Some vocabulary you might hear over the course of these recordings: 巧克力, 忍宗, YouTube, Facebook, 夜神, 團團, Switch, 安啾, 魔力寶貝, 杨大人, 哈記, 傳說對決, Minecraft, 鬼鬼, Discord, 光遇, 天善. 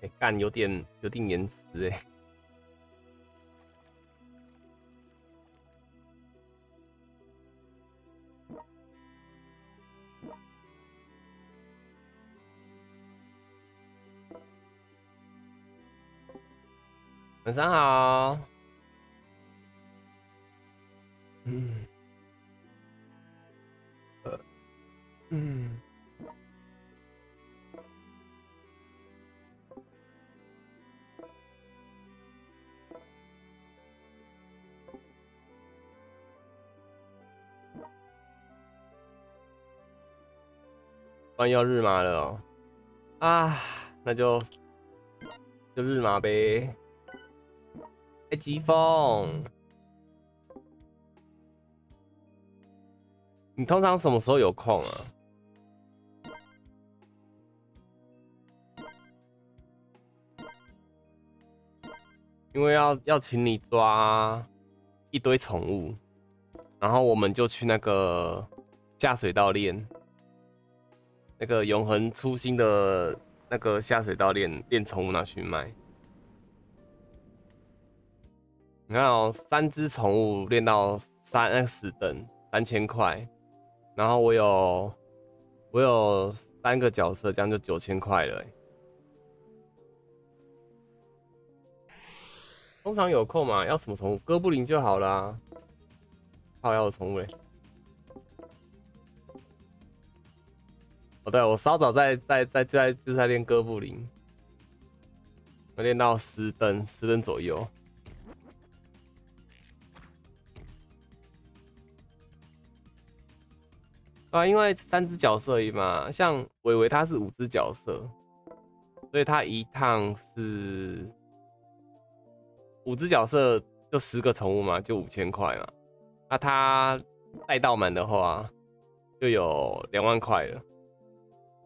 哎，干有点延迟哎。晚上好。嗯。嗯。 关要日麻了、喔、啊，那就日麻呗。哎、欸，疾风，你通常什么时候有空啊？因为要请你抓一堆宠物，然后我们就去那个下水道练。 那个永恒初心的那个下水道练宠物拿去卖，你看哦，3只宠物练到3S 等3000块，然后我有3个角色，这样就9000块了。通常有空嘛，要什么宠物？哥布林就好啦。好，要有宠物嘞。 哦、对，我稍早就在练哥布林，我练到10灯左右。啊，因为3只角色而已嘛，像伟伟他是5只角色，所以他一趟是5只角色就10个宠物嘛，就5000块嘛。那、啊、他带到满的话，就有2万块了。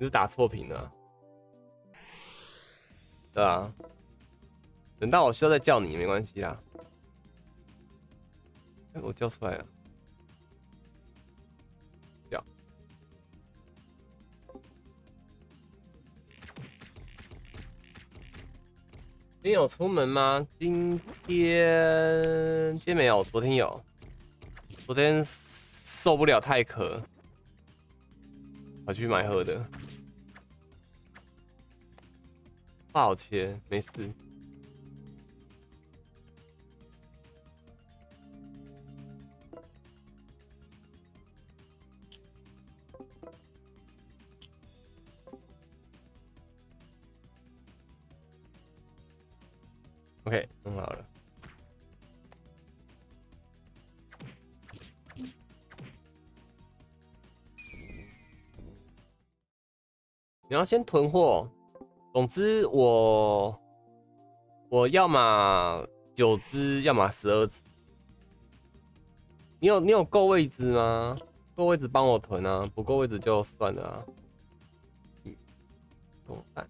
就是打错屏了、啊，对啊，等到我需要再叫你没关系啦。哎、欸，我叫出来了，叫。今天有出门吗？今天没有，昨天有，昨天受不了太渴，跑去买喝的。 不好切，没事。OK， 弄好了。你要先囤货。 总之我要么9只，要么12只。你有够位置吗？够位置帮我囤啊，不够位置就算了啊。嗯，怎么办？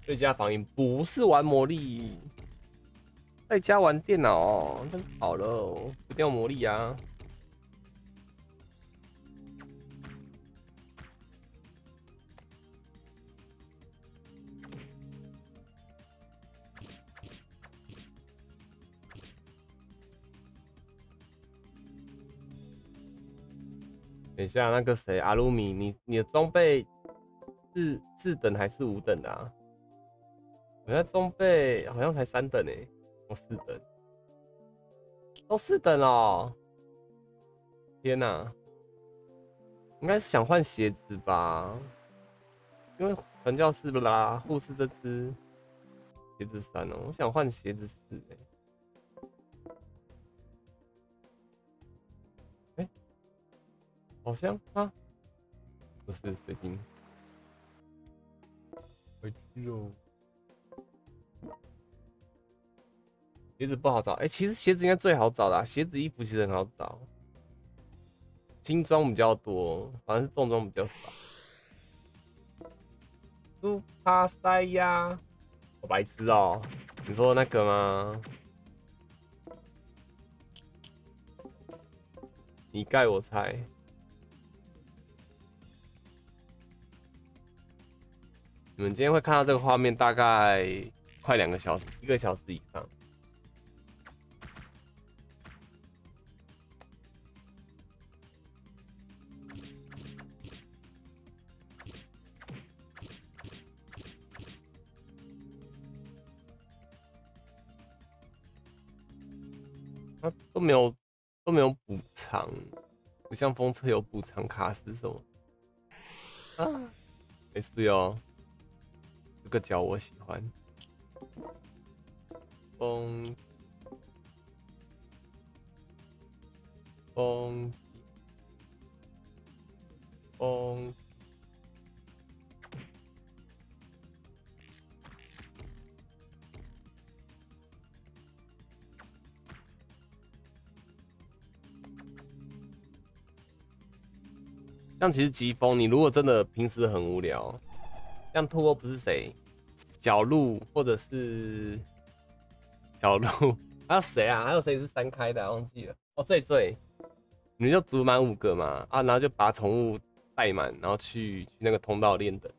最佳防御不是玩魔力。 在家玩电脑、哦，那好了、哦，不掉魔力啊！等一下，那个谁，阿鲁米，你的装备是4等还是5等的啊？我那装备好像才3等哎、欸。 哦，4等，哦，4等哦！天哪，应该是想换鞋子吧？因为传教士啦，护士这只鞋子3哦，我想换鞋子4哎、欸，哎、欸，好像啊，不是水晶，回去喽。 鞋子不好找，哎、欸，其实鞋子应该最好找啦、啊。鞋子、衣服其实很好找，轻装比较多，反正是重装比较少。猪趴塞呀，我白痴哦、喔！你说那个吗？你盖我拆。你们今天会看到这个画面，大概快2个小时，1个小时以上。 都没有补偿，不像风车有补偿卡是什么啊？没事哟，这个脚我喜欢。风。像其实疾风，你如果真的平时很无聊，像兔窝不是谁，小鹿或者是小鹿，还有谁啊？还有谁是三开的、啊？忘记了哦，醉，你们就组满5个嘛啊，然后就把宠物带满，然后去那个通道练等，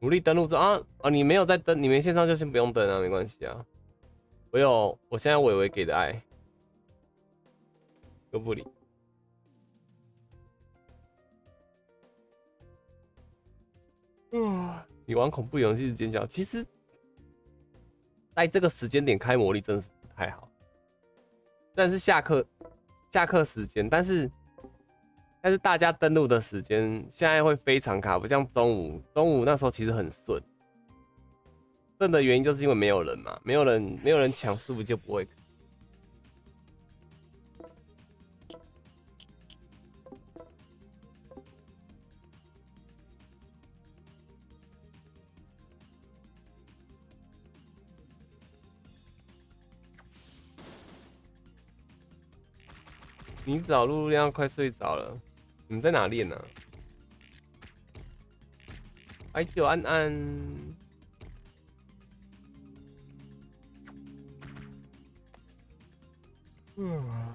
努力登录之后啊啊，你没有在登，你们线上就先不用登啊，没关系啊。我现在伟伟给的爱，都不理。 你玩恐怖游戏是奸笑，其实，在这个时间点开魔力真的是不太好。但是下课时间，但是大家登录的时间现在会非常卡，不像中午那时候其实很顺。顺的原因就是因为没有人嘛，没有人抢，是不是就不会？ 你找露露要快睡着了，你们在哪练呢、啊？哎，就安安。嗯。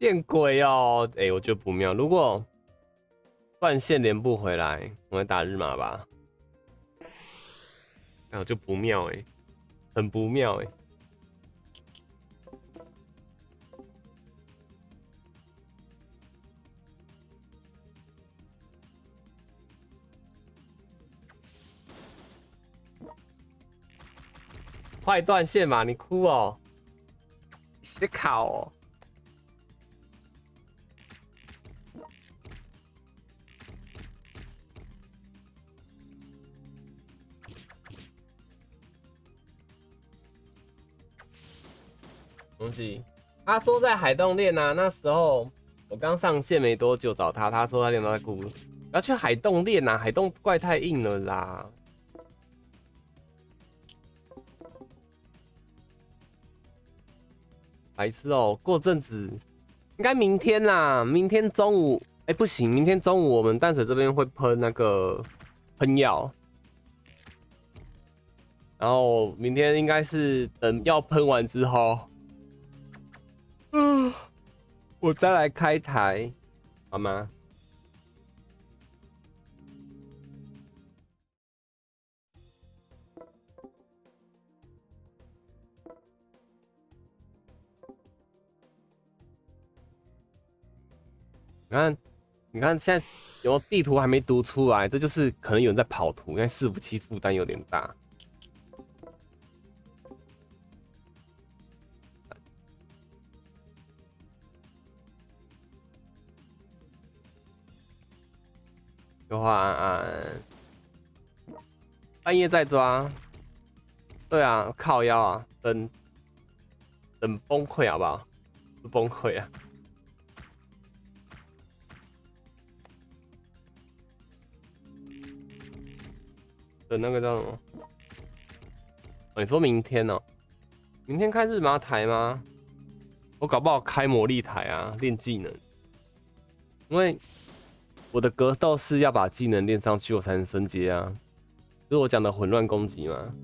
见鬼哦！哎、欸，我觉得不妙。如果断线连不回来，我们打日马吧。那、啊、我就不妙哎、欸，很不妙哎、欸。快断线嘛！你哭哦，你考哦。 东西，他说在海洞练啊，那时候我刚上线没多久，找他，他说他练到在哭，要去海洞练啊，海洞怪太硬了啦。白痴哦，过阵子应该明天啦，明天中午，哎、欸、不行，明天中午我们淡水这边会喷那个喷药。 然后明天应该是等药喷完之后，我再来开台，好吗？你看，现在有地图还没读出来，这就是可能有人在跑图，因为457负担有点大。 的话，半夜再抓，对啊，靠腰啊，等崩溃好不好？崩溃啊！等那个叫什么？哦，你说明天哦？明天开日麻台吗？我搞不好开魔力台啊，练技能。因为我的格斗士要把技能练上去，我才能升阶啊。这是我讲的混乱攻击嘛？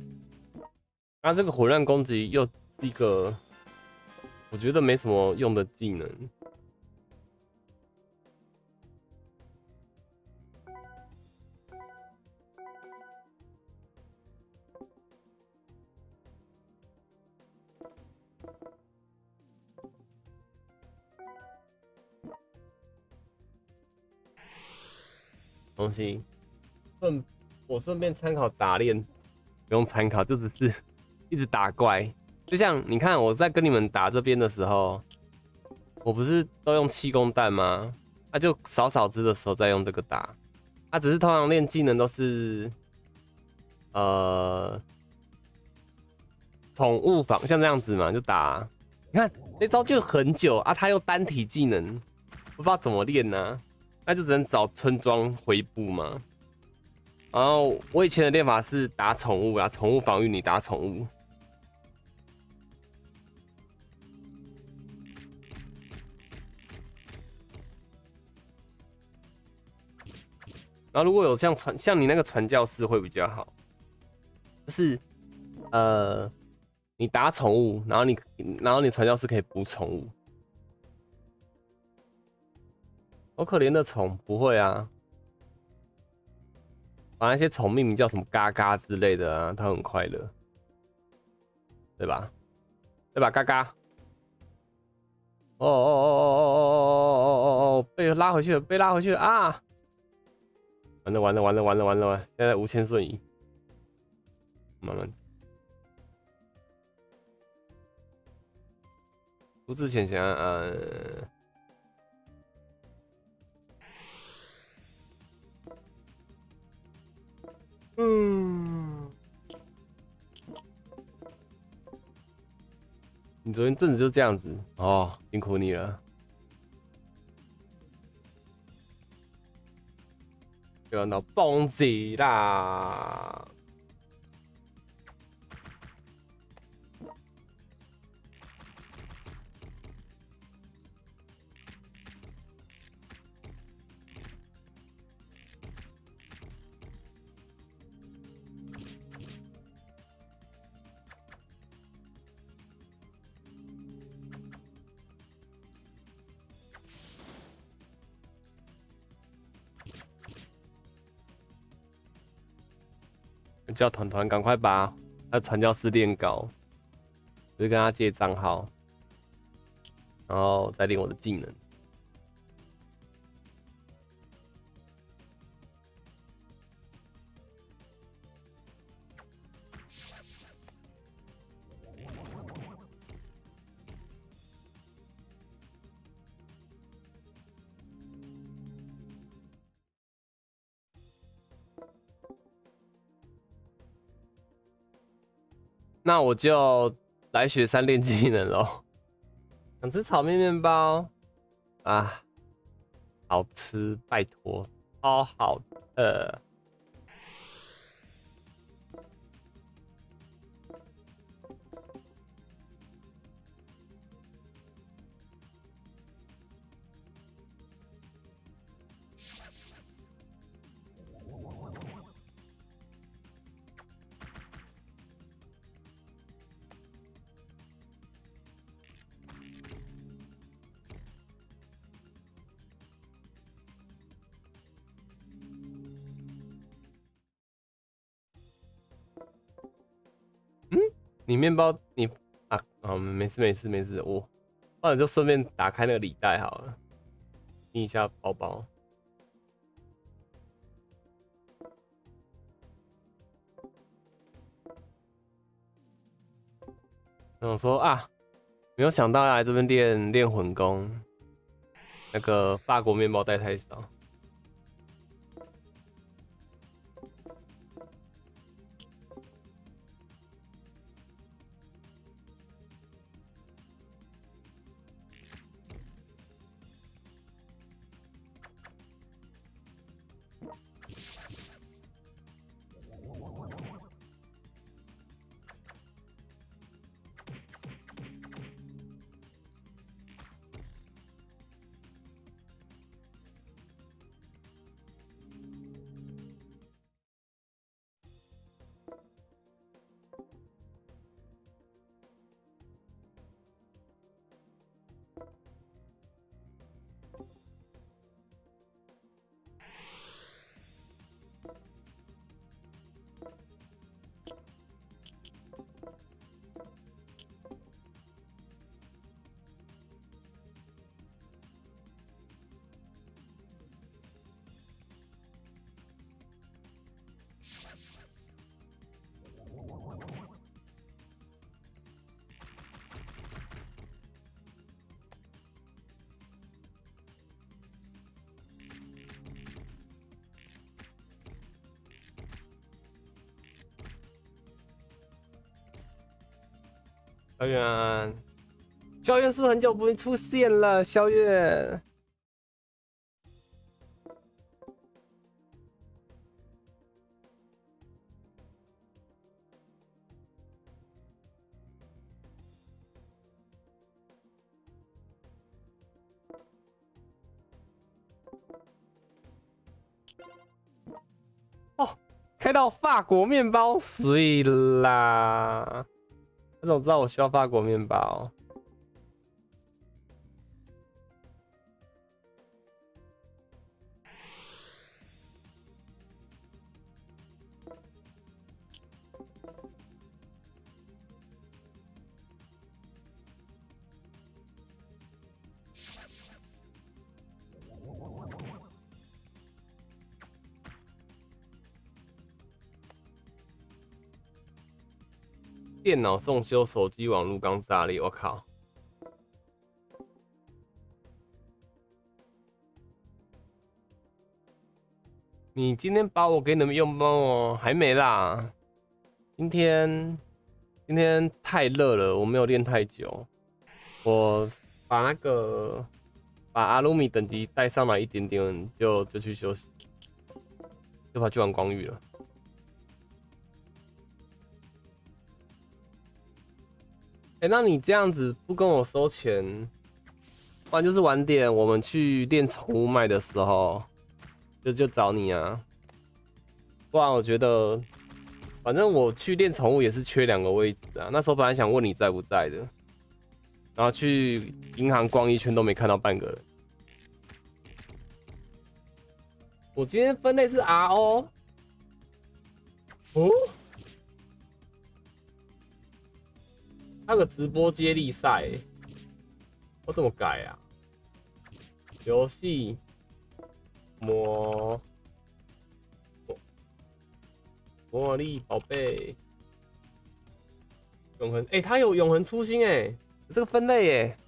那这个混乱攻击又一个。 我觉得没什么用的技能，东西顺便参考杂练，不用参考，就只是一直打怪。 就像你看我在跟你们打这边的时候，我不是都用气功弹吗？那就少少只的时候再用这个打。他只是通常练技能都是，宠物防像这样子嘛，就打。你看那招就很久啊，他又单体技能，不知道怎么练啊，那就只能找村庄回补嘛。然后我以前的练法是打宠物啊，宠物防御你打宠物。 然后如果有像你那个传教士会比较好，就是你打宠物，然后你传教士可以补宠物。好可怜的宠，不会啊，把那些宠命名叫什么嘎嘎之类的啊，它很快乐，对吧？对吧？嘎嘎。哦，被拉回去了，被拉回去了啊！ 完了！现在无限瞬移，慢慢走。不之前想啊，你昨天阵子就这样子哦，辛苦你了。 就玩到蹦极啦！叫团团赶快把他传教士练高，我就跟他借账号，然后再练我的技能。那我就来雪山练技能咯。想吃炒面面包啊，好吃，拜托，超好的。你面包，你啊，没事，我，不然就顺便打开那个礼袋好了，拎一下包包。然后说啊，没有想到来这边练混工，那个法国面包带太少。小远，小远是很久不出现了，小远。 开到法国面包，所以啦，他怎么知道我需要法国面包？电脑送修，手机网络刚炸裂，我靠！你今天把我给你们用懵哦，还没啦。今天太热了，我没有练太久。我把阿鲁米等级带上来一点点，就去休息，就跑去玩光遇了。 哎、欸，那你这样子不跟我收钱，不然就是晚点我们去练宠物卖的时候，就找你啊。不然我觉得，反正我去练宠物也是缺2个位置啊。那时候本来想问你在不在的，然后去银行逛一圈都没看到半个人。我今天分类是 RO， 哦。 那个直播接力赛、欸，我怎么改啊？游戏魔力宝贝永恒，哎、欸，它有永恒初心哎、欸，有这个分类哎、欸。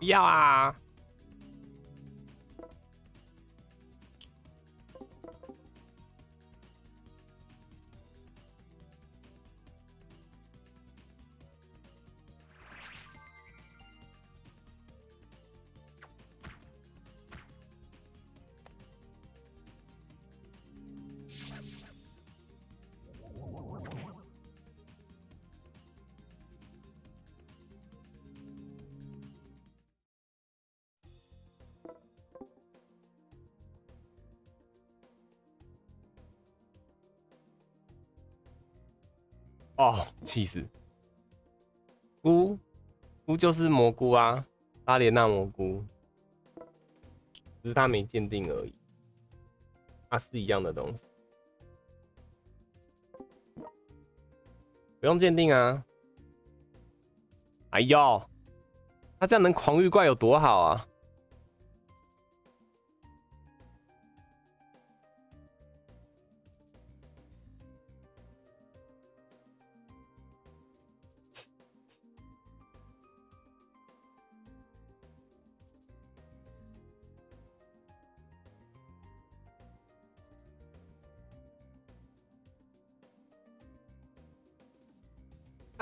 不要啊！哦，气死！菇就是蘑菇啊，拉莲娜蘑菇，只是它没鉴定而已，它是一样的东西，不用鉴定啊。哎呦，它这样能狂遇怪有多好啊！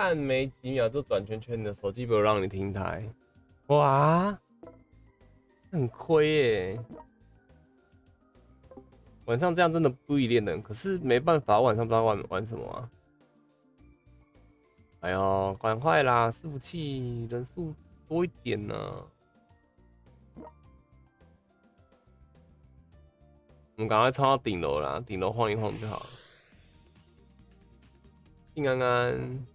看没几秒就转圈圈，你的手机不让你停台，哇，很亏耶、欸。晚上这样真的不宜练人，可是没办法，晚上不知道玩什么啊。哎呦，赶快啦，伺服器人数多一点呢、啊。 我们赶快冲到顶楼啦！顶楼晃一晃就好了。静安安，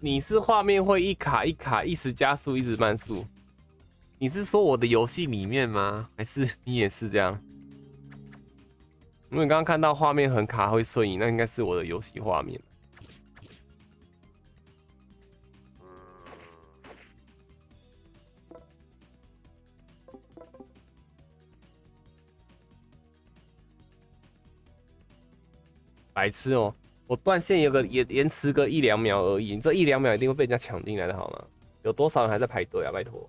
你是画面会一卡一卡，一直加速，一直慢速。你是说我的游戏里面吗？还是你也是这样？因为你刚刚看到画面很卡，会瞬移，那应该是我的游戏画面。白痴哦！ 我断线有个延迟个1-2秒而已，你这1-2秒一定会被人家抢进来的好吗？有多少人还在排队啊？拜托！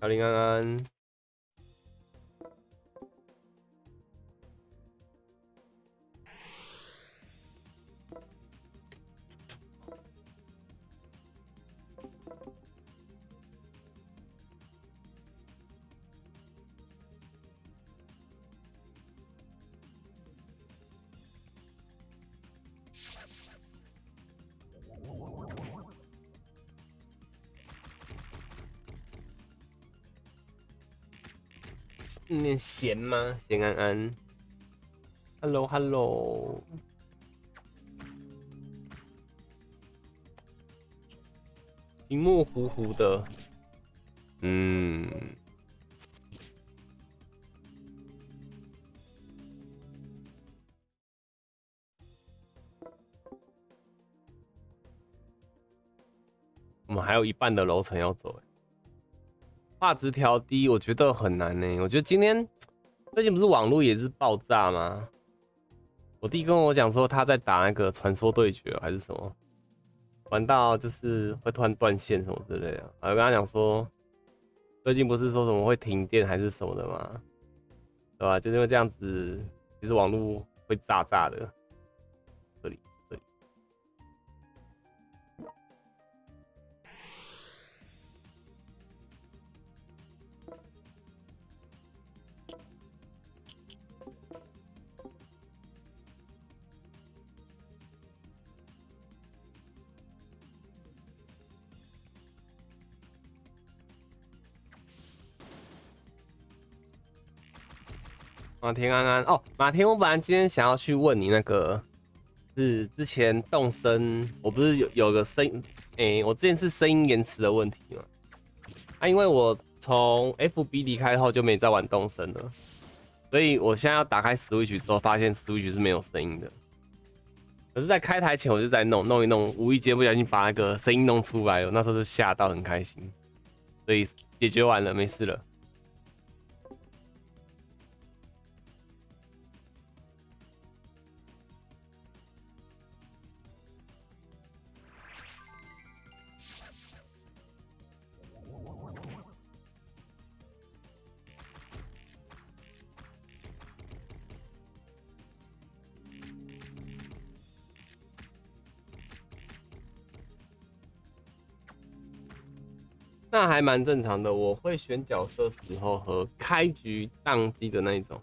小林安安，念闲吗？闲安安 ，Hello Hello， 屏幕糊糊的，我们还有1半的楼层要走、欸。 画质调低，我觉得很难呢、欸。我觉得最近不是网络也是爆炸吗？我弟跟我讲说他在打那个传说对决还是什么，玩到就是会突然断线什么之类的。我跟他讲说，最近不是说什么会停电还是什么的吗？对吧？就是因为这样子，其实网络会炸的。 马天安安哦，马天，我本来今天想要去问你那个，是之前动声，我不是有个声音，我之前是声音延迟的问题嘛？啊，因为我从 FB 离开后就没再玩动声了，所以我现在要打开 Switch 之后，发现 Switch 是没有声音的。可是，在开台前我就在弄一弄，无意间不小心把那个声音弄出来了，那时候就吓到很开心，所以解决完了，没事了。 那还蛮正常的，我会选角色时候和开局宕机的那一种。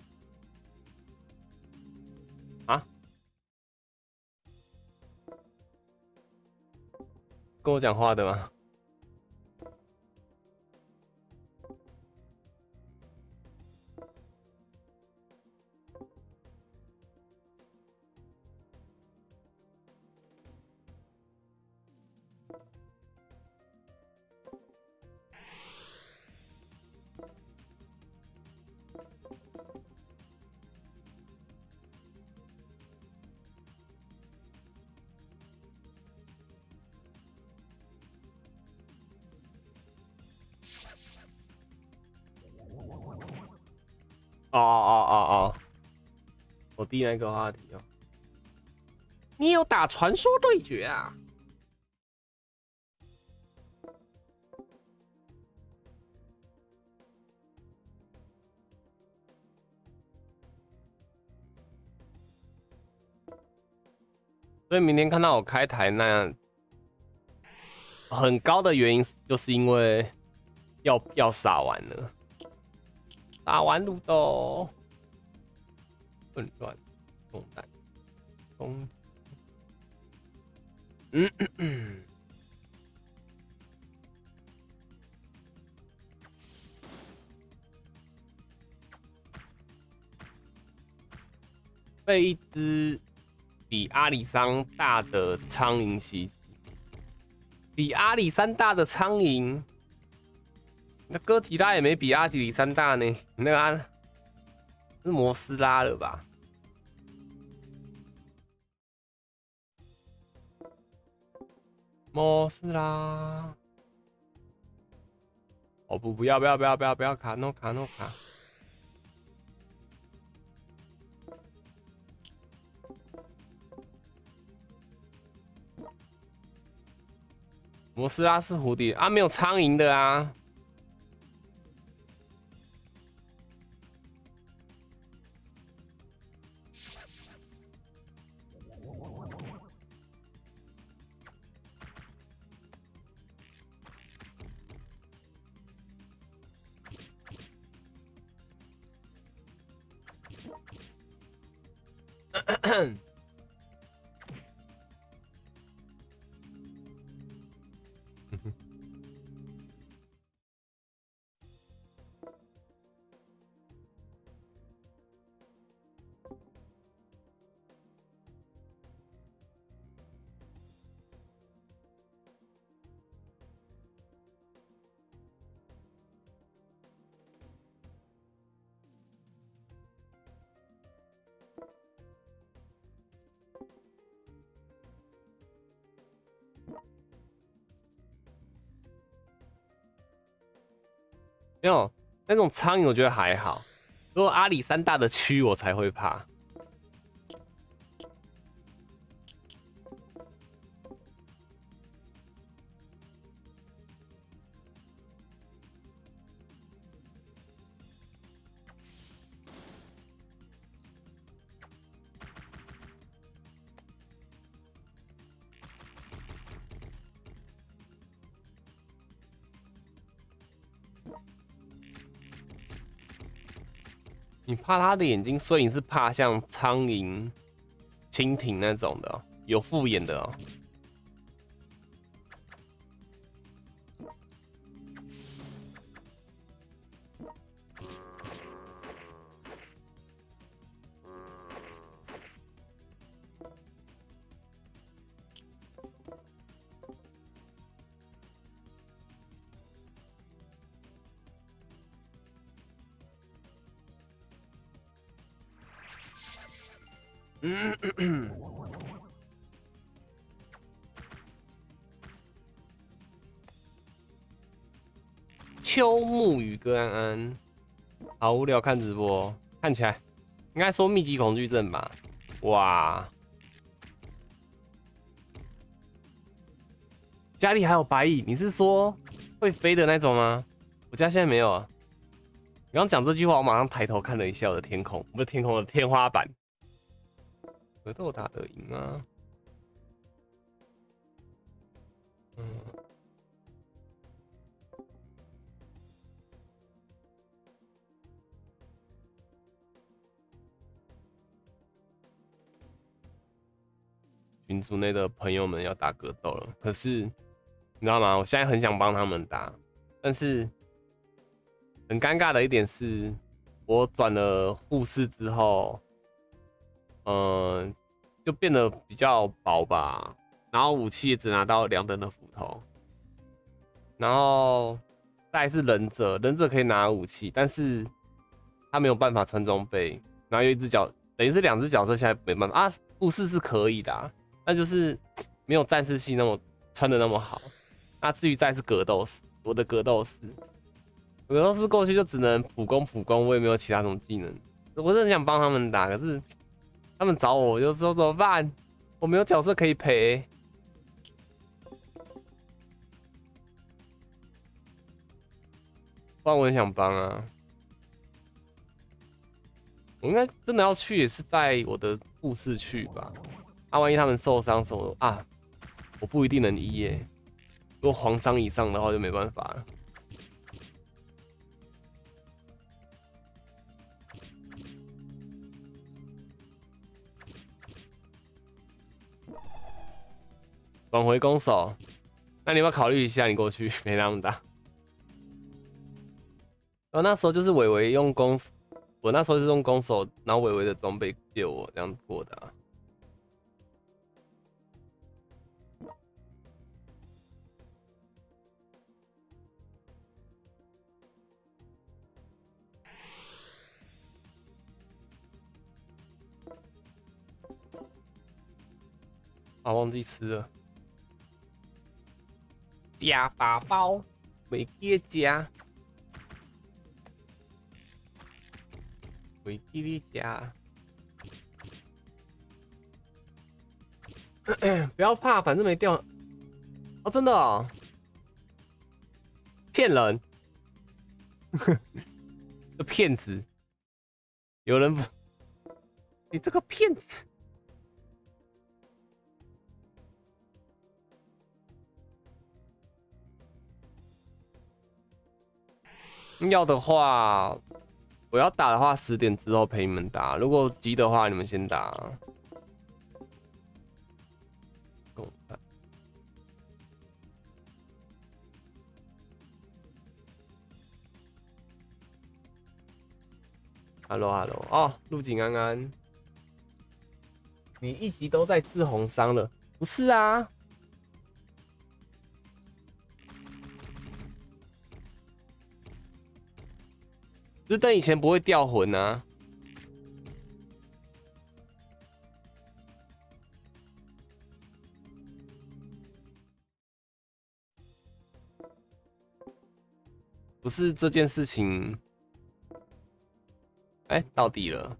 啊？跟我讲话的吗？哦，我弟那个话题哦，你有打传说对决啊？所以明天看到我开台那样很高的原因，就是因为要撒完了。 打完路斗，混乱，重担，攻击。被一只比阿里山大的苍蝇袭击，比阿里山大的苍蝇。 那哥吉拉也没比阿基里山大呢，那个、啊、是摩斯拉了吧？摩斯拉，哦不要卡 no 卡 no 卡，摩斯拉是蝴蝶啊，没有苍蝇的啊。 没有那种苍蝇，我觉得还好。如果阿里山大的蛆，我才会怕。怕他的眼睛，所以你是怕像苍蝇、蜻蜓那种的、喔，有复眼的哦、喔。 秋木与哥安安，好无聊，看直播，看起来应该说密集恐惧症吧？哇，家里还有白蚁，你是说会飞的那种吗？我家现在没有啊。你刚讲这句话，我马上抬头看了一下我的天空，不是天空的天花板。 格斗打得赢啊！群组内的朋友们要打格斗了，可是你知道吗？我现在很想帮他们打，但是很尴尬的一点是，我转了护士之后。 就变得比较薄吧，然后武器也只拿到2等的斧头，然后再是忍者，忍者可以拿武器，但是他没有办法穿装备，然后有一只角，等于是2只角色现在没办法啊，护士是可以的、啊，但就是没有战士系那么穿的那么好。那至于再是格斗士，我的格斗士，我要是过去就只能普攻普攻，我也没有其他什么技能。我真的很想帮他们打，可是他们找我，有时候怎么办？我没有角色可以陪、欸。 不然我很想帮啊！我应该真的要去，也是带我的护士去吧。啊，万一他们受伤什么啊，我不一定能医耶、欸。如果黄伤以上的话，就没办法了。挽回攻守，那你要不要考虑一下？你过去没那么大。 然后那时候就是伟伟用攻，我那时候是用攻守，然后伟伟的装备借我这样过的、啊。啊，忘记吃了，加法包，没给加。 回弟弟家不要怕，反正没掉。哦，真的哦，骗人，这骗子，有人不？你这个骗子！要的话。 我要打的话，10点之后陪你们打。如果急的话，你们先打。跟我看。Hello， 哦，陆景安安，你一集都在治红伤了？不是啊。 只等以前不会掉魂啊！不是这件事情，哎，到底了，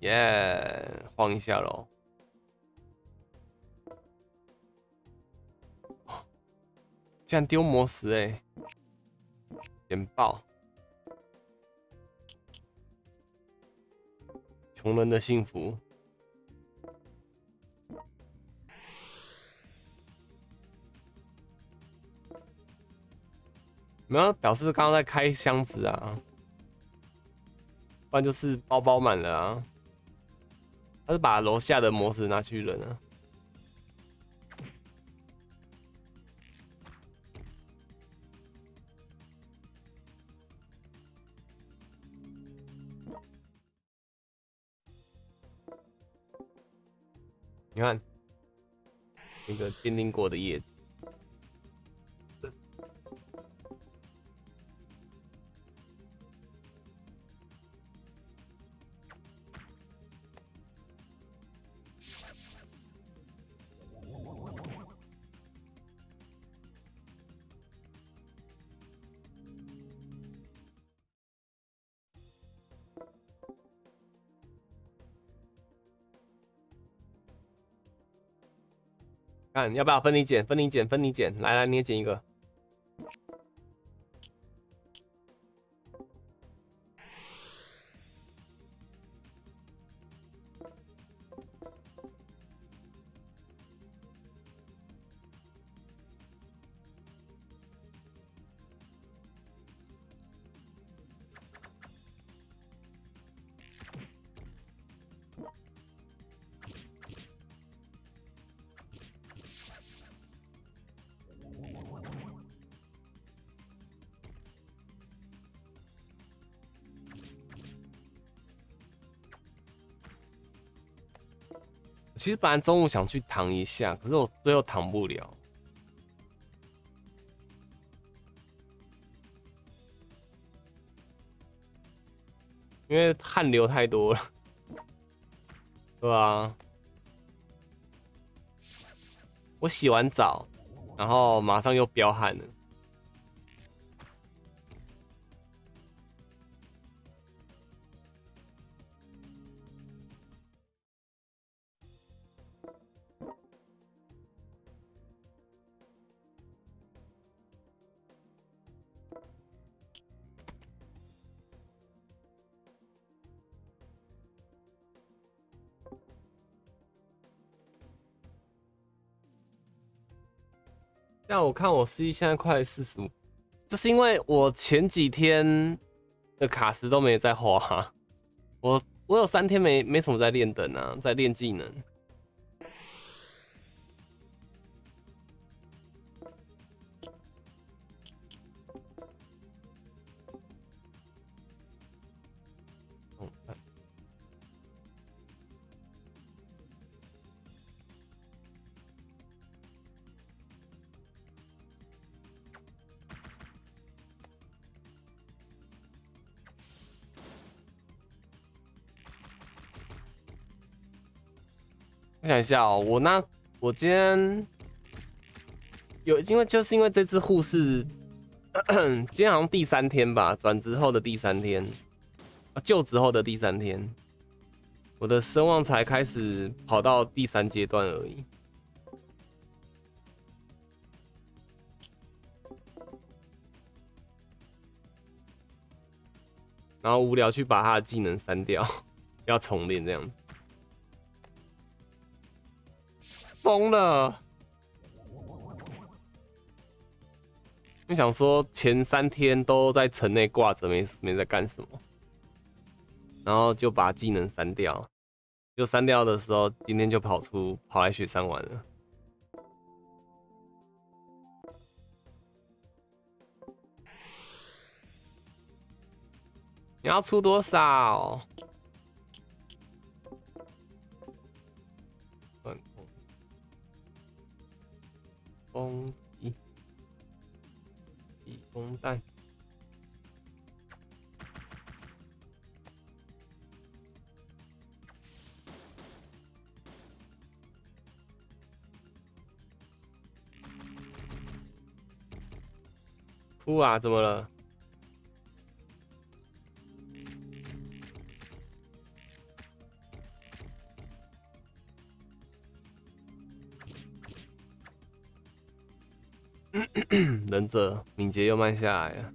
耶，晃一下咯。竟然丢魔石哎，点爆！ 穷人的幸福。没有表示刚刚在开箱子啊，不然就是包包满了啊。他是把楼下的魔石拿去扔啊。你看，那个叮叮果的叶子，看要不要分你剪，来你也剪一个。其实本来中午想去躺一下，可是我最后躺不了。因为汗流太多了，对啊，我洗完澡，然后马上又飙汗了。像我看我C现在快45，就是因为我前几天的卡池都没在花、啊，我有3天没什么在练等啊，在练技能。 我想一下哦，我今天有因为这只护士今天好像第3天吧，转职后的第3天，啊，就职后的第3天，我的声望才开始跑到第3阶段而已。然后无聊去把他的技能删掉，要重练这样子。 疯了！你想说前3天都在城内挂着，没在干什么，然后就把技能删掉，就删掉的时候，今天就跑来雪山玩了。你要出多少？ 攻击，以攻弹。哭啊！怎么了？忍者敏捷又慢下来了。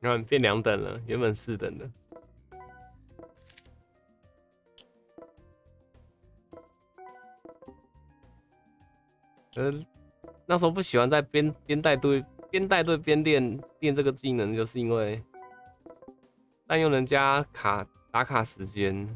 你看，变2等了，原本4等的。那时候不喜欢在边带队边练这个技能，就是因为占用人家打卡时间。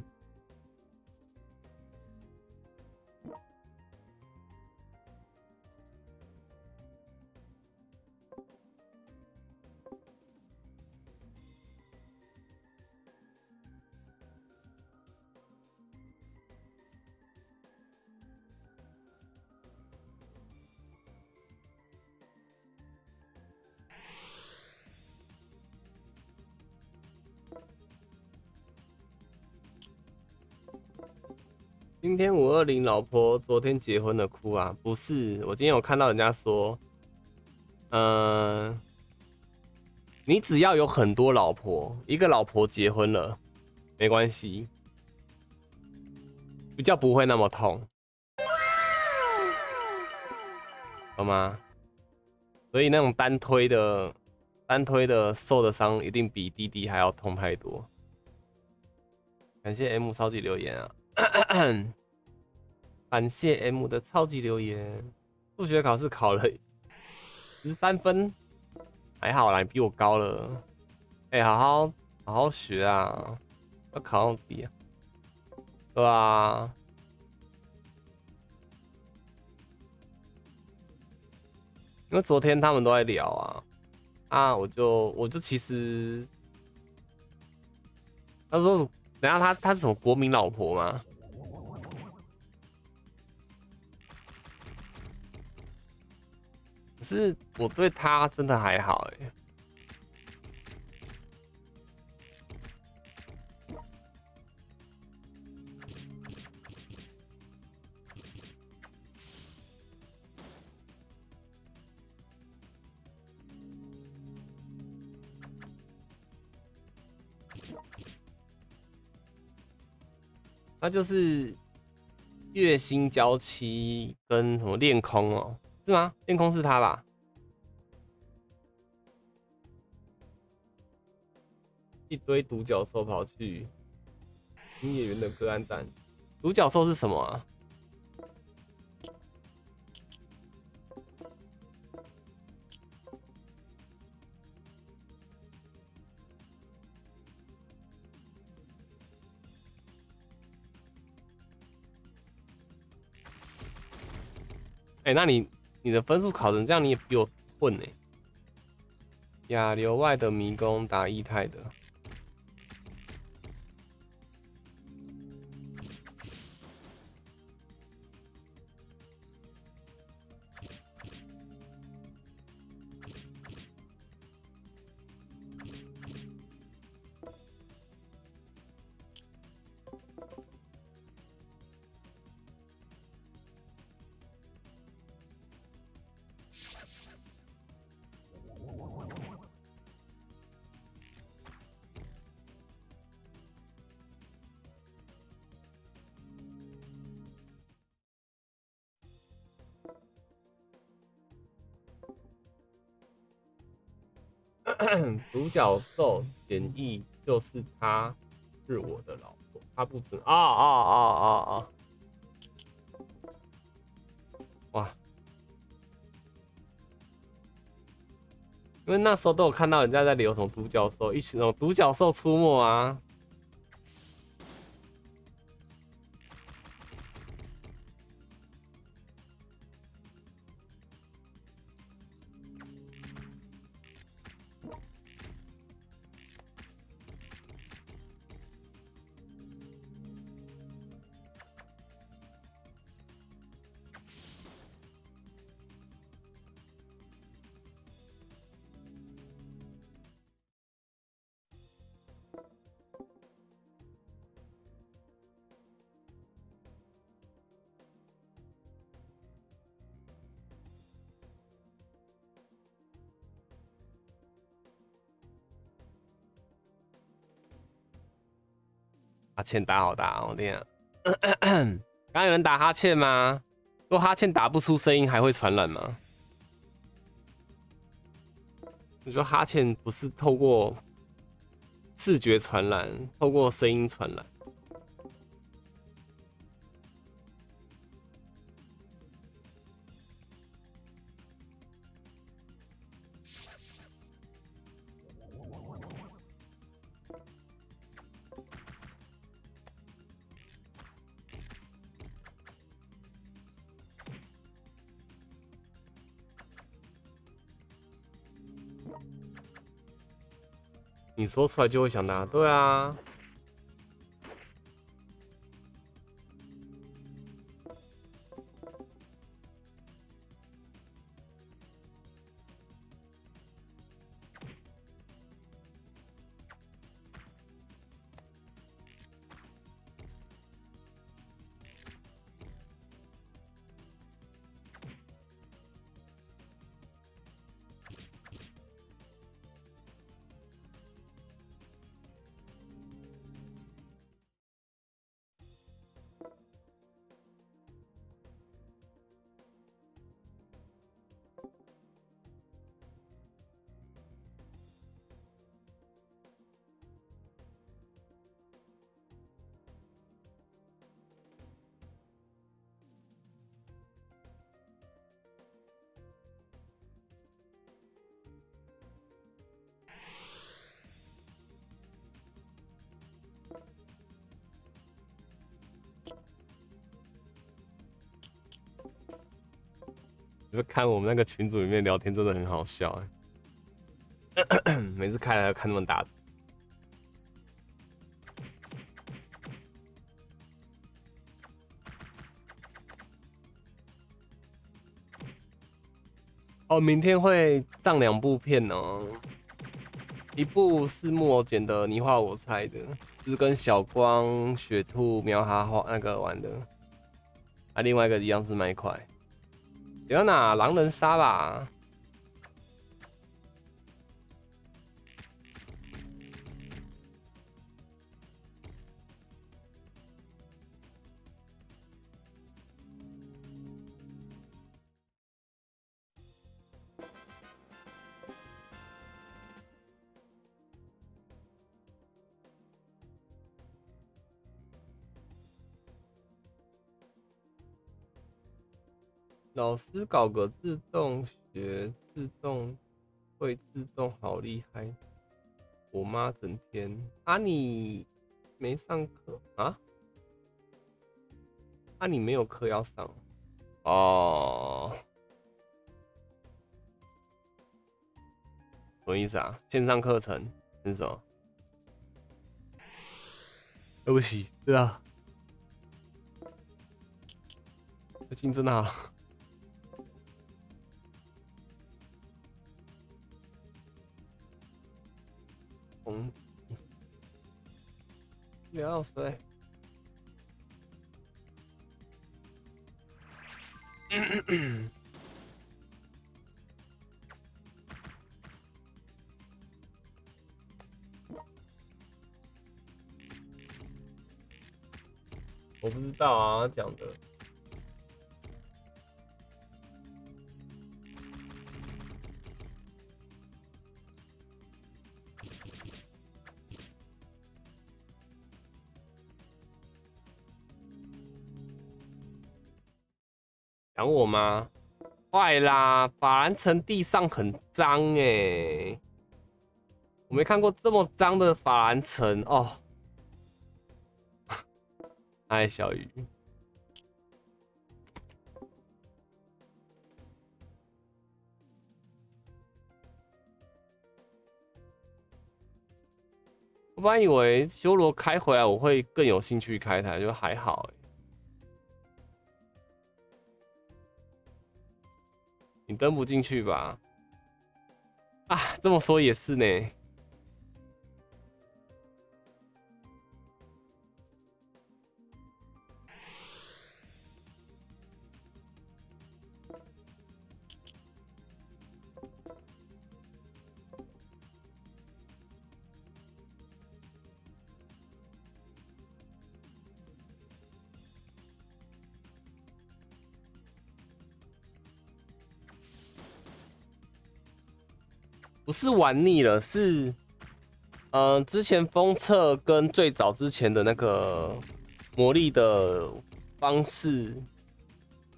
今天520老婆昨天结婚的哭啊？不是，我今天有看到人家说，你只要有很多老婆，一个老婆结婚了，没关系，比较不会那么痛，懂吗？所以那种单推的受的伤一定比弟弟还要痛太多。感谢 M 超级留言啊！ 感谢 M 的超级留言。数学考试考了13分，还好啦，你比我高了。哎，好好学啊，要考到底啊，对啊。因为昨天他们都在聊啊，我就其实，他说。 然后她是什么国民老婆吗？可是我对她真的还好哎、欸。它就是月薪娇妻跟什么恋空哦，是吗？恋空是它吧？一堆独角兽跑去女演员的个案站，独角兽是什么啊？ 哎、欸，那你的分数考成这样，你也比我混哎、欸。亚流外的迷宫打液态的，独角兽简易就是她是我的老婆，她不准啊啊啊啊啊！哇！因为那时候都有看到人家在流传独角兽，一群那种独角兽出没啊。 哈欠打好打、喔，我天啊！刚刚有人打哈欠吗？如果哈欠打不出声音，还会传染吗？你说哈欠不是透过视觉传染，透过声音传染？你说出来就会想答，对啊。你们看我们那个群组里面聊天，真的很好笑哎！每次开来看他们打字。 哦，明天会上2部片哦，一部是木偶剪的，你画我猜的，就是跟小光、雪兔、苗哈画那个玩的，啊，另外一个一样是麦块。你要拿狼人杀吧？老师搞个自动学、自动会、自动，好厉害！我妈整天啊，你没上课啊？啊，你没有课要上哦？什么意思啊？线上课程是什么？对不起，是啊。 最近真的好，红聊谁？我不知道啊，讲的。 讲我吗？快啦！法兰城地上很脏哎、欸，我没看过这么脏的法兰城哦。哎，小鱼，我本来以为修罗开回来我会更有兴趣开台，就还好哎、欸。 你登不进去吧？啊，这么说也是呢。不是玩腻了，是，之前封测跟最早之前的那个魔力的方式，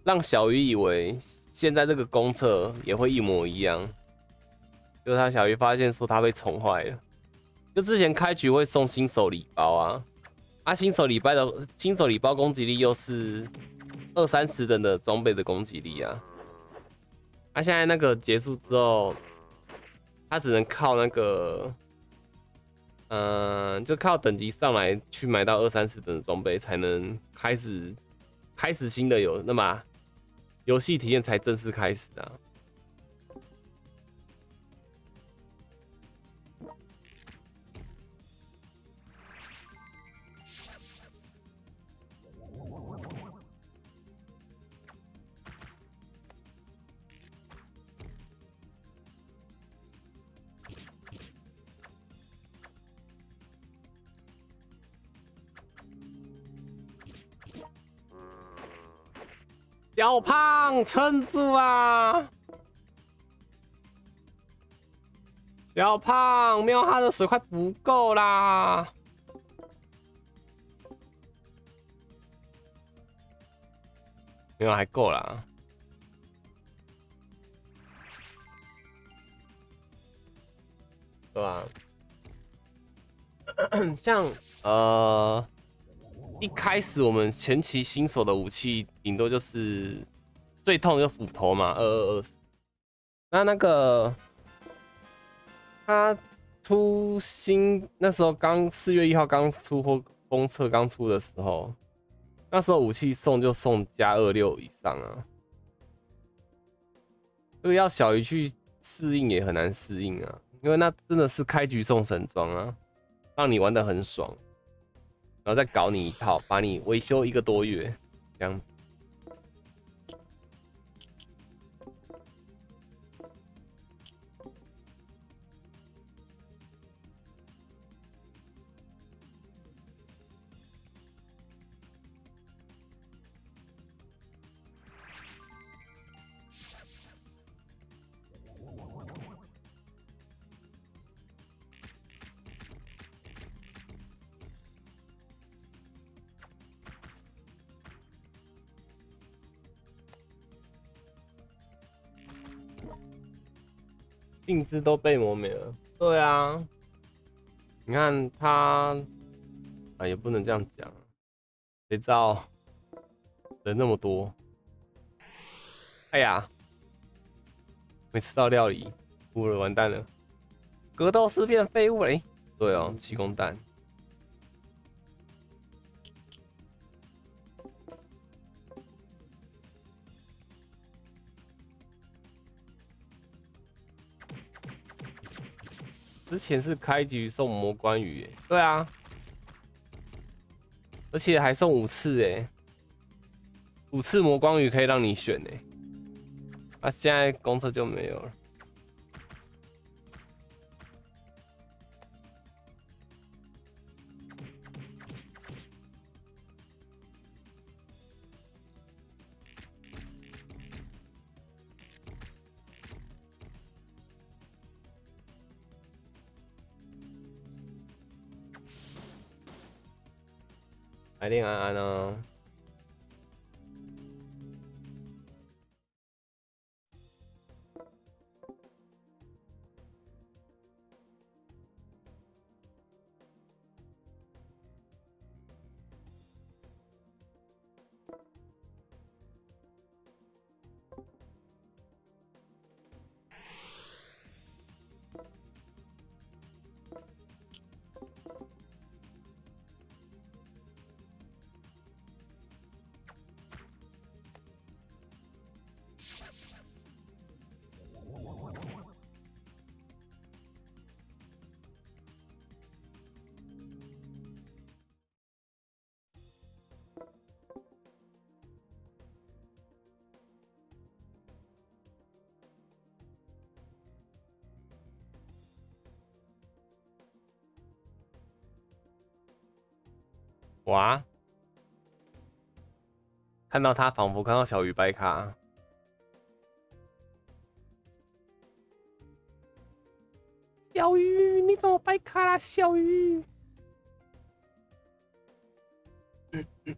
让小鱼以为现在这个公测也会一模一样，就他小鱼发现说他被宠坏了，就之前开局会送新手礼包啊，新手礼包攻击力又是20-30等的装备的攻击力啊，现在那个结束之后。 他只能靠那个，就靠等级上来去买到20-30等的装备，才能开始新的游戏体验才正式开始啊。小胖，撑住啊！小胖，喵，他的水快不够啦！没有，还够啦。对吧、啊？像一开始我们前期新手的武器，顶多就是最痛就斧头嘛，222。那个他出新那时候刚4月1号刚出或封测刚出的时候，那时候武器送就送加26以上啊，这个要小鱼去适应也很难适应啊，因为那真的是开局送神装啊，让你玩得很爽。 然后再搞你一套，把你维修1个多月，这样子。定制都被磨没了。对啊，你看他啊，也不能这样讲，谁知道人那么多？哎呀，没吃到料理，哭了，完蛋了！格斗士变废物了。欸，对哦，七公蛋。 之前是开局送魔关羽，欸，对啊，而且还送5次哎，欸，5次魔关羽可以让你选哎，欸，啊，现在公车就没有了。来练安安啊！哇！看到他，仿佛看到小鱼白卡。小鱼，你怎么白卡啦？小鱼，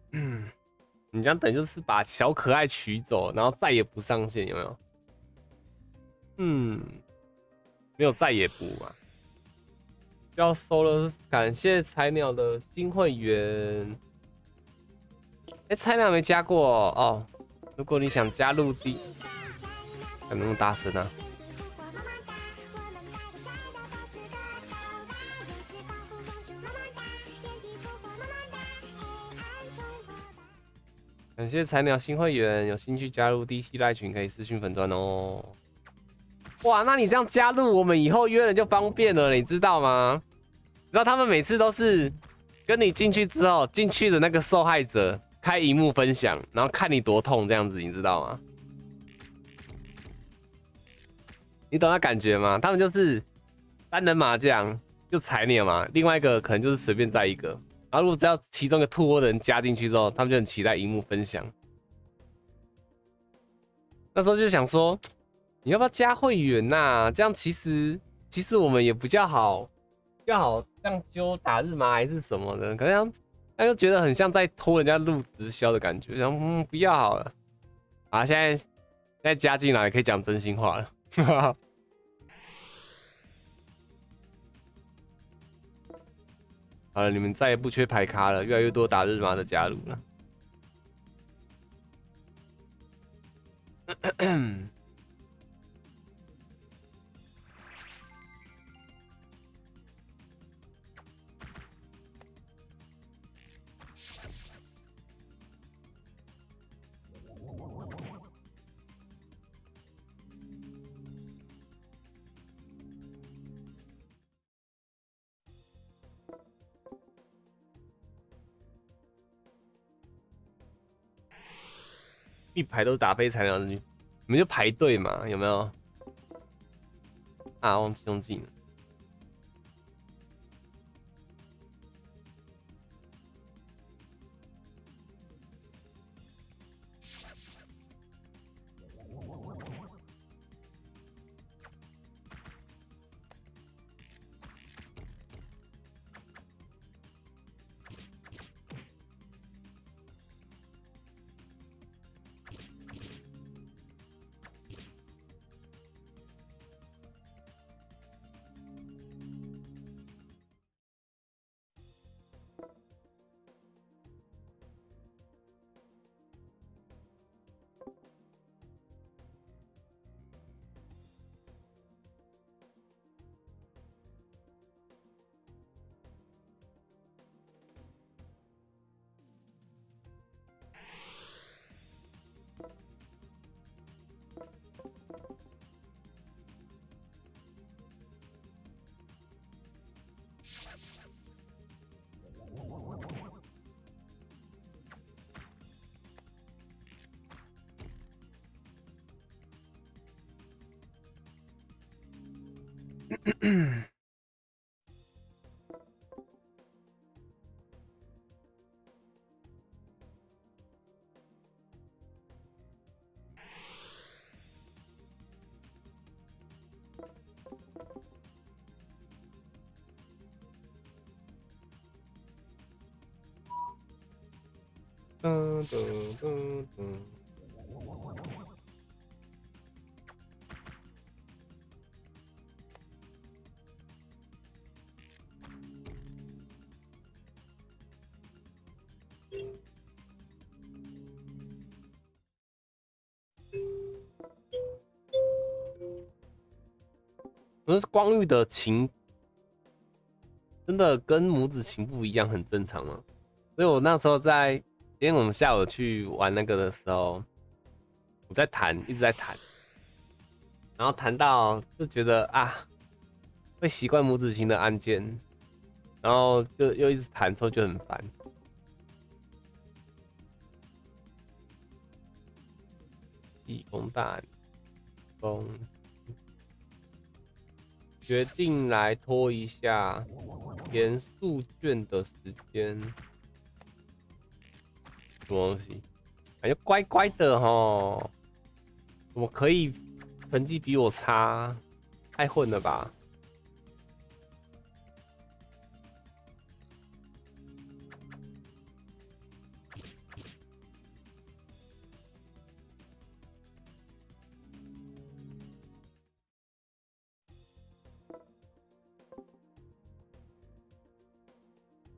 你这样等就是把小可爱取走，然后再也不上线，有没有？嗯，没有再也不嘛。 要收了，感谢菜鸟的新会员。哎，菜鸟没加过哦。如果你想加入的，怎么那么大声啊？感谢菜鸟新会员，有兴趣加入 DC 赖群可以私讯粉专哦。哇，那你这样加入我们以后约人就方便了，你知道吗？ 然后他们每次都是跟你进去之后，进去的那个受害者开荧幕分享，然后看你多痛这样子，你知道吗？你懂那感觉吗？他们就是单人麻将就踩你了嘛，另外一个可能就是随便再一个，然后如果只要其中一个突破的人加进去之后，他们就很期待荧幕分享。那时候就想说，你要不要加会员呐？这样其实我们也比较好。 要好像揪打日麻还是什么的，可能他就觉得很像在拖人家入直销的感觉，然后不要好了。啊，现在加进来可以讲真心话了。好了，你们再也不缺牌咖了，越来越多打日麻的加入了。一排都打飞材料进去，你们就排队嘛，有没有？啊，忘记用技能。那是光遇的情，真的跟母子情不一样，很正常嘛。所以我那时候在今天我们下午去玩那个的时候，我在弹，一直在弹，然后弹到就觉得啊，会习惯母子情的按键，然后就又一直弹，之后就很烦。 义工大工决定来拖一下严肃卷的时间，什么东西？感觉乖乖的吼，怎么可以成绩比我差？太混了吧！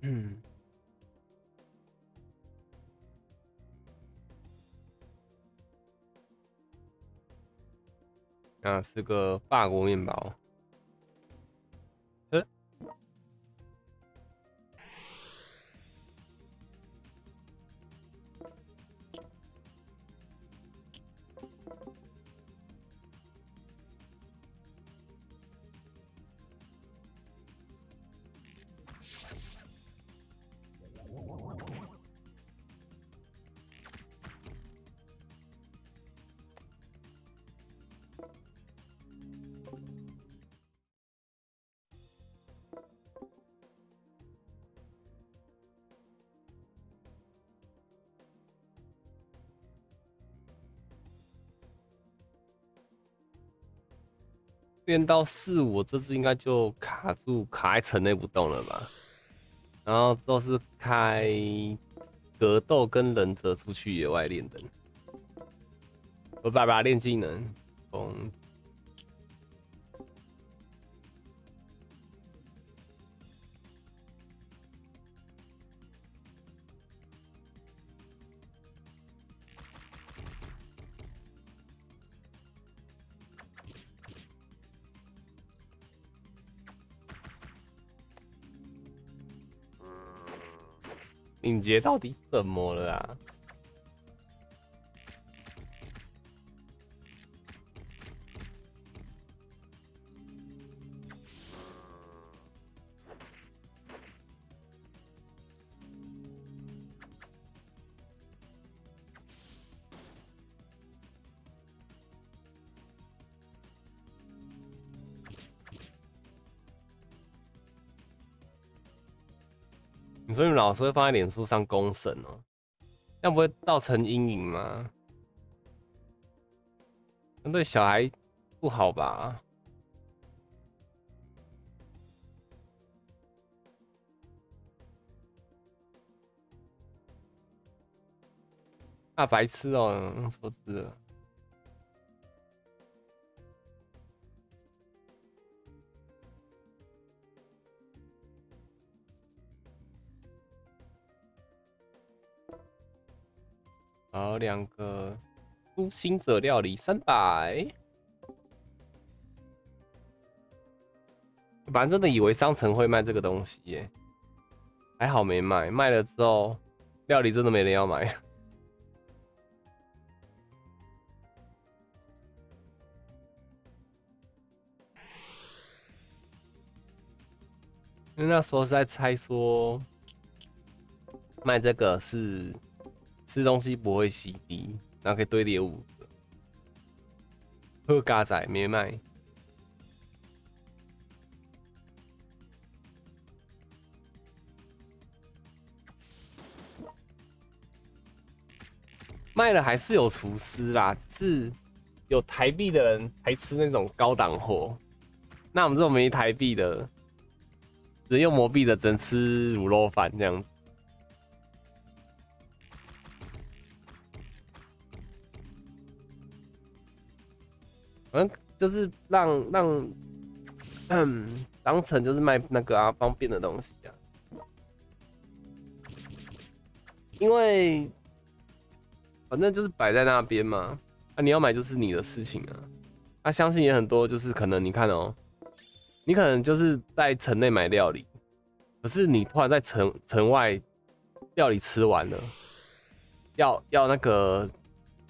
嗯，啊，是个法国面包。练到4、5，我这次应该就卡在城内不动了吧？然后之后是开格斗跟忍者出去野外练的。我爸爸练技能，从敏捷到底怎么了啊？你说你们老师会放在脸书上公审哦，这样不会造成阴影吗？那对小孩不好吧？大白痴哦，错字了。 好，2个初心者料理300，反正真的以为商城会卖这个东西耶，还好没卖，卖了之后料理真的没人要买。 那时候是在猜说卖这个是。 吃东西不会洗涤，然后可以堆叠5个。喝咖仔没卖，卖了还是有厨师啦，只是有台币的人才吃那种高档货。那我们这种没台币的，只能用魔币的，只能吃卤肉饭这样子。 反正就是当成就是卖那个啊方便的东西啊，因为反正就是摆在那边嘛，啊你要买就是你的事情啊，啊相信也很多就是可能你看哦，你可能就是在城内买料理，可是你突然在城外料理吃完了，要那个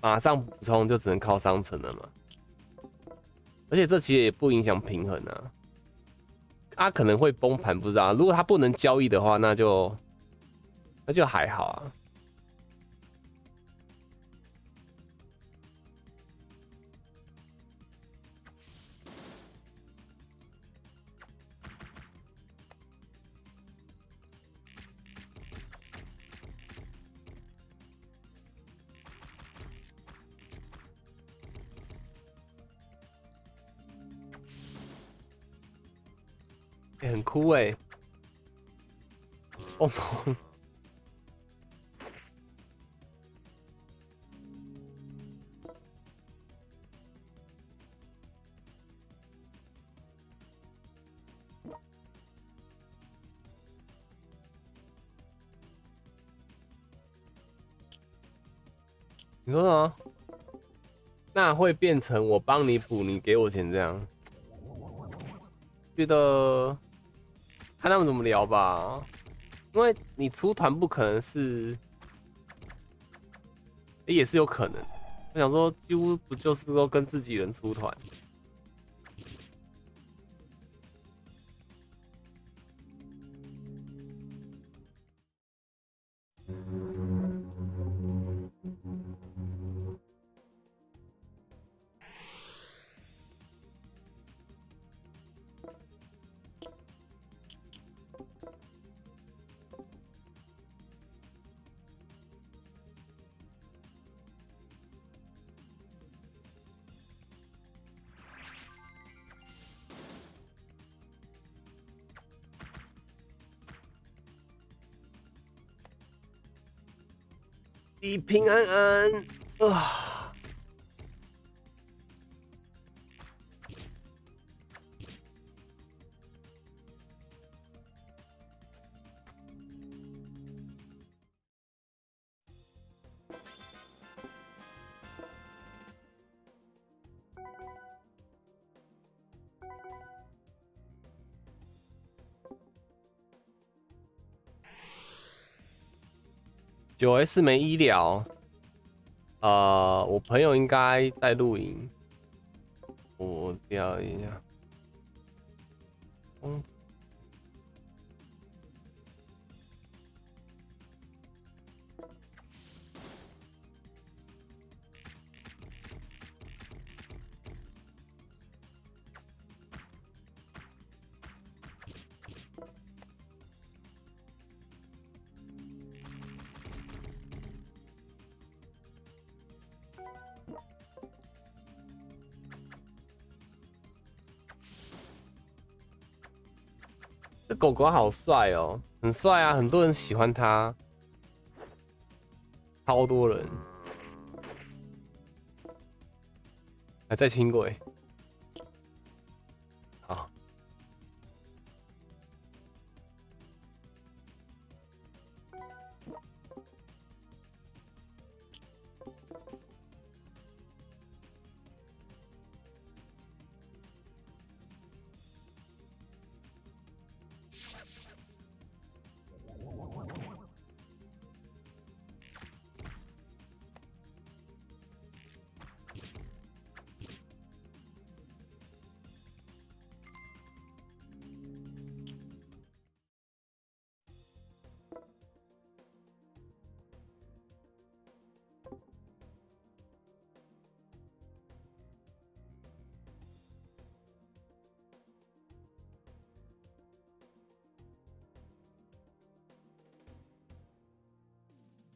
马上补充就只能靠商城了嘛。 而且这其实也不影响平衡啊，它可能会崩盘，不知道。如果它不能交易的话，那就还好啊。欸、很酷哎、欸！哦，你说什么？那会变成我帮你补，你给我钱这样？觉得。 看他们怎么聊吧，因为你出团不可能是，也是有可能。我想说，几乎不就是都跟自己人出团？你平安安啊！9S 没医疗，我朋友应该在露营，我调一下。狗狗好帅哦，很帅啊，很多人喜欢它，超多人，还在轻轨。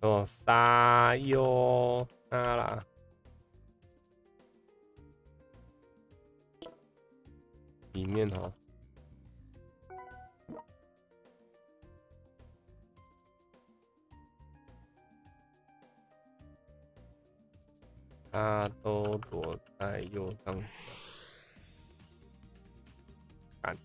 哦，沙哟那啦。 里面哦，它都躲在右上角。看，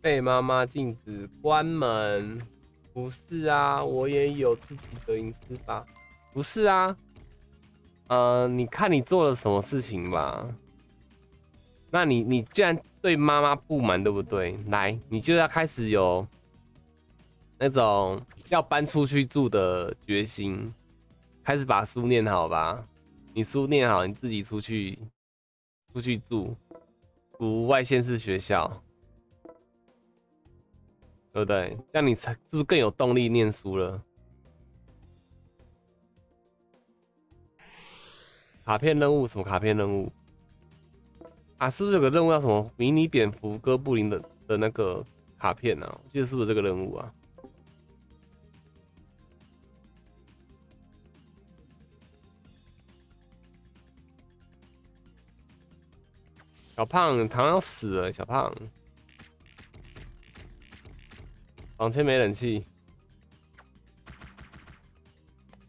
被妈妈禁止关门，不是啊，我也有自己的隐私吧？不是啊，你看你做了什么事情吧？那你既然对妈妈不满，对不对？来，你就要开始有那种要搬出去住的决心，开始把书念好吧。你书念好，你自己出去住，读外县市学校。 对不对？这样你才是不是更有动力念书了？卡片任务什么卡片任务啊？是不是有个任务要什么迷你蝙蝠哥布林的那个卡片啊？我记得是不是这个任务啊？小胖，糖要死了，小胖。 房间没冷气，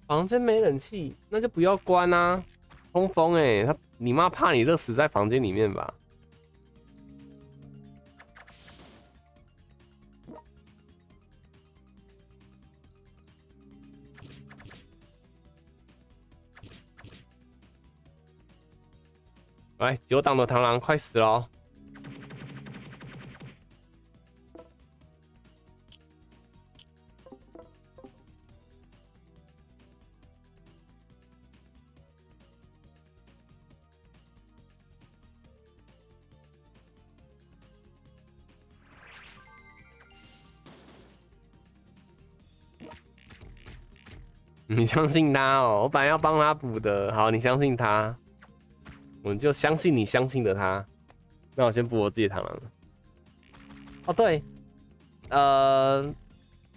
房间没冷气，那就不要关啊，通风欸，你妈怕你热死在房间里面吧？来，久等的螳螂快死了。 你相信他哦，我本来要帮他补的。好，你相信他，我就相信你相信的他。那我先补我自己的螳螂。哦对，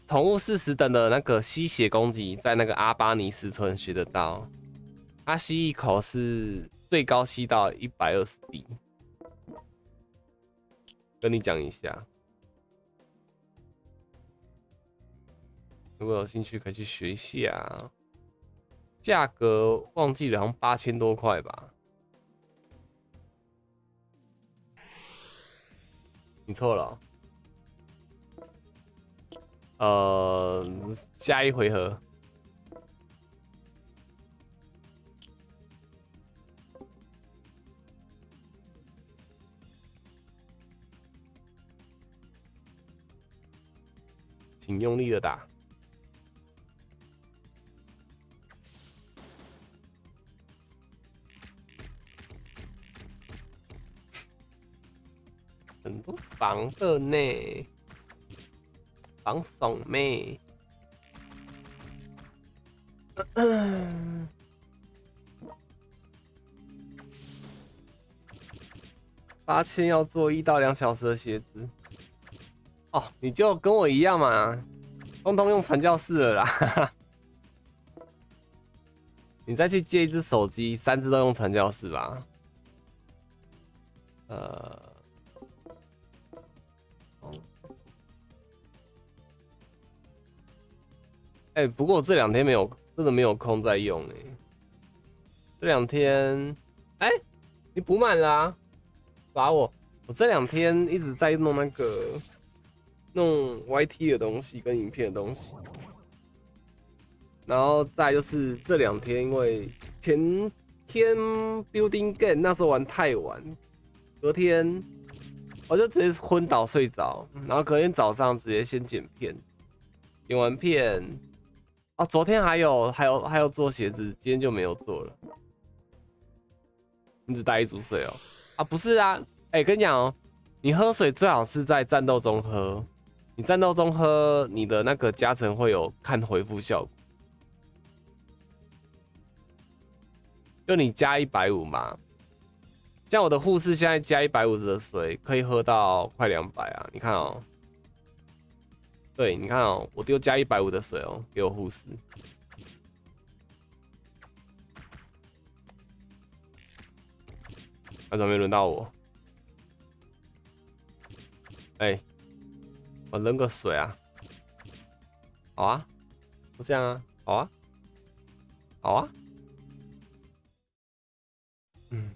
宠物40等的那个吸血攻击，在那个阿巴尼斯村学得到。它吸一口是最高吸到120滴。跟你讲一下，如果有兴趣，可以去学一下。价格忘记了，好像8000多块吧。你错了哦。下一回合。请用力的打。 很多防的呢，防爽妹。8000要做1到2小时的鞋子。哦，你就跟我一样嘛，通通用传教士了啦。你再去借一只手机，3只都用传教士吧。哎、欸，不过我这2天没有，真的没有空再用哎、欸。这2天，哎、欸，你补满了啊？把我这2天一直在弄那个弄 YT 的东西跟影片的东西，然后再就是这2天，因为前天 building game 那时候玩太晚，隔天我就直接昏倒睡着，然后隔天早上直接先剪片，剪完片。 哦，昨天还有做鞋子，今天就没有做了。你只带一组水哦？啊，不是啊，哎，跟你讲哦，你喝水最好是在战斗中喝，你战斗中喝，你的那个加成会有看回复效果。就你加150嘛，像我的护士现在加150的水可以喝到快200啊，你看哦。 对，你看哦，我丢加150的水哦，给我护士。那怎么没轮到我？哎，我扔个水啊！好啊，就这样啊，好啊，好啊。嗯。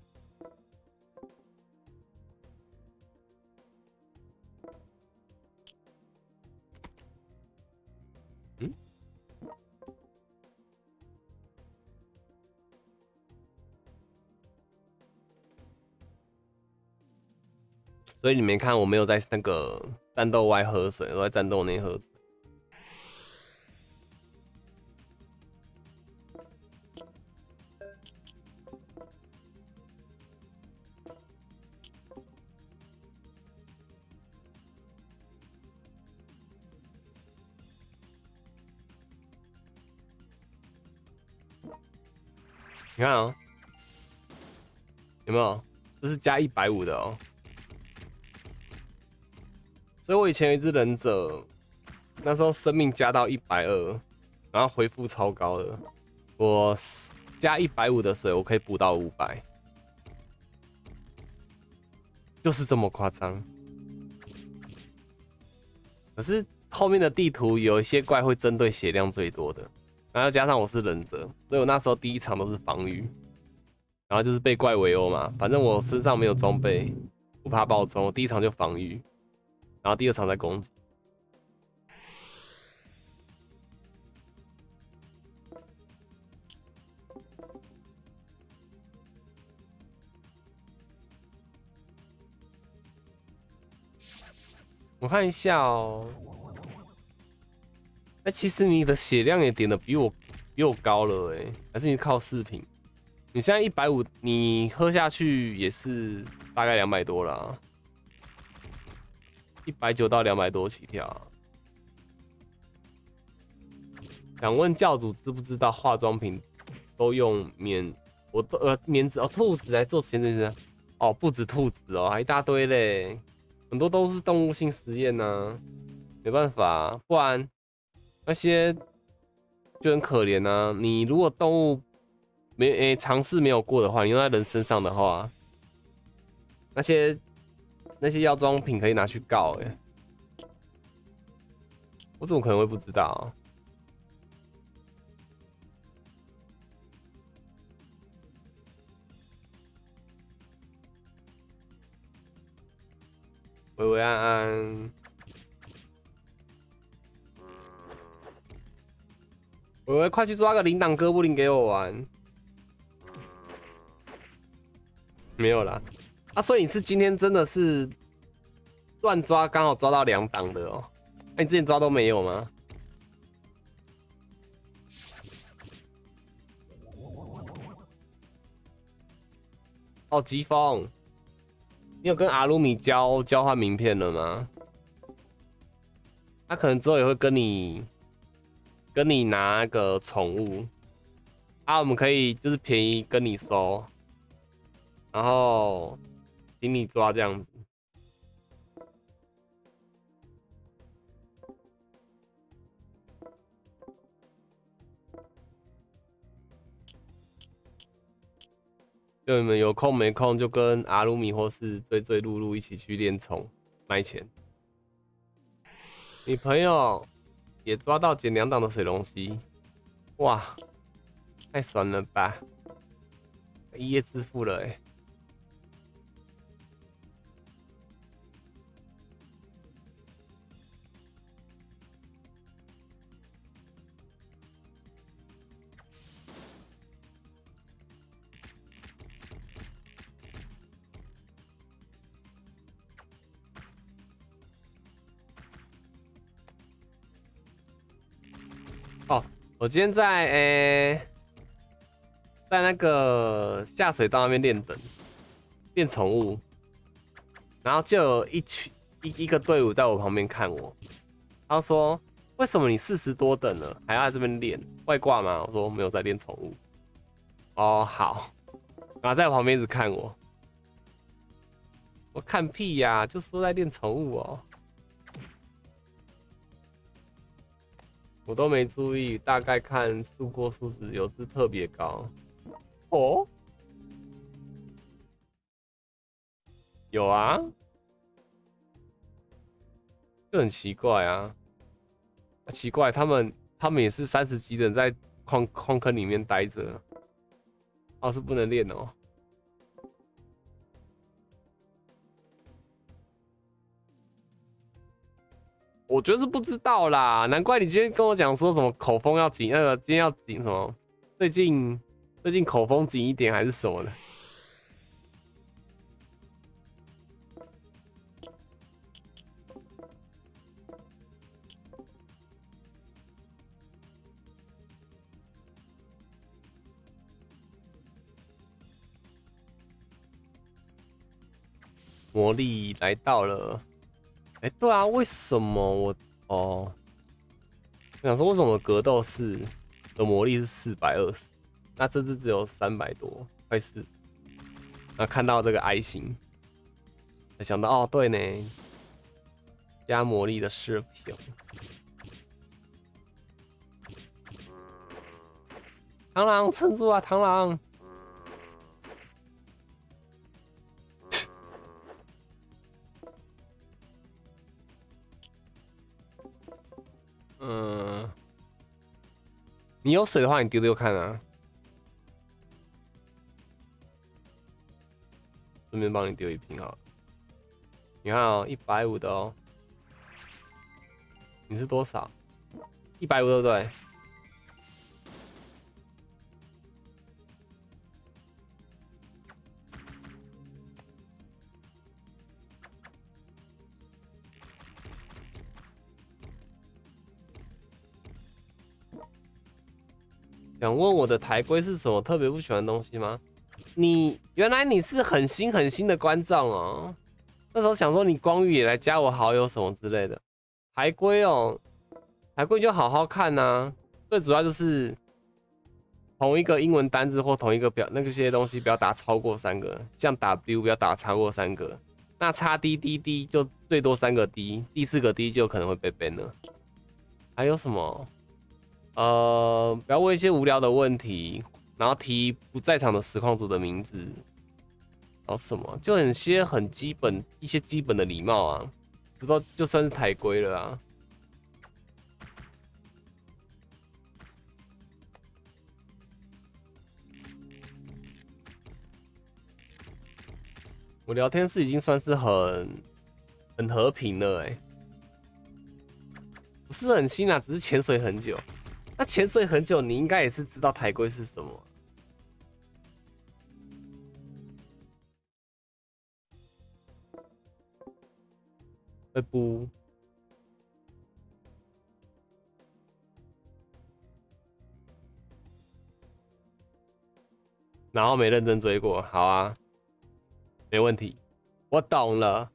所以你没看，我没有在那个战斗外喝水，我在战斗内喝水。你看哦，有没有？这是加150的哦。 所以我以前有一只忍者，那时候生命加到120，然后回复超高的。我加150的水，我可以补到500，就是这么夸张。可是后面的地图有一些怪会针对血量最多的，然后加上我是忍者，所以我那时候第一场都是防御，然后就是被怪围殴嘛。反正我身上没有装备，不怕爆冲，我第一场就防御。 然后第二场再攻击，我看一下哦。哎，其实你的血量也点的比我高了哎，还是你靠视频？你现在150，你喝下去也是大概200多了啊。 190到200多起跳、啊。想问教主知不知道化妆品都用棉，我都棉子哦，兔子来做实验这些哦，不止兔子哦，还一大堆嘞，很多都是动物性实验呐，没办法、啊，不然那些就很可怜呐、啊。你如果动物没尝试没有过的话，你用在人身上的话，那些。 那些药妆品可以拿去告哎，我怎么可能会不知道、啊？薇薇安安，薇薇，快去抓个铃铛哥布林给我玩！没有啦。 啊，所以你是今天真的是乱抓，刚好抓到2档的哦。那、你之前抓都没有吗？哦，疾风，你有跟阿鲁米交换名片了吗？他可能之后也会跟你拿那个宠物啊，我们可以就是便宜跟你收，然后。 请你抓这样子，就你们有空没空就跟阿鲁米或是追追露露一起去练宠卖钱。你朋友也抓到减2档的水龙吸，哇，太爽了吧！一夜致富了哎、欸。 我今天在那个下水道那边练等，变宠物，然后就有一个队伍在我旁边看我，他说：“为什么你40多等了，还要在这边练外挂吗？”我说：“没有在练宠物。”哦，好，然后在我旁边一直看我，我看屁呀、啊，就是说在练宠物哦。 我都没注意，大概看树过数值，有只特别高。哦，有啊，就很奇怪啊，奇怪，他们也是30几等在矿坑里面待着，哦，是不能练哦。 我觉得是不知道啦，难怪你今天跟我讲说什么口风要紧，那个今天要紧什么？最近口风紧一点还是什么的？魔力来到了。 哎、欸，对啊，为什么我哦？我想说，为什么格斗士的魔力是420，那这只只有300多，快4。那看到这个 I 型，才想到哦，对呢，加魔力的视频。螳螂撑住啊，螳螂！ 嗯，你有水的话，你丢丢看啊，顺便帮你丢一瓶好了。你看哦，150的哦，你是多少？150对不对？想问我的台规是什么特别不喜欢的东西吗？你原来你是很新的观众哦。那时候想说你光遇也来加我好友什么之类的。台规哦，台规就好好看啊。最主要就是同一个英文单字或同一个表那个些东西不要打超过3个，像 W 不要打超过3个，那 XDDD 就最多3个 D， 第4个 D 就可能会被 ban 了。还有什么？ 不要问一些无聊的问题，然后提不在场的实况组的名字，然后什么就很基本一些基本的礼貌啊，不知道就算是台规了啊。我聊天室已经算是很和平了欸，不是很新啊，只是潜水很久。 那潜水很久，你应该也是知道台规是什么。会不？然后没认真追过，好啊，没问题，我懂了，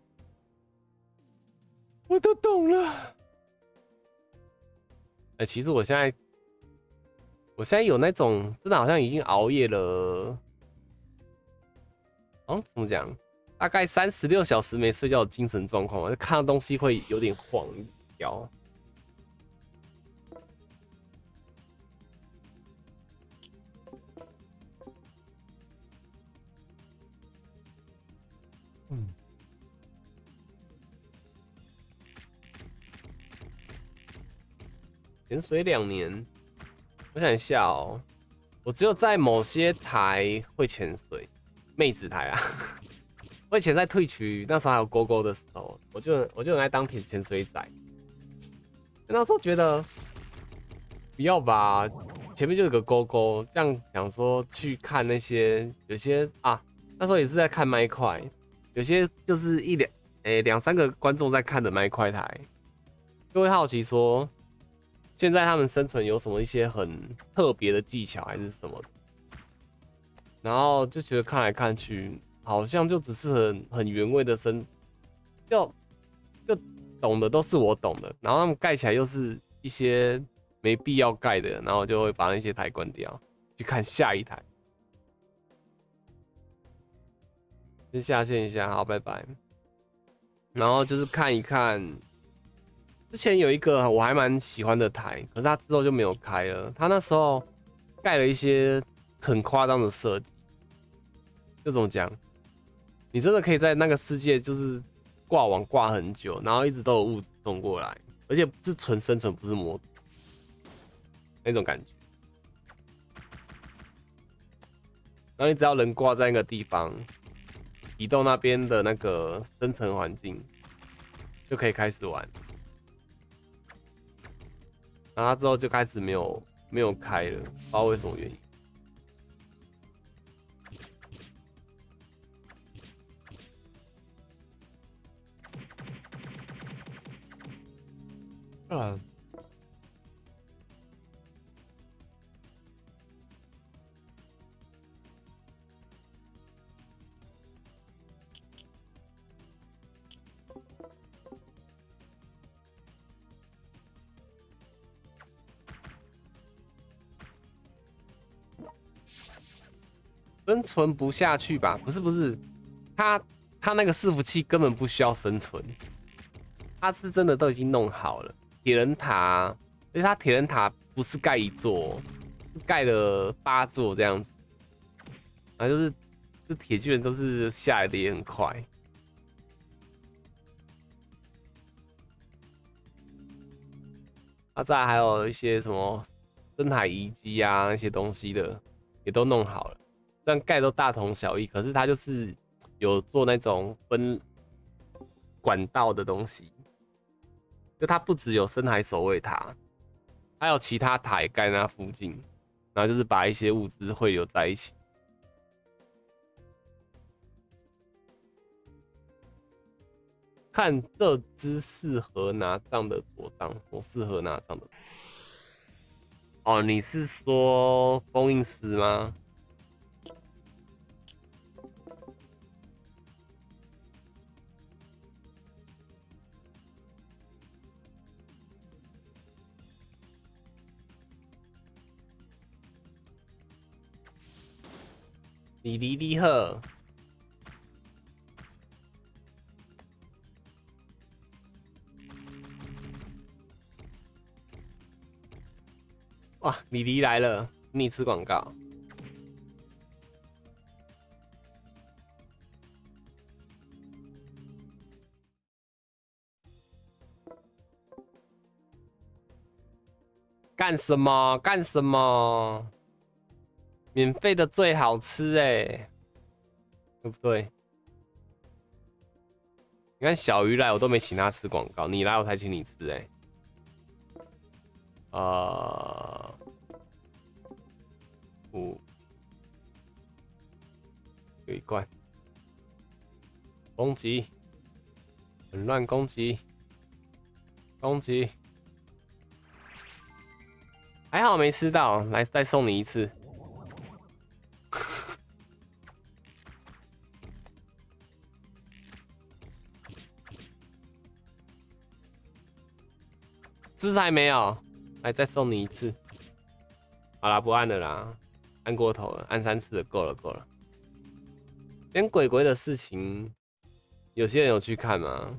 我都懂了。哎，其实我现在。 我现在有那种真的好像已经熬夜了，嗯，怎么讲？大概36小时没睡觉的精神状况，就看到东西会有点晃摇。嗯。 潜水2年。 我想一下哦，我只有在某些台会潜水，妹子台啊。我以前在退群，那时候还有勾勾的时候，我就很爱当潜水仔。那时候觉得不要吧，前面就有个勾勾，这样想说去看那些有些啊，那时候也是在看麦块，有些就是2、3个观众在看的麦块台，就会好奇说。 现在他们生存有什么一些很特别的技巧还是什么的，然后就觉得看来看去，好像就只是很原味的生，就懂的都是我懂的，然后他们盖起来又是一些没必要盖的，然后就会把那些台关掉，去看下一台。先下线一下，好，拜拜。然后就是看一看，之前有一个我还蛮喜欢的台，可是它之后就没有开了。它那时候盖了一些很夸张的设计，就怎么讲，你真的可以在那个世界就是挂网挂很久，然后一直都有物质送过来，而且是纯生存，不是模组那种感觉。然后你只要人挂在那个地方。 移动那边的那个生成环境，就可以开始玩。然后之后就开始没有开了，不知道为什么原因。生存不下去吧？不是，他那个伺服器根本不需要生存，他是真的都已经弄好了铁人塔，而且他铁人塔不是盖一座，盖了8座这样子，然后就是这铁巨人都是下来的也很快。 再来还有一些什么深海遗迹啊那些东西的，也都弄好了。虽然盖都大同小异，可是它就是有做那种分管道的东西。就它不只有深海守卫塔，还有其他塔也盖在那附近，然后就是把一些物资汇流在一起。看这只适合拿杖的左杖，我适合拿杖的。哦，你是说封印师吗？你离离赫。 哇，李黎来了，逆吃广告。干什么？干什么？免费的最好吃哎，对不对？你看小鱼来，我都没请他吃广告，你来我才请你吃哎。 五有一罐攻击，很乱攻击，攻击，还好没吃到，来再送你一次。姿态没有。 来，再送你一次。好啦，不按了啦，按过头了，按3次的够了，够了。连鬼鬼的事情，有些人有去看吗？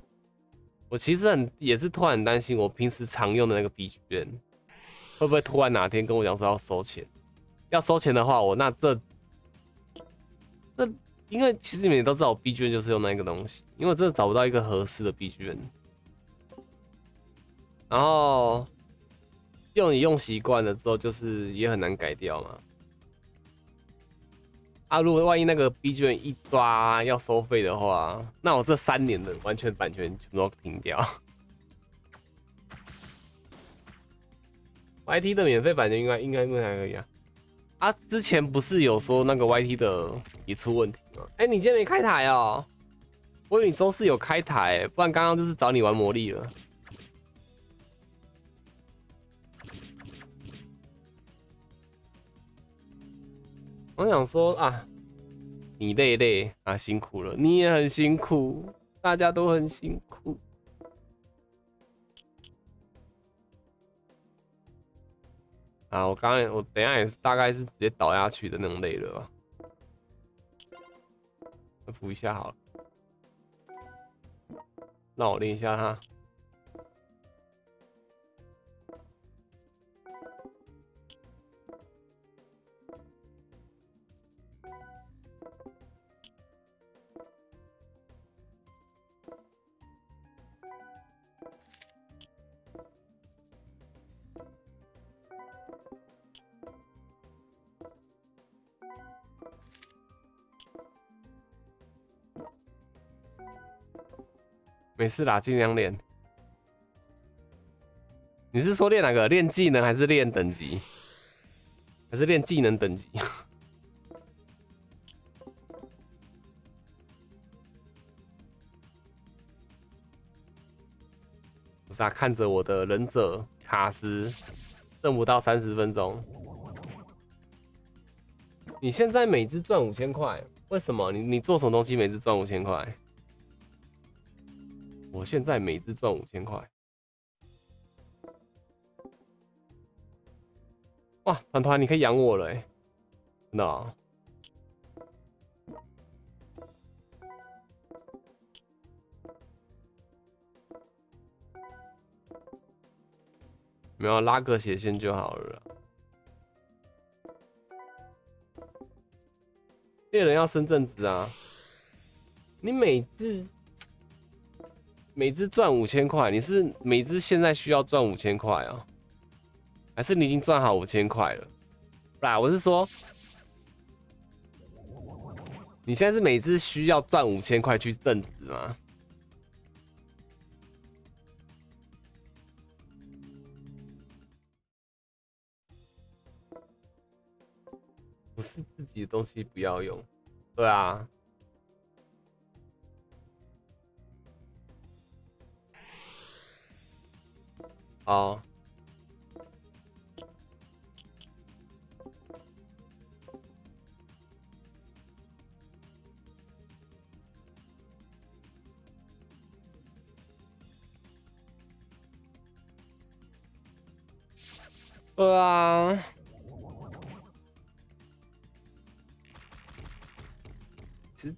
我其实也是突然担心，我平时常用的那个 B 卷，会不会突然哪天跟我讲说要收钱？要收钱的话，我那这，因为其实你们也都知道，我 B 卷就是用那个东西，因为我真的找不到一个合适的 B 卷，然后。 用习惯了之后，就是也很难改掉嘛。啊，如果万一那个 B 卷一抓要收费的话，那我这3年的完全版权全部都停掉。YT 的免费版权应该还可以啊。啊，之前不是有说那个 YT 的也出问题吗？哎、欸，你今天没开台哦、喔？我以为你周四有开台、欸，不然刚刚就是找你玩魔力了。 我想说啊，你累累啊，辛苦了，你也很辛苦，大家都很辛苦。啊，我等一下也是大概是直接倒下去的那种累了吧。那补一下好了，让我练一下它。 没事啦，尽量练。你是说练哪个？练技能还是练等级？还是练技能等级？不是啊，看着我的忍者卡斯，剩不到30分钟。你现在每只赚5000块，为什么？你做什么东西每只赚5000块？ 我现在每次赚5000块，哇！团团，你可以养我了哎、欸，真的、喔。没有拉个斜线就好了。猎人要升正职啊，你每次。 每只赚5000块，你是每只现在需要赚5000块啊？还是你已经赚好5000块了？不啦，我是说，你现在是每只需要赚5000块去增值吗？不是自己的东西不要用，对啊。 好，对啊，其实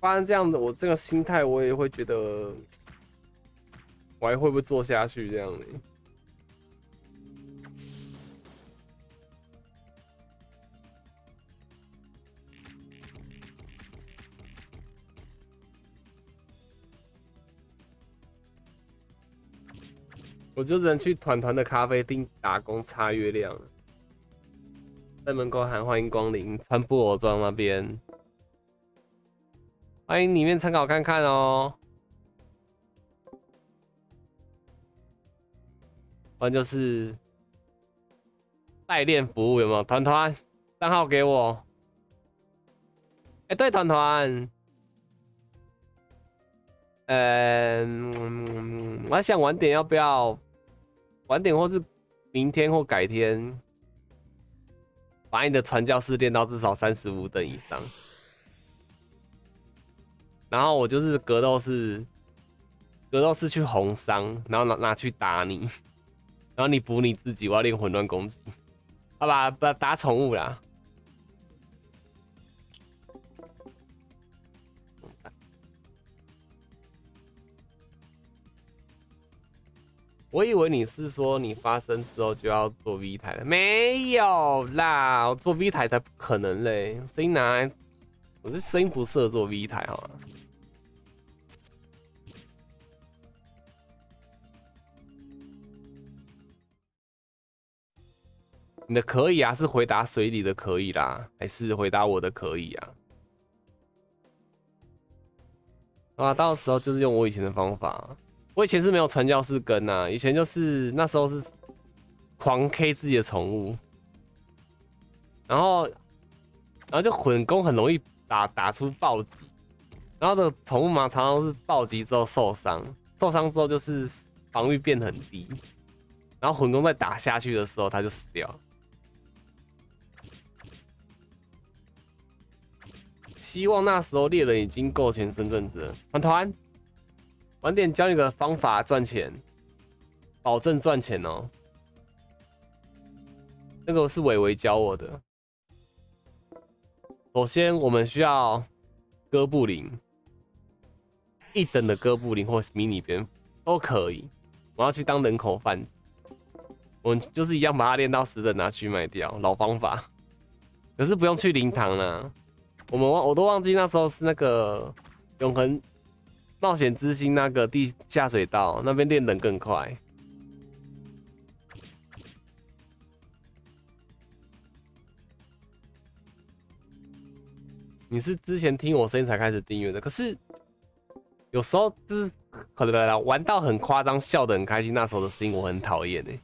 发生这样的我这个心态，我也会觉得，我还会不会做下去这样的？ 我就只能去团团的咖啡厅打工擦月亮了，在门口喊欢迎光临，穿布偶装那边，欢迎里面参考看看哦。不然就是代练服务有没有？团团账号给我。哎，对，团团。 我还想晚点，要不要晚点，或是明天或改天，把你的传教士练到至少35等以上。然后我就是格斗士去红伤，然后拿去打你，然后你补你自己，我要练混乱攻击，好吧，不打宠物啦。 我以为你是说你发生之后就要做 V 台了，没有啦，我做 V 台才不可能嘞，声音拿来，我这声音不适合做 V 台好了。你的可以啊，是回答水里的可以啦，还是回答我的可以啊？啊，到时候就是用我以前的方法。 我以前是没有传教士跟啊，以前就是那时候是狂 K 自己的宠物，然后就混攻很容易打出暴击，然后的宠物嘛常常是暴击之后受伤，受伤之后就是防御变很低，然后混攻在打下去的时候它就死掉了。希望那时候猎人已经够钱生阵子了。团团，晚点教你个方法赚钱，保证赚钱哦。那个是伟伟教我的。首先，我们需要哥布林，一等的哥布林或迷你蝙蝠都可以。我要去当人口贩子，我们就是一样把它练到10等，拿去卖掉，老方法。可是不用去灵堂啦。 我都忘记那时候是那个永恒冒险之星那个地下水道那边练人更快。你是之前听我声音才开始订阅的，可是有时候就是可能玩到很夸张，笑得很开心，那时候的声音我很讨厌哎，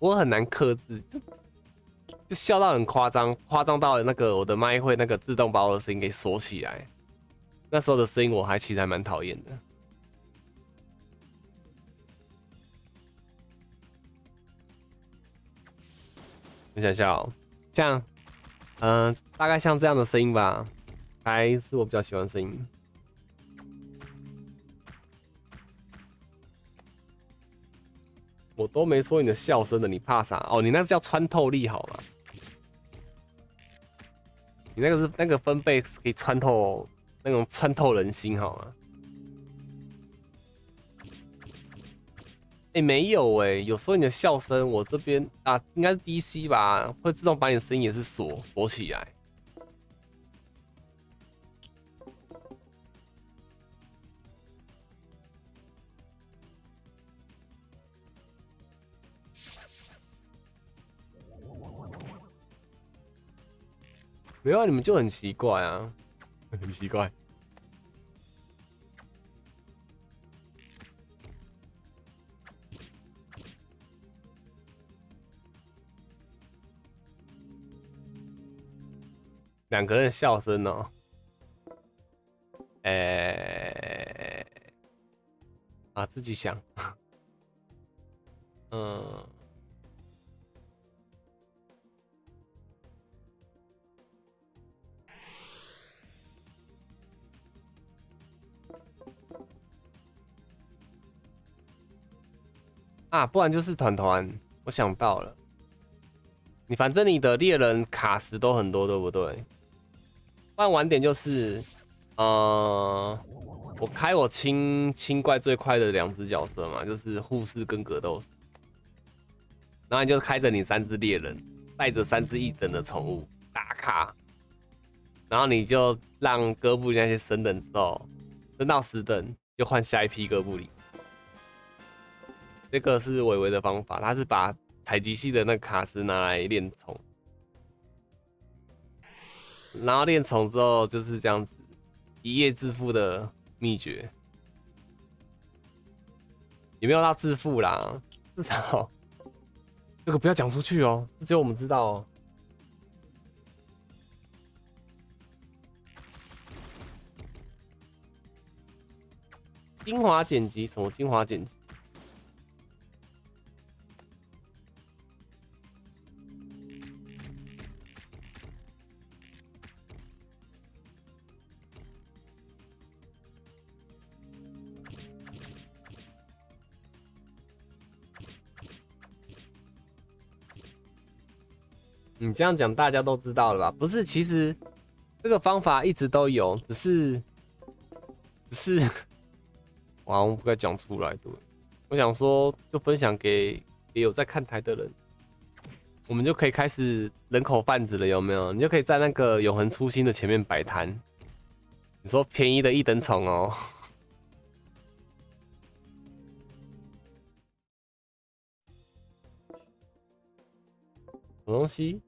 我很难克制。 就笑到很夸张，夸张到那个我的麦会那个自动把我的声音给锁起来。那时候的声音我还其实还蛮讨厌的。你想笑、喔，像，大概像这样的声音吧，还是我比较喜欢的声音。我都没说你的笑声的，你怕啥？哦，你那是叫穿透力好吗？ 你那个是那个分贝可以穿透那种穿透人心，好吗？哎、欸，没有哎、欸，有时候你的笑声，我这边啊，应该是 DC 吧，会自动把你的声音也是锁起来。没有、啊，你们就很奇怪啊，很奇怪。两个人笑声哦、喔，自己想，嗯。 啊，不然就是团团，我想到了，你反正你的猎人卡石都很多，对不对？不然晚点就是，我开我清怪最快的2只角色嘛，就是护士跟格斗士，然后你就开着你3只猎人，带着3只1等的宠物打卡，然后你就让哥布林那些升等之后，升到10等就换下一批哥布林。 这个是伟伟的方法，他是把采集系的那个卡斯拿来练宠，然后练宠之后就是这样子一夜致富的秘诀，也没有到致富啦，至少这个不要讲出去哦、喔，只有我们知道哦、喔。精华剪辑什么？精华剪辑？ 你这样讲，大家都知道了吧？不是，其实这个方法一直都有，只是，哇，我不该讲出来对。我想说，就分享给也有在看台的人，我们就可以开始人口贩子了，有没有？你就可以在那个永恒初心的前面摆摊，你说便宜的1等宠哦。 什么东西？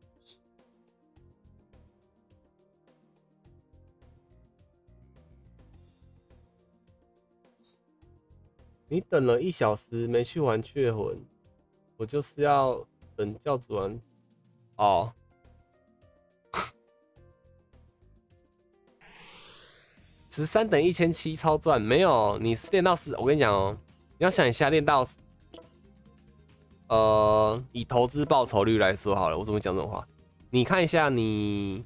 你等了1小时没去玩雀魂，我就是要等教主玩哦。13等1700超赚，没有，你练到10，我跟你讲哦，你要想一下练到。 以投资报酬率来说好了，我怎么讲这种话？你看一下你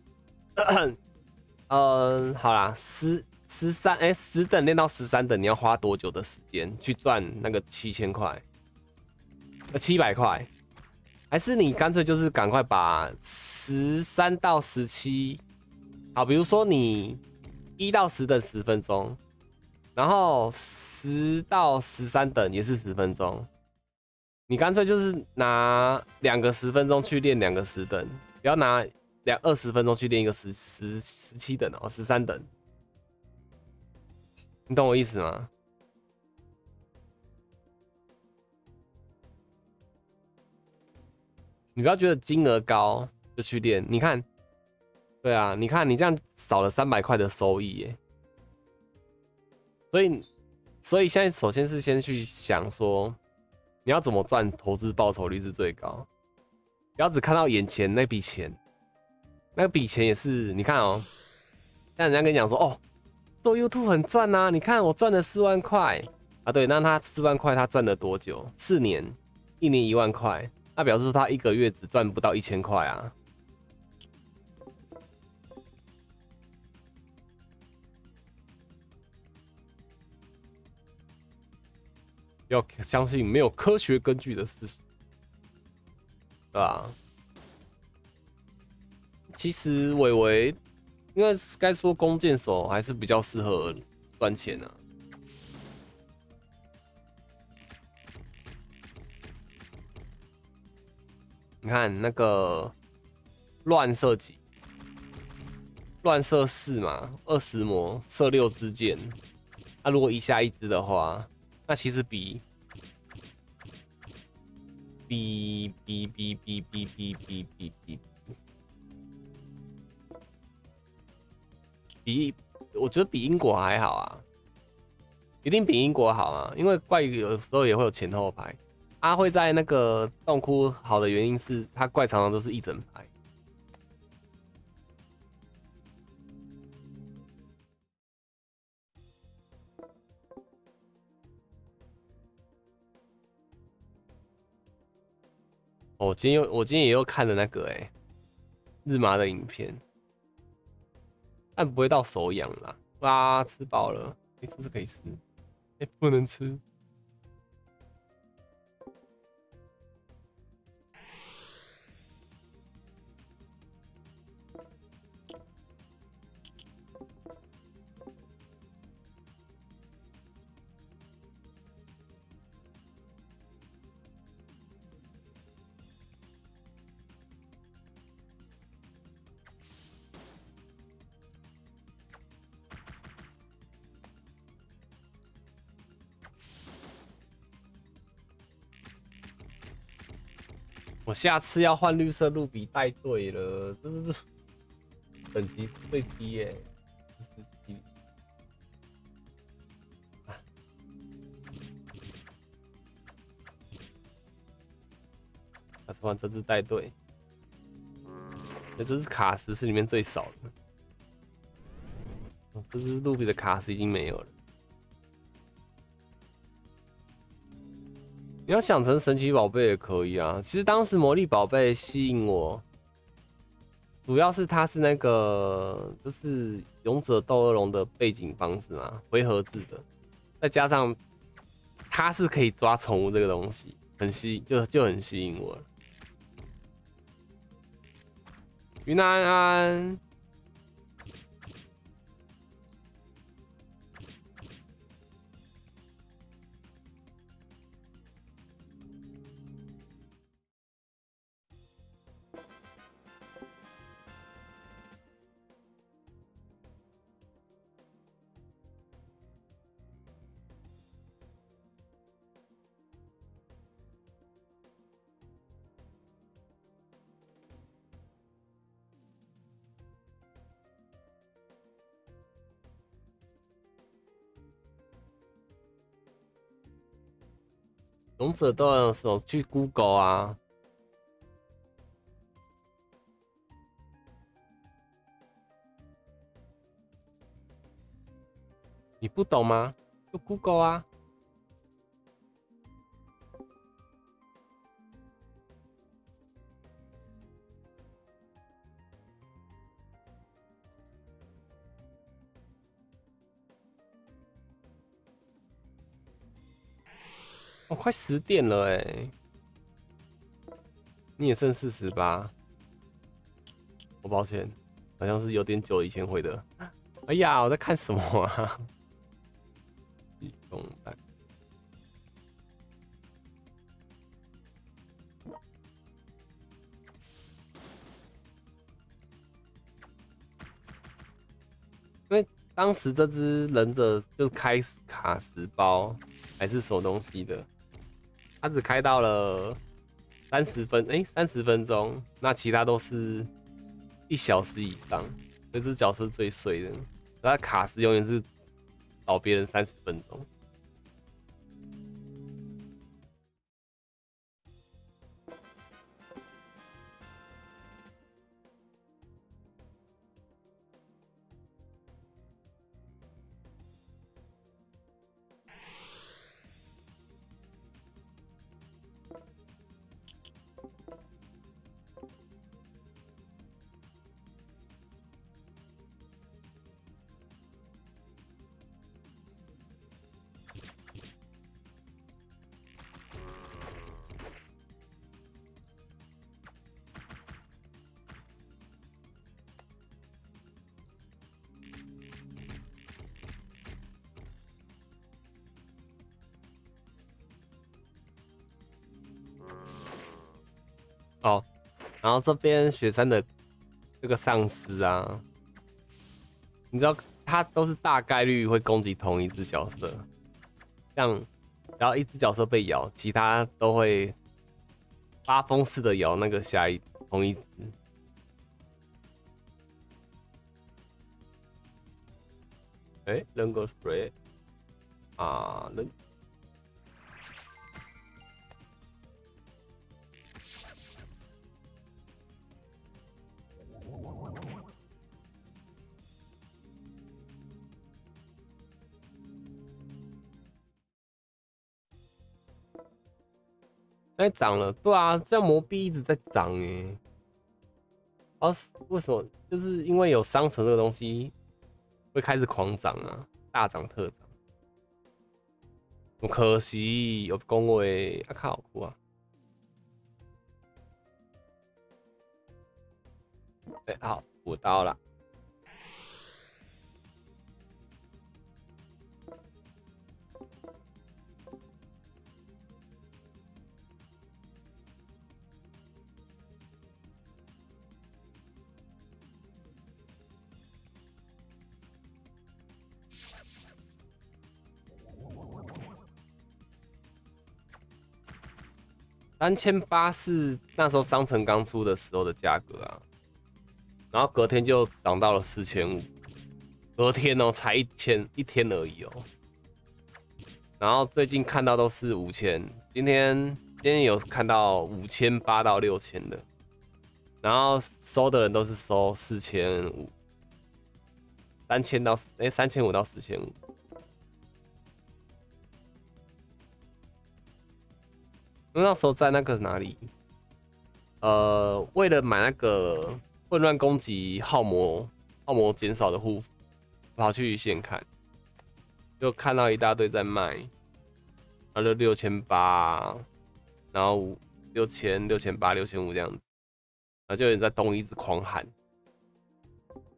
好啦，13，哎，10等练到13等，你要花多久的时间去赚那个7000块？700块？还是你干脆就是赶快把13到17，好，比如说你1到10等10分钟，然后10到13等也是10分钟。 你干脆就是拿2个10分钟去练2个10等，不要拿20分钟去练一个17等哦，13等。你懂我意思吗？你不要觉得金额高就去练，你看，对啊，你看你这样少了300块的收益耶。所以现在首先是先去想说。 你要怎么赚投资报酬率是最高？不要只看到眼前那笔钱，那笔钱也是你看哦。但人家跟你讲说，哦，做 YouTube 很赚呐、啊，你看我赚了4万块啊，对，那他4万块他赚了多久？4年，1年1万块，那表示他1个月只赚不到1000块啊。要相信没有科学根据的事实，对吧？其实伟伟，因为该说弓箭手还是比较适合赚钱啊。你看那个乱射击，乱射4嘛，20模射6支箭，那、如果一下1支的话。 那其实比，我觉得比英国还好啊，一定比英国好啊，因为怪鱼有时候也会有前后排，阿慧在那个洞窟好的原因是他怪常常都是一整排。 我今天也又看了那个日麻的影片，但不会到手痒啦。哇，吃饱了，这是可以吃，不能吃。我下次要换绿色露比带队了，这等级最低耶、下次换这只带队，这只卡石是里面最少的，这只露比的卡石已经没有了。 你要想成神奇宝贝也可以啊。其实当时魔力宝贝吸引我，主要是它是那个就是勇者斗恶龙的背景方式嘛，回合制的，再加上它是可以抓宠物这个东西，就很吸引我了。云安安。 勇者斗恶龙，去 Google 啊！你不懂吗？就 Google 啊！我、哦、快10点了哎，你也剩48，我抱歉，好像是有点久以前回的。哎呀，我在看什么啊？用蛋。 因为当时这只忍者就是开卡石包还是什么东西的，他只开到了30分，30分钟，那其他都是1小时以上。这只角色最碎的，他卡石永远是找别人30分钟。哦，然后这边雪山的这个丧尸啊，你知道它都是大概率会攻击同一只角色，像然后一只角色被咬，其他都会发疯似的咬那个同一只。哎，扔个水啊，扔。 该涨了，对啊，这样魔币一直在涨哎。哦，为什么？就是因为有商城这个东西会开始狂涨啊，大涨特涨。可惜有恭维，啊靠，好酷啊！哎、欸，好，补刀了。 3800是那时候商城刚出的时候的价格啊，然后隔天就涨到了4500，隔天哦、喔、才1000，一天而已哦、喔。然后最近看到都是5000，今天有看到5800到6000的，然后收的人都是收4500，3500到4500。 那时候在那个哪里？为了买那个混乱攻击耗魔减少的护符，跑去现看，就看到一大堆在卖，然后就6800，然后6000、6800、6500这样子，然后就有人在东一直狂喊，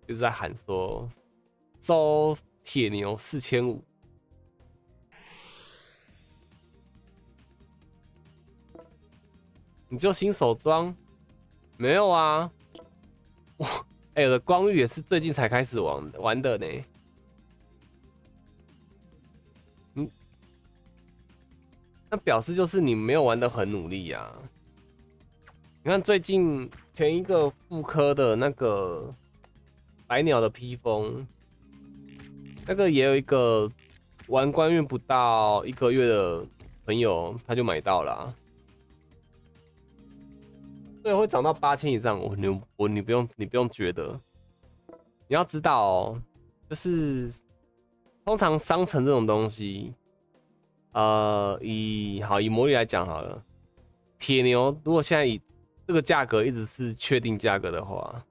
就是在喊说收铁牛4500。 你就新手装？没有啊，哇！哎、欸，我的光遇也是最近才开始玩的呢。嗯，那表示就是你没有玩得很努力呀、啊。你看最近前一个副科的那个白鸟的披风，那个也有一个玩官运不到1个月的朋友，他就买到了、啊。 对，会涨到8000以上，你不用觉得，你要知道哦，就是通常商城这种东西，以魔力来讲好了，铁牛如果现在以这个价格一直是确定价格的话，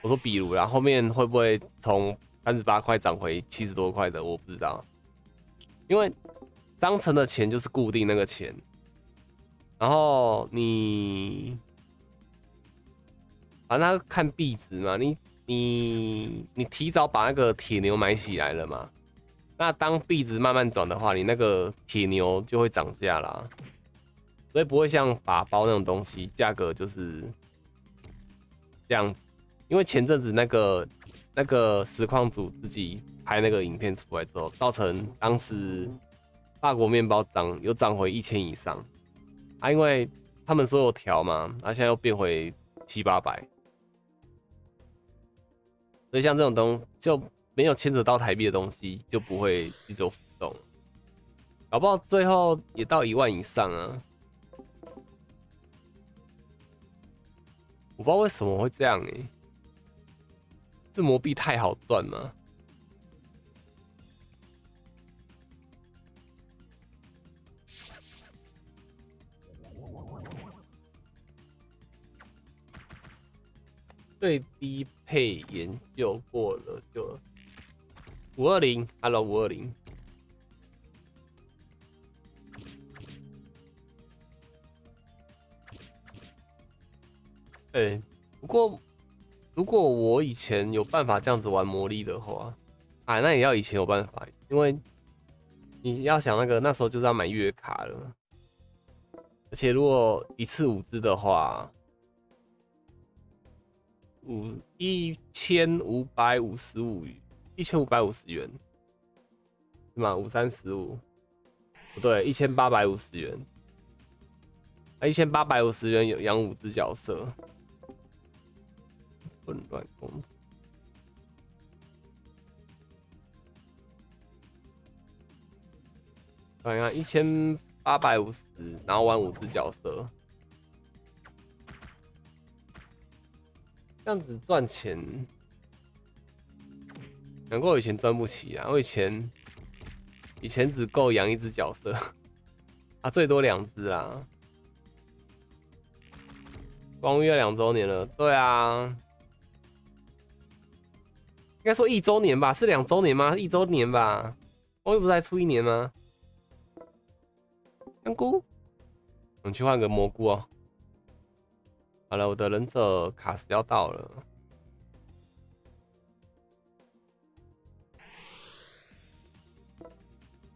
我说比如啦，后面会不会从38块涨回70多块的，我不知道，因为章程的钱就是固定那个钱，然后你反正他看币值嘛，你提早把那个铁牛买起来了嘛，那当币值慢慢转的话，你那个铁牛就会涨价啦，所以不会像法包那种东西价格就是这样子，因为前阵子那个实况组自己拍那个影片出来之后，造成当时法国面包有涨回1000以上啊，因为他们说有调嘛，啊现在又变回700-800，所以像这种东西就没有牵扯到台币的东西就不会一直浮动，搞不好最后也到1万以上啊，我不知道为什么会这样欸，自磨币太好赚吗？最低配研究过了，就520 ，Hello 520。欸，不过如果我以前有办法这样子玩魔力的话，啊，那也要以前有办法，因为你要想那时候就是要买月卡了，而且如果一次5只的话。1550元，是吗？5315，不对，1850元。啊，1850元有养5只角色，混乱公主。看看1850，然后玩5只角色。这样子赚钱，难怪我以前赚不起啊！我以前只够养1只角色，啊，最多2只啊。光遇要2周年了，对啊，应该说1周年吧？是2周年吗？1周年吧？光遇不是才出1年吗？香菇，我们去换个蘑菇哦。好了，我的忍者卡斯要到了。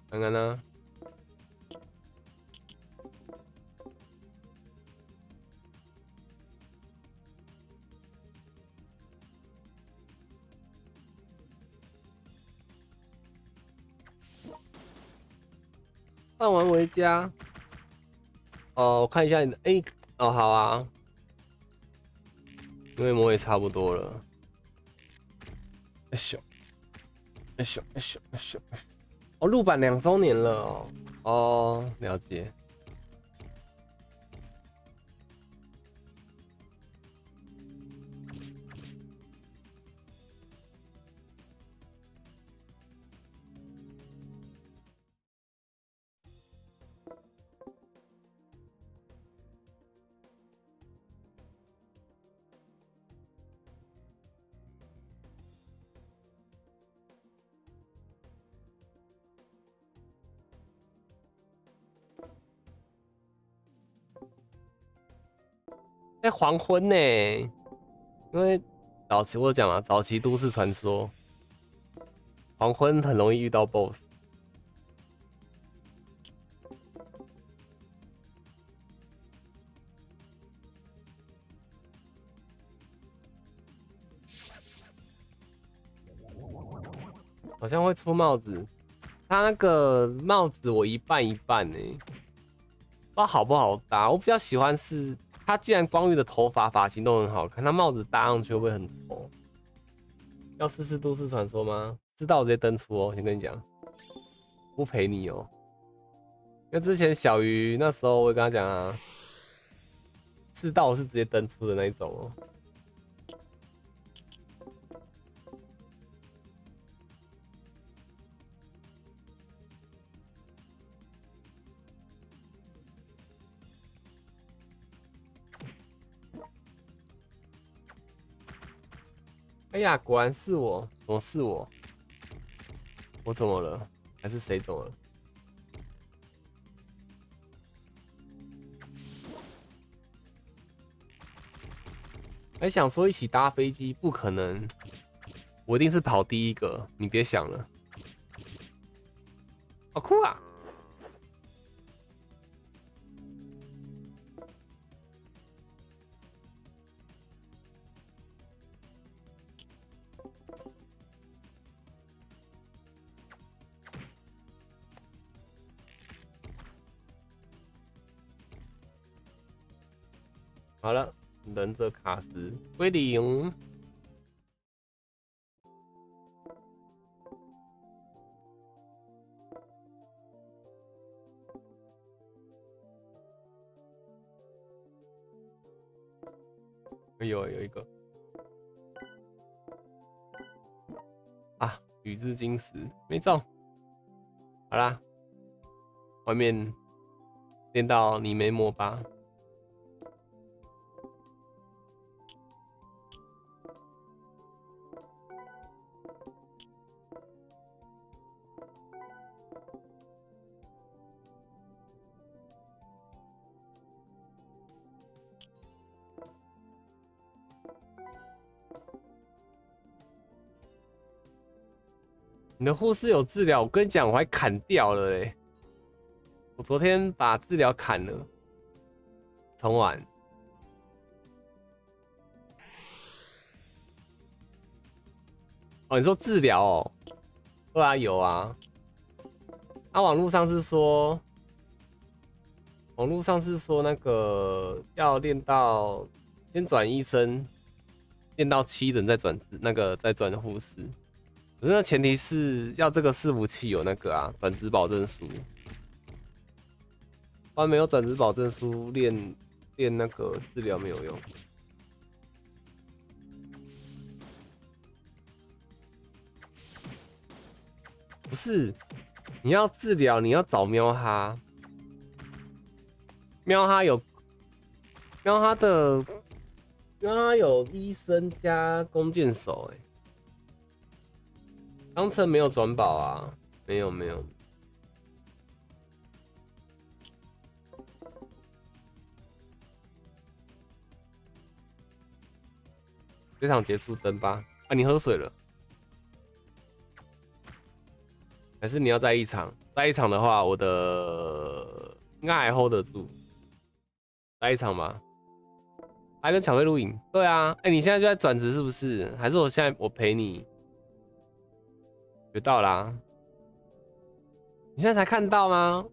看看呢，放完回家。哦，我看一下你的，哎，哦，好啊。因为魔也差不多了，哎咻，哎咻，哎咻，哎咻，哦，陆版2周年了哦，哦，了解。在黄昏呢，因为早期我讲嘛，早期都市传说，黄昏很容易遇到 BOSS。好像会出帽子，他那个帽子我一半呢，不知道好不好搭，我比较喜欢是。他既然光遇的头发型都很好看，他帽子搭上去会不会很丑？要试试都市传说吗？知道我直接登出哦，先跟你讲，不陪你哦。因为之前小鱼那时候我也跟他讲啊，知道我是直接登出的那一种哦。哎呀，果然是我！怎么是我？我怎么了？还是谁怎么了？还想说一起搭飞机，不可能，我一定是跑第一个，你别想了。好酷啊！好了，忍者卡斯归零。有一个啊，宇治金石没中。好啦，外面练到你没魔吧。 你的护士有治疗，我跟你讲，我还砍掉了欸。我昨天把治疗砍了，重玩。哦，你说治疗哦？对啊，有啊。啊，网络上是说那个要练到先转医生，练到7等再转那个再转护士。 可是那前提是要这个伺服器有那个啊转职保证书，不然没有转职保证书练那个治疗没有用。不是，你要治疗你要找喵哈，喵哈有医生加弓箭手欸。 商城没有转保啊，没有。这场结束灯吧？啊，你喝水了？还是你要再一场？再一场的话，我的应该还 hold 得住。再一场吧。还跟巧克力录影？对啊，哎，你现在就在转职是不是？还是我现在我陪你？ 学到啦、啊！你现在才看到吗？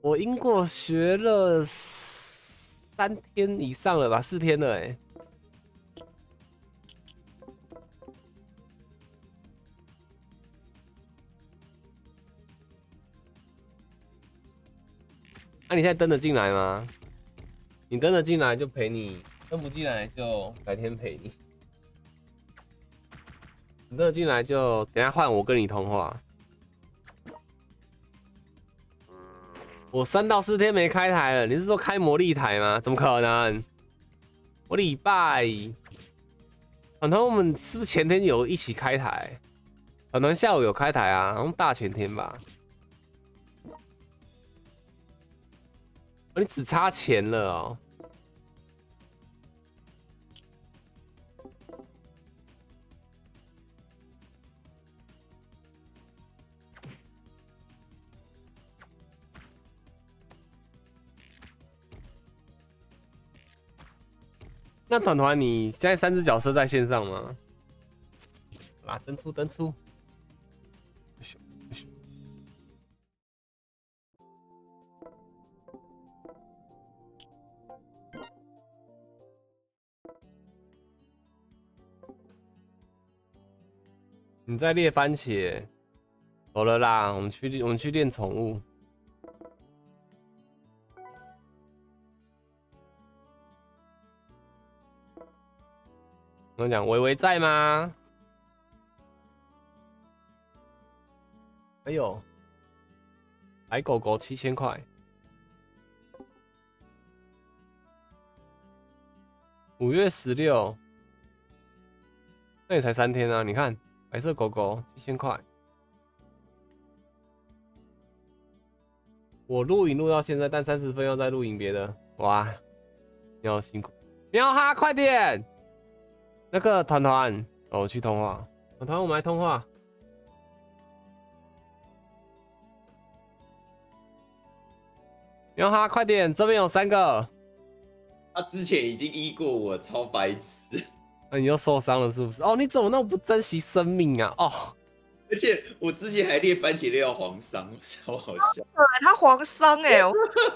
我英国学了3天以上了吧，4天了哎、欸。那、啊、你现在登得进来吗？你登得进来就陪你，登不进来就改天陪你。 乐进来就等下换我跟你通话。我3到4天没开台了，你是说开魔力台吗？怎么可能？我礼拜，团团我们是不是前天有一起开台？团团下午有开台啊，好像大前天吧。你只差钱了哦。 那团团，你现在3只角色在线上吗？啊，登出。不行。你在猎番茄？走了啦，我们去练宠物。 我讲维维在吗？哎呦，白狗狗7000块。5月16，那也才3天啊！你看，白色狗狗7000块。我录影录到现在，但30分要再录影别的，哇，你好辛苦。喵哈，快点！那个团团，哦，我去通话。团团，我们来通话。喵哈，快点！这边有3个。他之前已经医过我，超白痴。那、你又受伤了是不是？哦，你怎么那么不珍惜生命啊？哦。 而且我之前还列番茄列到黄伤，超好笑。他黄伤哎，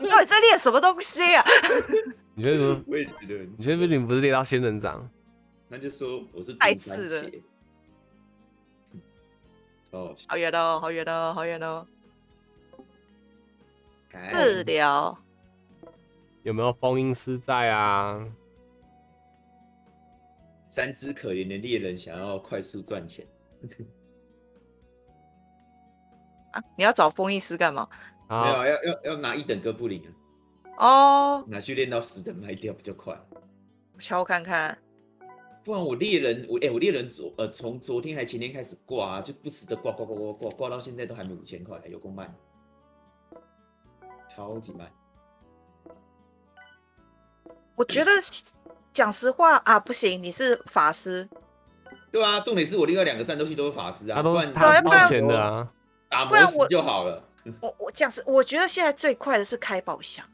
你到底在列什么东西啊？你觉得？我也觉得。你觉得你不是列到仙人掌？那就说我是太次了。哦，好远哦，好远哦，好远哦。治疗有没有封印师在啊？3只可怜的猎人想要快速赚钱。啊、你要找封印师干嘛？没有，要拿1等哥布林啊！哦，拿去练到10等卖掉比较快。敲看看，不然我猎人，我猎人从昨天还前天开始挂、啊，就不时的挂到现在都还没5000块，有够慢，超级慢。我觉得讲实话啊，不行，你是法师。对啊，重点是我另外2个战斗系都是法师啊，不然他掏钱的啊。 打模式就好了。我讲是，我觉得现在最快的是开宝箱，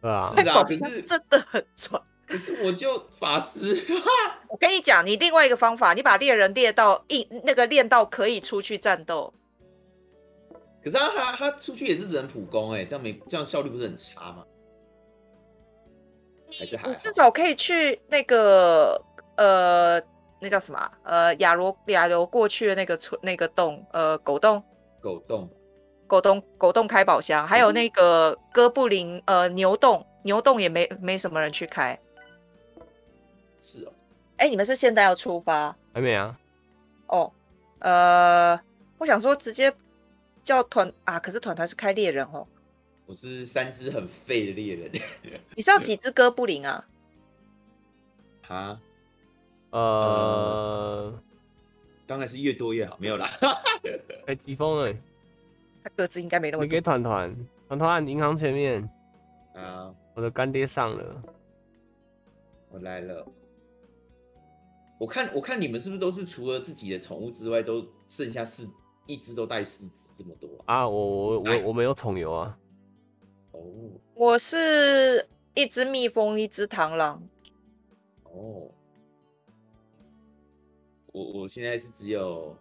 啊，开宝箱真的很赚。可是我就法师，我跟你讲，你另外一个方法，你把猎人猎到练到可以出去战斗。可是他出去也是只能普攻哎，这样效率不是很差吗？还是还好，至少可以去那个那叫什么、啊？亚罗过去的那个洞，狗洞。 狗洞开宝箱，还有那个哥布林牛洞也没什么人去开。是哦，哎、欸，你们是现在要出发？还没啊。哦，我想说直接叫团啊，可是团团是开猎人哦。我是3只很废的猎人。你是要几只哥布林啊？啊？当然是越多越好，没有啦。哎，疾风哎，他个子应该没那么。你给团团银行前面啊，我的干爹上了，我来了。我看你们是不是都是除了自己的宠物之外，都剩下一只都带4只这么多啊？我没有宠油啊。哦，我是1只蜜蜂，1只螳螂。哦。 我现在是只有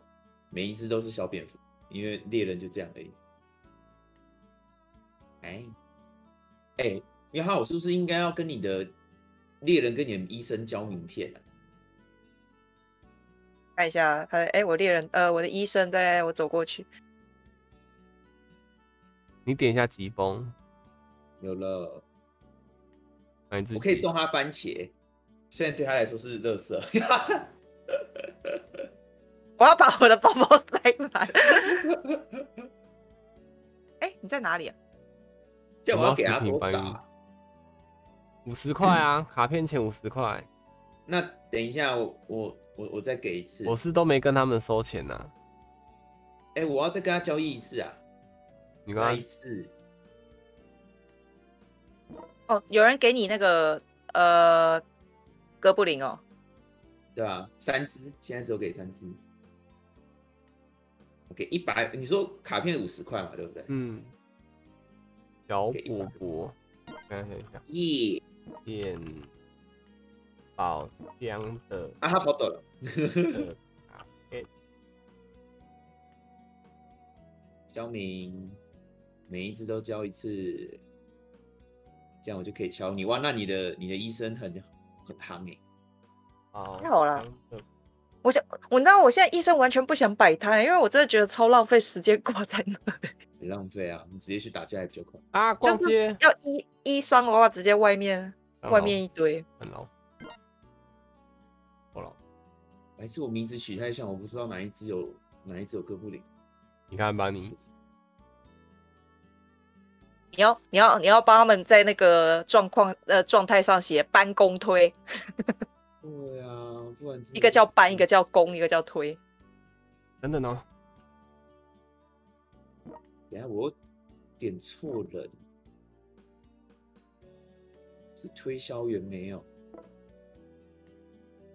每一只都是小蝙蝠，因为猎人就这样而已。哎，你好，我是不是应该要跟你的猎人跟你的医生交名片啊？看一下他，我猎人，我的医生在我走过去。你点一下疾风，有了。我可以送他番茄，虽然对他来说是垃圾。我要把我的包包塞满。哎，你在哪里啊？这样我要给他多少啊？50块啊，卡片钱50块。那等一下，我再给一次。我是都没跟他们收钱呐。哎，我要再跟他交易一次啊。你跟他一次。哦，有人给你那个哥布林哦。 对啊，3只，现在只有给3只。我给100，你说卡片50块嘛，对不对？嗯。小果果，看一下。耶，电宝箱的啊，他跑走了。交明，每一只都交1次，这样我就可以敲你。哇，那你的医生很夯哎。 太好了，我知道我现在医生完全不想摆摊，因为我真的觉得超浪费时间挂在那里。很浪费啊，你直接去打架也比较快啊。逛街要医伤的话，直接外面一堆。很老，好老，还是我名字取太像，我不知道哪一只有哥布林。你看吧，你要帮他们在那个状态上写搬弓推。对啊，不然一个叫搬，一个叫攻，一个叫推。等等哦，等下我点错人，是推销员没有？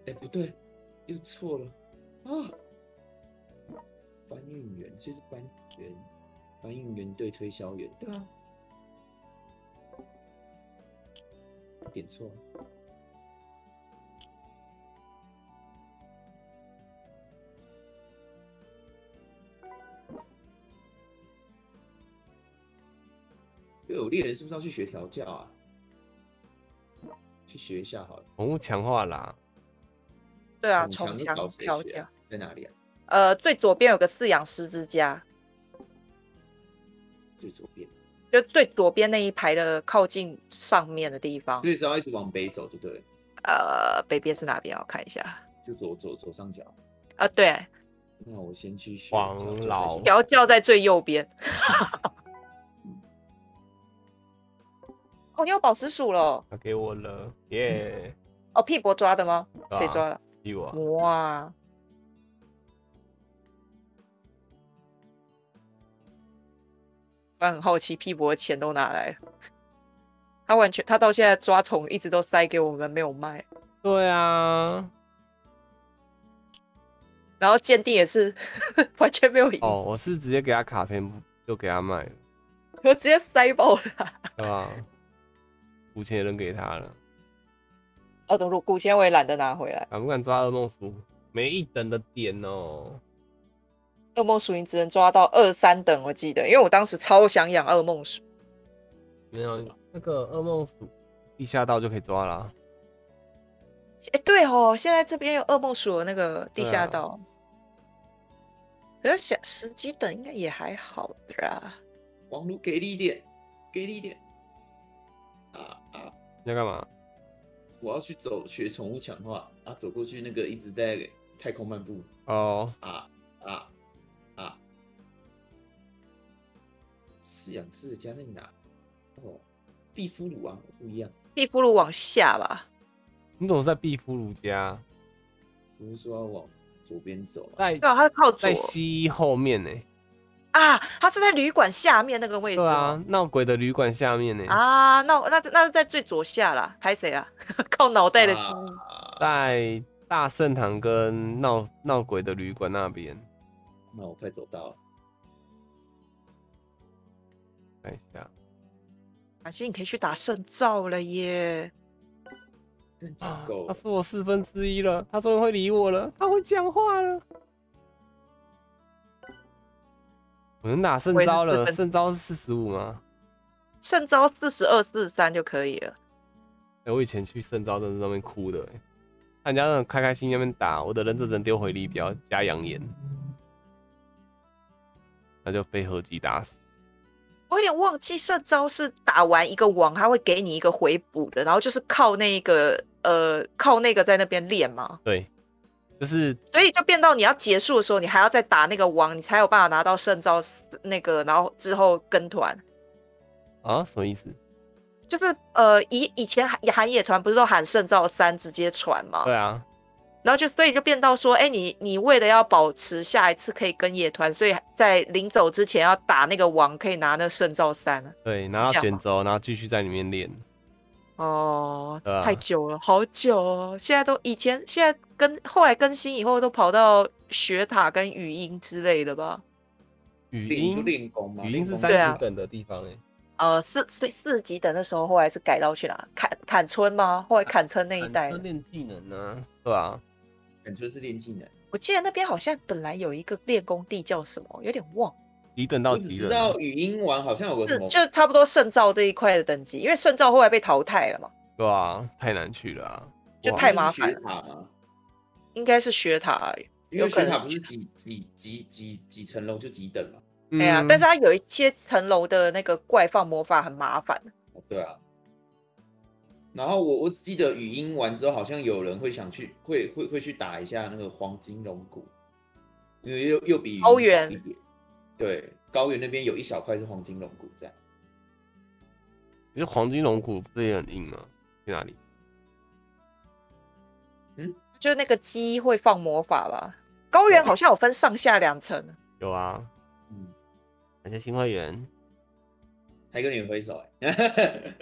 哎，不对，又错了啊！搬运员，所以是搬运员，搬运员对推销员，对啊，点错。 有猎人是不是要去学调教啊？去学一下好了。宠物强化啦。对啊，宠强调教在哪里啊？最左边有个饲养师之家。最左边。就最左边那一排的靠近上面的地方。所以只要一直往北走就对了。北边是哪边？我看一下。就左上角。啊，对。那我先去学王老调教在最右边。哦，你有宝石鼠了！他给我了，耶！哦，屁博抓的吗？谁抓了？屁博。哇！我很好奇，屁博的钱都哪来了？他到现在抓虫一直都塞给我们，没有卖。对啊。然后鉴定也是完全没有赢。哦，我是直接给他卡片，就给他卖了。我直接塞爆了。对啊。 古钱也扔给他了，哦，等古钱我也懒得拿回来，敢不敢抓噩梦鼠？没一等的点哦，噩梦鼠你只能抓到2、3等，我记得，因为我当时超想养噩梦鼠。没有那个噩梦鼠，地下道就可以抓啦。哎、欸，对哦，现在这边有噩梦鼠的那个地下道，啊、可是想10几等应该也还好啦。王如给力一点，给力一点。 啊！你要干嘛？我要去走学宠物强化啊！走过去那个一直在太空漫步哦！啊！饲养师的家在哪？哦，毕夫鲁啊，不一样。毕夫鲁往下吧。你总是在毕夫鲁家？不是说要往左边走、啊？对啊，他靠左，在西后面呢、欸。 啊，他是在旅馆下面那个位置。对啊，闹鬼的旅馆下面呢、欸。啊，那是在最左下啦，拍谁啊？靠脑袋的记忆、啊。在大圣堂跟闹鬼的旅馆那边。那我快走到了。看一下。马西，你可以去打圣照了耶。啊、他是我1/4了，他终于会理我了，他会讲话了。 我能打圣招了，圣招是45吗？圣招42、43就可以了。哎、欸，我以前去圣招真的在那边哭的、欸，看人家那种开开心心那边打，我的忍者只能丢回力镖加扬言，那就被合击打死。我有点忘记圣招是打完一个王，他会给你一个回补的，然后就是靠那个在那边练嘛。对。 就是，所以就变到你要结束的时候，你还要再打那个王，你才有办法拿到圣招那个，然后之后跟团。啊，什么意思？就是以前韩野团不是都喊圣招3直接传吗？对啊。然后就所以就变到说，哎、欸，你为了要保持下一次可以跟野团，所以在临走之前要打那个王，可以拿那圣招3。对，拿到卷轴，然后继续在里面练。 哦，太久了，好久哦！现在都现在后来更新以后都跑到学塔跟语音之类的吧？语音练功嘛，语音是30等的地方哎、欸。4级等的时候，后来是改到去哪？砍村吗？后来砍村那一带。练技能呢？对啊，砍村是练技能。我记得那边好像本来有一个练功地叫什么，有点忘。 几等到几等？我只知道语音王好像有个什么，就差不多圣照这一块的等级，因为圣照后来被淘汰了嘛。对啊，太难去了、啊，就太麻烦了。应该是学塔，因为学塔不是几层楼就几等嘛。嗯、对啊，但是它有一些层楼的那个怪放魔法很麻烦。对啊。然后我只记得语音完之后，好像有人会想去，会去打一下那个黄金龙骨，因为又比高原一点。 对，高原那边有一小块是黄金龙骨在。你说黄金龙骨不是也很硬吗？去哪里？嗯，就那个鸡会放魔法吧？高原好像有分上下2层。有啊，嗯，感谢新花园，还跟你挥手哎、欸，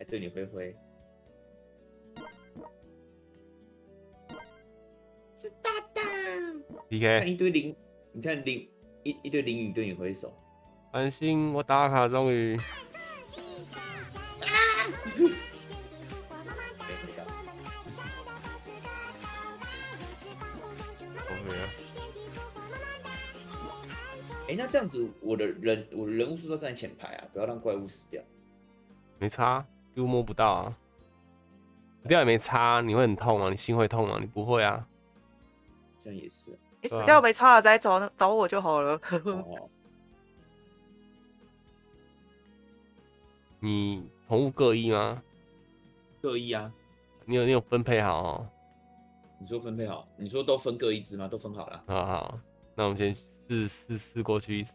还对你挥挥。是大大。PK 看一堆零，你看零一堆零影对你挥手。繁星，我打卡终于。啊！哎、欸，那这样子，我的人物数都站在前排啊，不要让怪物死掉。没差，又摸不到啊，死掉也没差。你会很痛吗？你心会痛吗？你不会啊。这样也是。你死掉没差，再找我就好了。哦、你宠物各一吗？各一啊。你有分配好哦。你说分配好？你说都分各一只吗？都分好了。好好，那我们先。 试过去一次，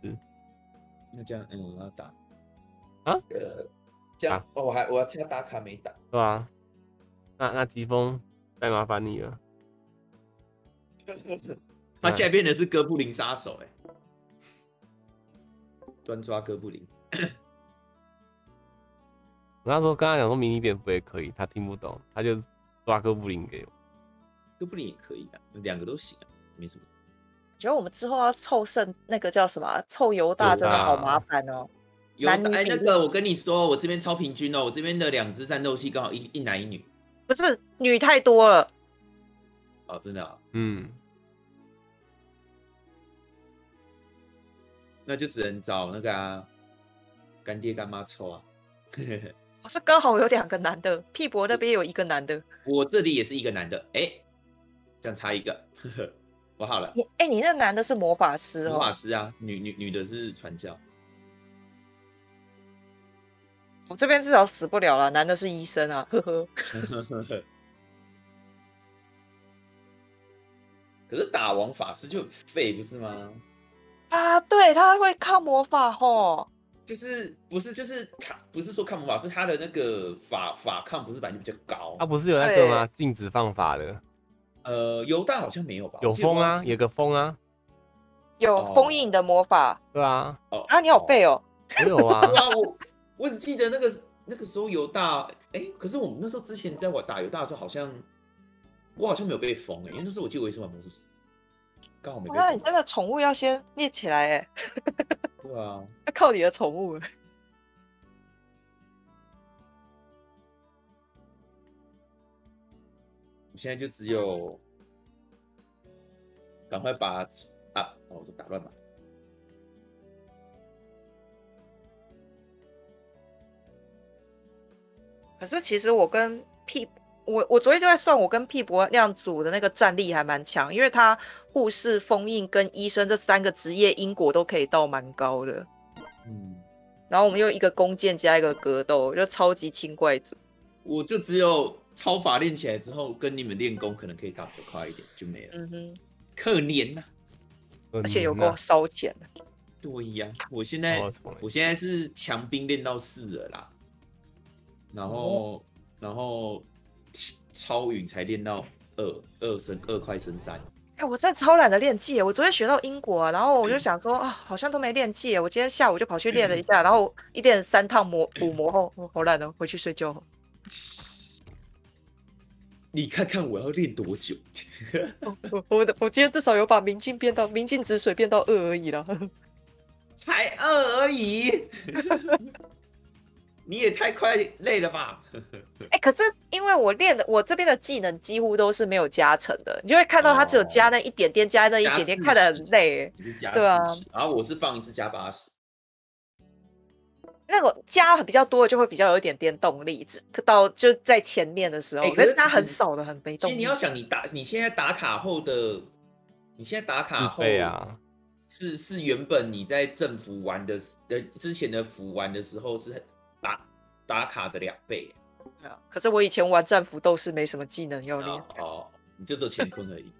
那这样，嗯，我要打啊，这样，啊、哦，我要其他打卡没打，对啊，那疾风再麻烦你了，他现在变的是哥布林杀手、欸，哎，专抓哥布林。我那时候刚刚讲说迷你蝙蝠也可以，他听不懂，他就抓哥布林给我，哥布林也可以啊，两个都行、啊，没什么。 觉得我们之后要凑圣那个叫什么凑犹大真的好麻烦哦。哎、欸，那个我跟你说，我这边超平均哦，我这边的两只战斗系刚好一男一女，不是女太多了。哦，真的、啊，嗯，那就只能找那个、啊、干爹干妈凑啊。我是刚好有两个男的，屁博那边有一个男的，我这里也是一个男的，哎、欸，这样差一个。我好了，你那男的是魔法师哦，魔法师啊，女的是传教。我这边至少死不了了，男的是医生啊，呵呵。可是打王法师就很废，不是吗？啊，对，他会靠魔法吼，就是不是就是他不是说靠魔法，是他的那个法抗不是本来就比较高，他、啊、不是有那个吗？禁止放法的。 犹大好像没有吧？有风啊，有个风啊，有封印的魔法。对啊，啊，你好背哦。没有啊，我只记得那个时候犹大，哎，可是我们那时候之前在我打犹大的时候，好像我好像没有被封哎，因为那时候我记得我也是玩魔术师，刚好没。那你真的宠物要先练起来哎。对啊，要靠你的宠物。现在就只有赶快把啊！哦，我就打乱了。可是其实我跟屁，我昨天就在算，我跟屁博那样组的那个战力还蛮强，因为他护士、封印跟医生这三个职业因果都可以到蛮高的。嗯，然后我们又一个弓箭加一个格斗，就超级轻怪组。我就只有。 超法练起来之后，跟你们练功可能可以打得快一点，就没了。嗯哼，可怜呐、啊，而且有够烧钱的。对呀、啊，我现在是强兵练到4了啦，然后超云才练到2快升3。哎、欸，我真的超懒得练技，我昨天学到英国、啊，然后我就想说、啊，好像都没练技，我今天下午就跑去练了一下，然后一练3趟5魔后，我好懒哦，回去睡觉。 你看看我要练多久？我今天至少有把明镜止水变到2而已了，才2而已，你也太快累了吧？欸、可是因为我练的我这边的技能几乎都是没有加成的，你就会看到它只有加那一点点，加那一点点，看得很累。对啊，然后我是放一次加80。 那个加比较多的就会比较有一点点动力，到就在前面的时候，欸、可是它很少的，很没动力。其实你要想你现在打卡后对啊，是原本你在政府玩的之前的服玩的时候是打卡的2倍。啊、可是我以前玩战斧斗士没什么技能要练、哦，你就做乾坤而已。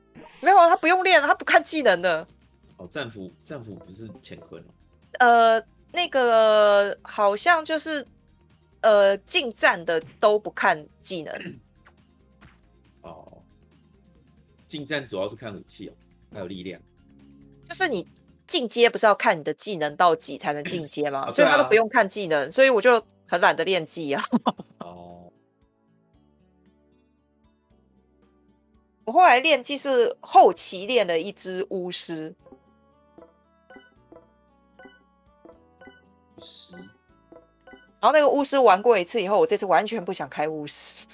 没有啊，他不用练，他不看技能的。哦，战斧不是乾坤、哦。那个好像就是，近战的都不看技能。哦，近战主要是看武器哦，还有力量。就是你进阶不是要看你的技能到几才能进阶吗？哦啊、所以他都不用看技能，所以我就很懒得练技啊。哦，我后来练技是后期练了一支巫师。然后那个巫师玩过一次以后，我这次完全不想开巫师，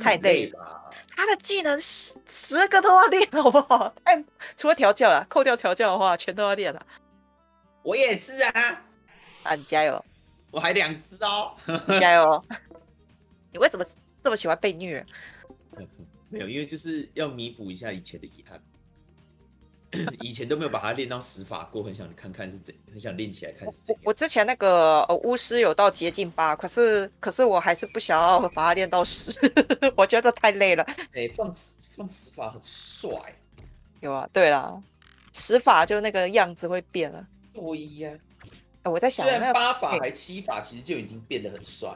太累了。他的技能10个都要练，好不好？哎，除了调教啦，扣掉调教的话，全都要练啦。我也是啊，啊，你加油！我还2只哦，加油！你为什么这么喜欢被虐？没有，因为就是要弥补一下以前的遗憾。以前都没有把它练到10法过，很想看看是怎，很想练起来看是怎样。我之前那个巫师有到接近8，可是我还是不想要把它练到10，我觉得太累了。哎、欸，放10法很帅。有啊，对啦，10法就那个样子会变了。对呀、啊我在想，虽然8法还7法，其实就已经变得很帅。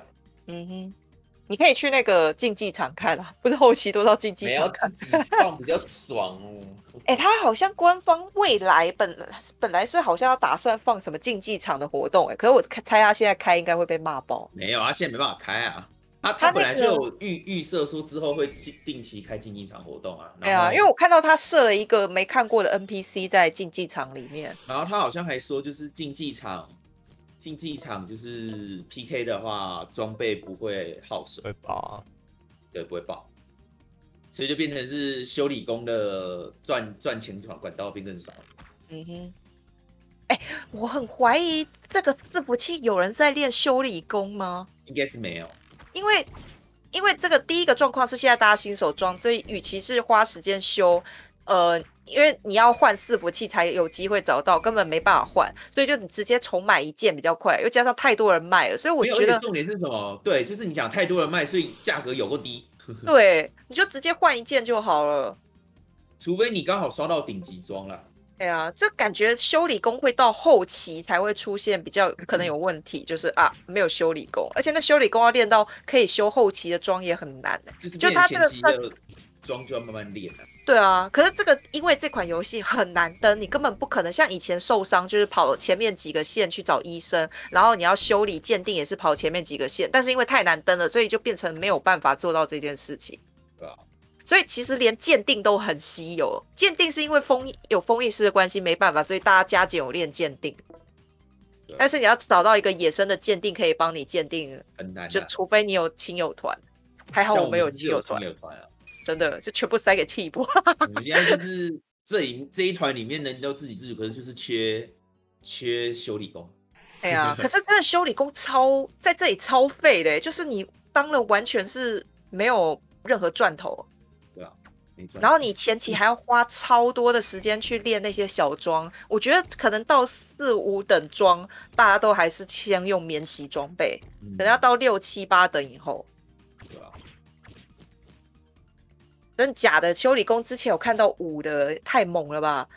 嗯哼。你可以去那个竞技场看啊，不是后期都到竞技场看，自己放比较爽哦。哎、欸，他好像官方未来本来是好像要打算放什么竞技场的活动、欸，可是我猜他现在开应该会被骂爆。没有啊，现在没办法开啊。他本来就有预设说之后会定期开竞技场活动啊。对啊，因为我看到他设了一个没看过的 NPC 在竞技场里面，然后他好像还说就是竞技场就是 PK 的话，装备不会耗损，会爆，对，不会爆，所以就变成是修理工的赚钱管道变更少。嗯哼，哎、欸，我很怀疑这个伺服器有人在练修理工吗？应该是没有，因为这个第一个状况是现在大家新手装，所以与其是花时间修，因为你要换伺服器才有机会找到，根本没办法换，所以就你直接重买一件比较快，又加上太多人卖了，所以我觉得重点是什么？对，就是你讲太多人卖，所以价格有够低。对，你就直接换一件就好了，除非你刚好刷到顶级装了。对啊，就感觉修理工会到后期才会出现比较可能有问题，就是啊没有修理工，而且那修理工要练到可以修后期的装也很难、欸，就是他这个装就要慢慢练了、啊。对啊，可是这个因为这款游戏很难登，你根本不可能像以前受伤就是跑前面几个线去找医生，然后你要修理鉴定也是跑前面几个线，但是因为太难登了，所以就变成没有办法做到这件事情。对啊，所以其实连鉴定都很稀有，鉴定是因为封印师的关系没办法，所以大家加减有练鉴定。但是你要找到一个野生的鉴定可以帮你鉴定很难、啊，就除非你有亲友团，还好我没有亲友团。真的就全部塞给替补。我现在就是这一团里面能都自给自足，可是就是缺修理工。哎呀、啊，可是真的修理工在这里超废的，就是你当了完全是没有任何赚头。对啊，没赚。然后你前期还要花超多的时间去练那些小装，我觉得可能到4、5等装，大家都还是先用免洗装备，等要到6、7、8等以后。真的假的？修理工之前有看到5的，太猛了吧！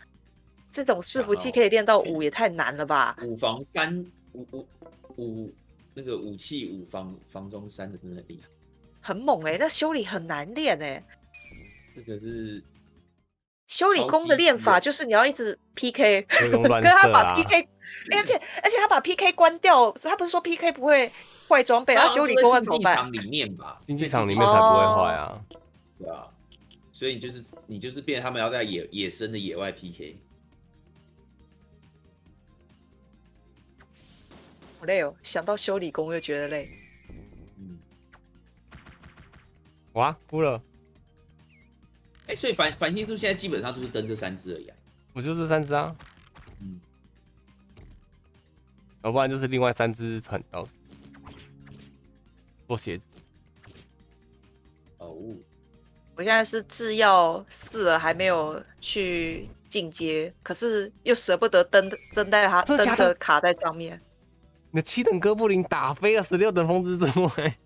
这种伺服器可以练到5也太难了吧？5防3，5那个武器5防中3的真的厉害，很猛哎、欸！那修理很难练哎、欸。这个是修理工的练法，就是你要一直 PK， 可是他把 PK， 而且他把 PK 关掉，他不是说 PK 不会坏装备，他修理工要怎么办？竞技场里面吧，竞技场里面才不会坏啊。对啊。所以你就是变成他们要在野生的野外 PK， 好累哦！想到修理工就觉得累。嗯，哇，哭了。哎、欸，所以繁星树现在基本上就是登这3只而已、啊。我就这3只啊。嗯，要不然就是另外3只传到做鞋子。哦。我现在是制药4了，还没有去进阶，可是又舍不得灯卡在上面。你的7等哥布林打飞了16等风之蛛、欸，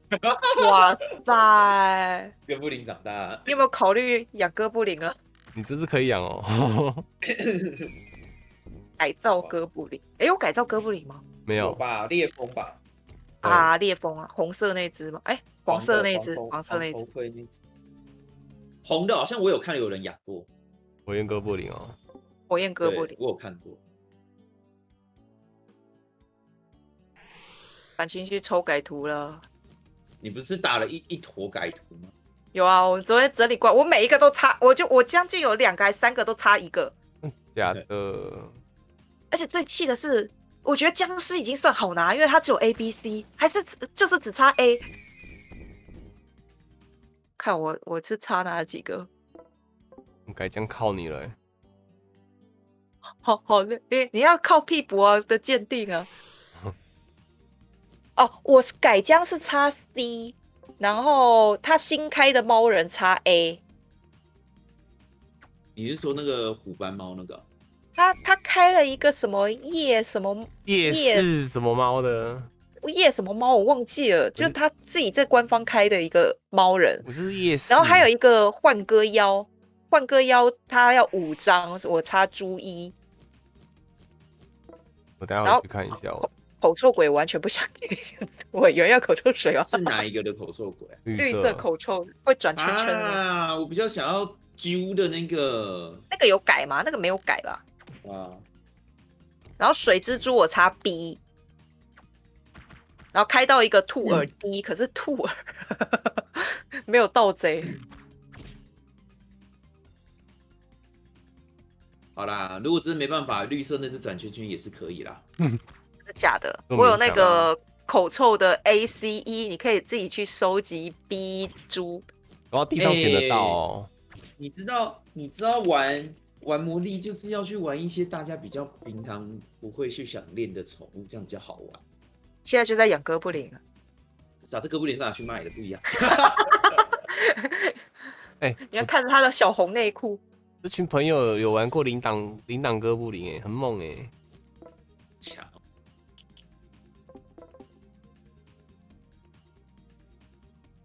哇塞！哥布林长大了，你有没有考虑养哥布林啊？你真是可以养哦，改造哥布林。哎、欸，有改造哥布林吗？没有吧，烈风吧？啊，烈风啊，红色那只吗？哎、欸，黄色那只，黄色那只。红的，好像我有看有人养过火焰哥布林哦，火焰哥布林我有看过。繁星去抽改图了，你不是打了一坨改图吗？有啊，我昨天整理过，我每一个都差，我将近有2个还3个都差一个。假的。而且最气的是，我觉得僵尸已经算好拿，因为它只有 A、B、C， 还是就是只差 A。看我是差哪几个？我改将靠你了、欸。 好累，你要靠屁股啊的鉴定啊！哦，我是改僵是差 C， 然后他新开的猫人差 A。你是说那个虎斑猫那个？他开了一个什么夜什么夜是什么猫的？夜什么猫我忘记了，就是他自己在官方开的一个猫人。我就是夜市。然后还有一个幻歌妖。 换个妖，他要5张，我差猪1。我等下回去看一下哦。口臭鬼完全不想给我，有人要口臭水哦。是哪一个的口臭鬼？绿色口臭会转圈圈啊！我比较想要揪的那个。那个有改吗？那个没有改吧？啊。然后水蜘蛛我差 B， 然后开到一个兔耳 D，、可是兔耳没有盗贼。好啦，如果真的没办法，绿色那只转圈圈也是可以啦。假的，我有那个口臭的 ACE， 你可以自己去收集 B 珠。然后地上捡得到、哦欸。你知道玩魔力就是要去玩一些大家比较平常不会去想练的宠物，这样比较好玩。现在就在养哥布林了。啥？这哥布林是拿去卖的，不一样。哎你要看着他的小红内裤。 这群朋友有玩过铃铛哥布林哎，很猛哎，巧。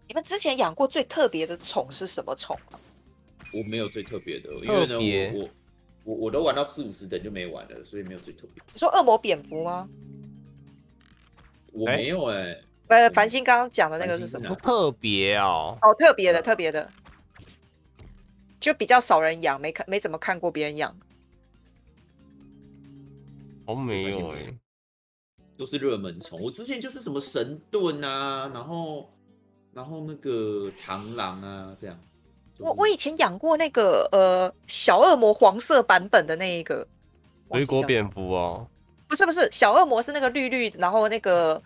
你们之前养过最特别的宠是什么宠啊？我没有最特别的，因为呢，我都玩到40、50等就没玩了，所以没有最特别。你说恶魔蝙蝠吗？我没有哎。繁星刚刚讲的那个是什么？特别哦。哦，特别的，特别的。 就比较少人养，没怎么看过别人养。我、没有哎、欸，都是热门宠。我之前就是什么神盾啊，然后那个螳螂啊这样。就是、我以前养过那个小恶魔黄色版本的那一个水果蝙蝠哦，不是小恶魔是那个绿，然后那个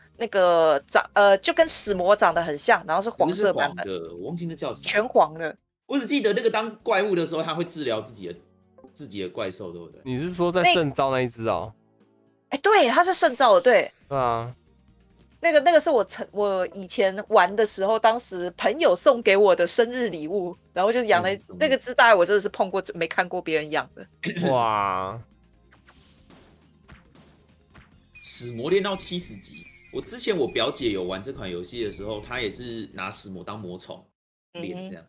长就跟史魔长得很像，然后是黄色版本的，我忘记那叫什么，全黄的。 我只记得那个当怪物的时候，他会治疗自己的怪兽，对不对？你是说在圣召那一只哦？哎、欸，对，他是圣召的，对。对啊，那个是我以前玩的时候，当时朋友送给我的生日礼物，然后就养了那个只，大概我真的是碰过没看过别人养的。哇！史魔练到70级，我之前我表姐有玩这款游戏的时候，她也是拿史魔当魔宠练这样。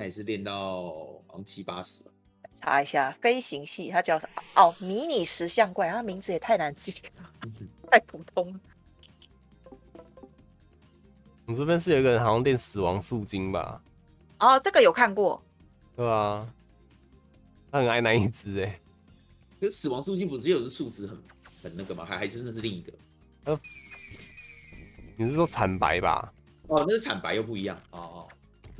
他也是练到好像70、80了。查一下飞行系，他叫啥？哦，迷你石像怪，他名字也太难记了，太普通了。我这边是有一个人好像练死亡树精吧？哦，这个有看过。对啊，他很爱那一只哎、欸。可是死亡树精不是有只树枝很那个吗？还是那是另一个？你是说惨白吧？哦，那是惨白又不一样。哦。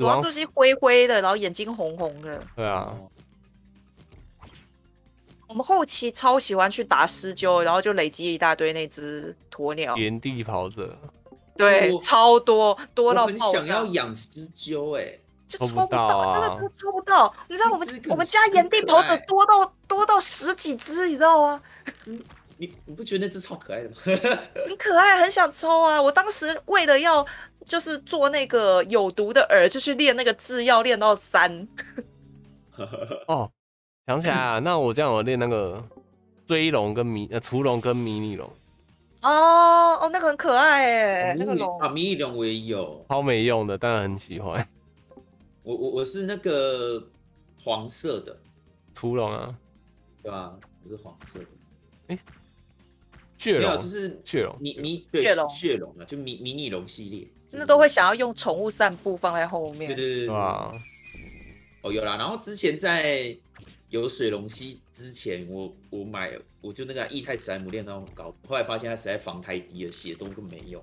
王就是灰灰的，然后眼睛红红的。对啊，我们后期超喜欢去打狮鹫，然后就累积一大堆那只鸵鸟。原地跑者。对，超多到爆炸。我很想要养狮鹫哎，就抽不到，真的抽不到。你知道我们家原地跑者多到10几只，你知道吗？你不觉得那只超可爱的吗？很可爱，很想抽啊！我当时为了要。 就是做那个有毒的饵，就去练那个制药，练到3。哦，想起来啊，那我这样我练那个追龙跟屠龙跟迷你龙。哦，那个很可爱哎，那个龙啊，迷你龙我也有，超没用的，但很喜欢。我是那个黄色的屠龙啊，对吧？我是黄色的，哎。 血龙就是血龙，你对血龙啊，就迷你龙系列，那都会想要用宠物散步放在后面。对哇，哦有啦，然后之前在有水龙蜥之前，我就那个液态史莱姆练到很高，后来发现它实在防太低了，血都没有，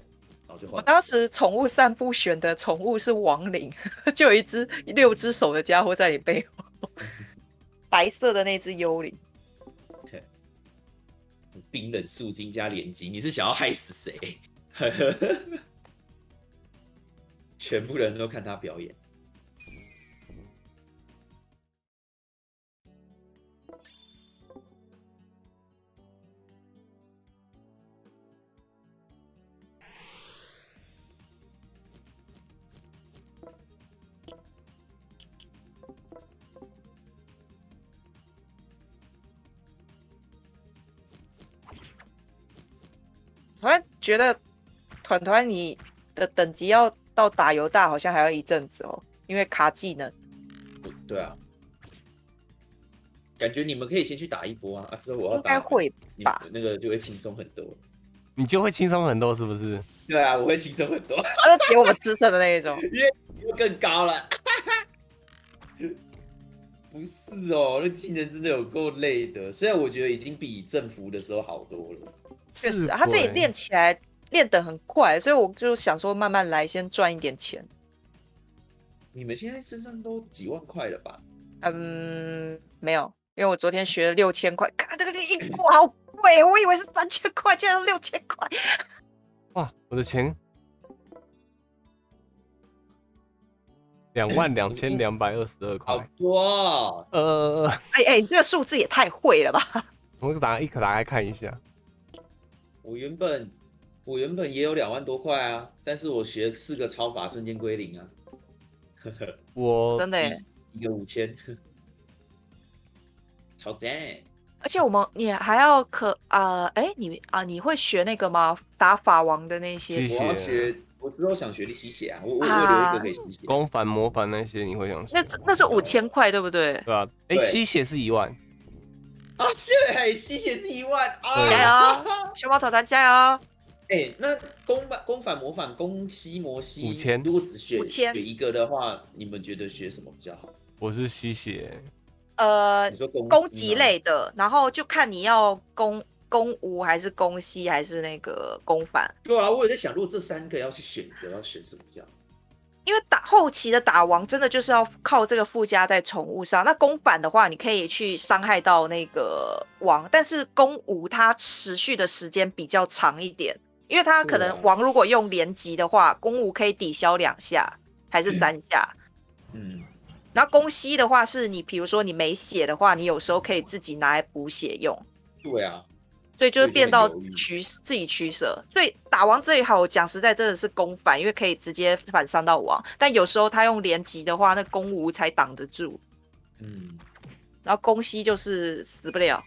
我当时宠物散步选的宠物是亡灵，就有一只6只手的家伙在你背后，白色的那只幽灵。冰冷树精加连击，你是想要害死谁？全部人都看他表演。突然觉得团团你的等级要到打油大，好像还要一阵子哦，因为卡技能。对啊，感觉你们可以先去打一波啊，之后我要打，应该会吧？那个就会轻松很多，你就会轻松很多，是不是？对啊，我会轻松很多，给我们支撑的那一种，因为又更高了。不是哦，那技能真的有够累的，虽然我觉得已经比正服的时候好多了。确实，他自己练起来练得很快，所以我就想说慢慢来，先赚一点钱。你们现在身上都几万块了吧？嗯，没有，因为我昨天学了6000块，看这个一锅好贵，我以为是3000块，竟然是6000块。哇，我的钱22222块，好多哦。哎，你这个数字也太会了吧！我打开看一下。我原本也有2万多块啊，但是我学4个超法瞬间归零啊。我真的耶，一个5000，超赞！而且你还要你会学那个吗？打法王的那些？我要学，我之后想学吸血啊，我留一个给吸血。攻反魔反那些你会想学？那是5000块对不对？对啊，哎，吸血是1万。啊，吸血是1万啊！加油，熊猫团团加油！哎，那攻反模仿攻吸魔吸5000，如果只学一个的话，你们觉得学什么比较好？我是吸血，你说攻击类的，然后就看你要攻无还是攻吸还是那个攻反。对啊，我也在想，如果这3个要去选择，要选什么比较好？因为后期的打王真的就是要靠这个附加在宠物上。那攻反的话，你可以去伤害到那个王，但是攻无它持续的时间比较长一点，因为它可能王如果用连击的话，攻无可以抵消2下还是3下。嗯，然后攻吸的话，是你比如说你没血的话，你有时候可以自己拿来补血用。对啊，所以就是变到自己取舍。所以打王这一行，我讲实在真的是攻反，因为可以直接反伤到王。但有时候他用连击的话，那攻无才挡得住。嗯，然后攻吸就是死不了。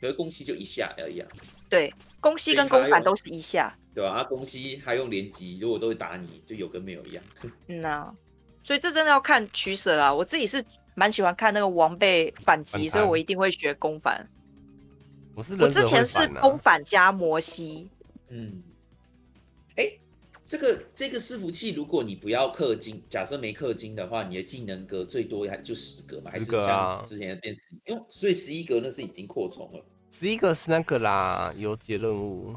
可是攻吸就1下而已啊。对，攻吸跟攻反都是1下。对啊，他攻吸他用连击，如果都会打你，就有跟没有一样。嗯啊，所以这真的要看取舍啦。我自己是蛮喜欢看那个王被反击，所以我一定会学攻反。我之前是攻反加摩西。嗯，这个伺服器，如果你不要氪金，假设没氪金的话，你的技能格最多就10格嘛，还是像之前变10，因为所以11格那是已经扩充了。11个是那个啦，游解任务。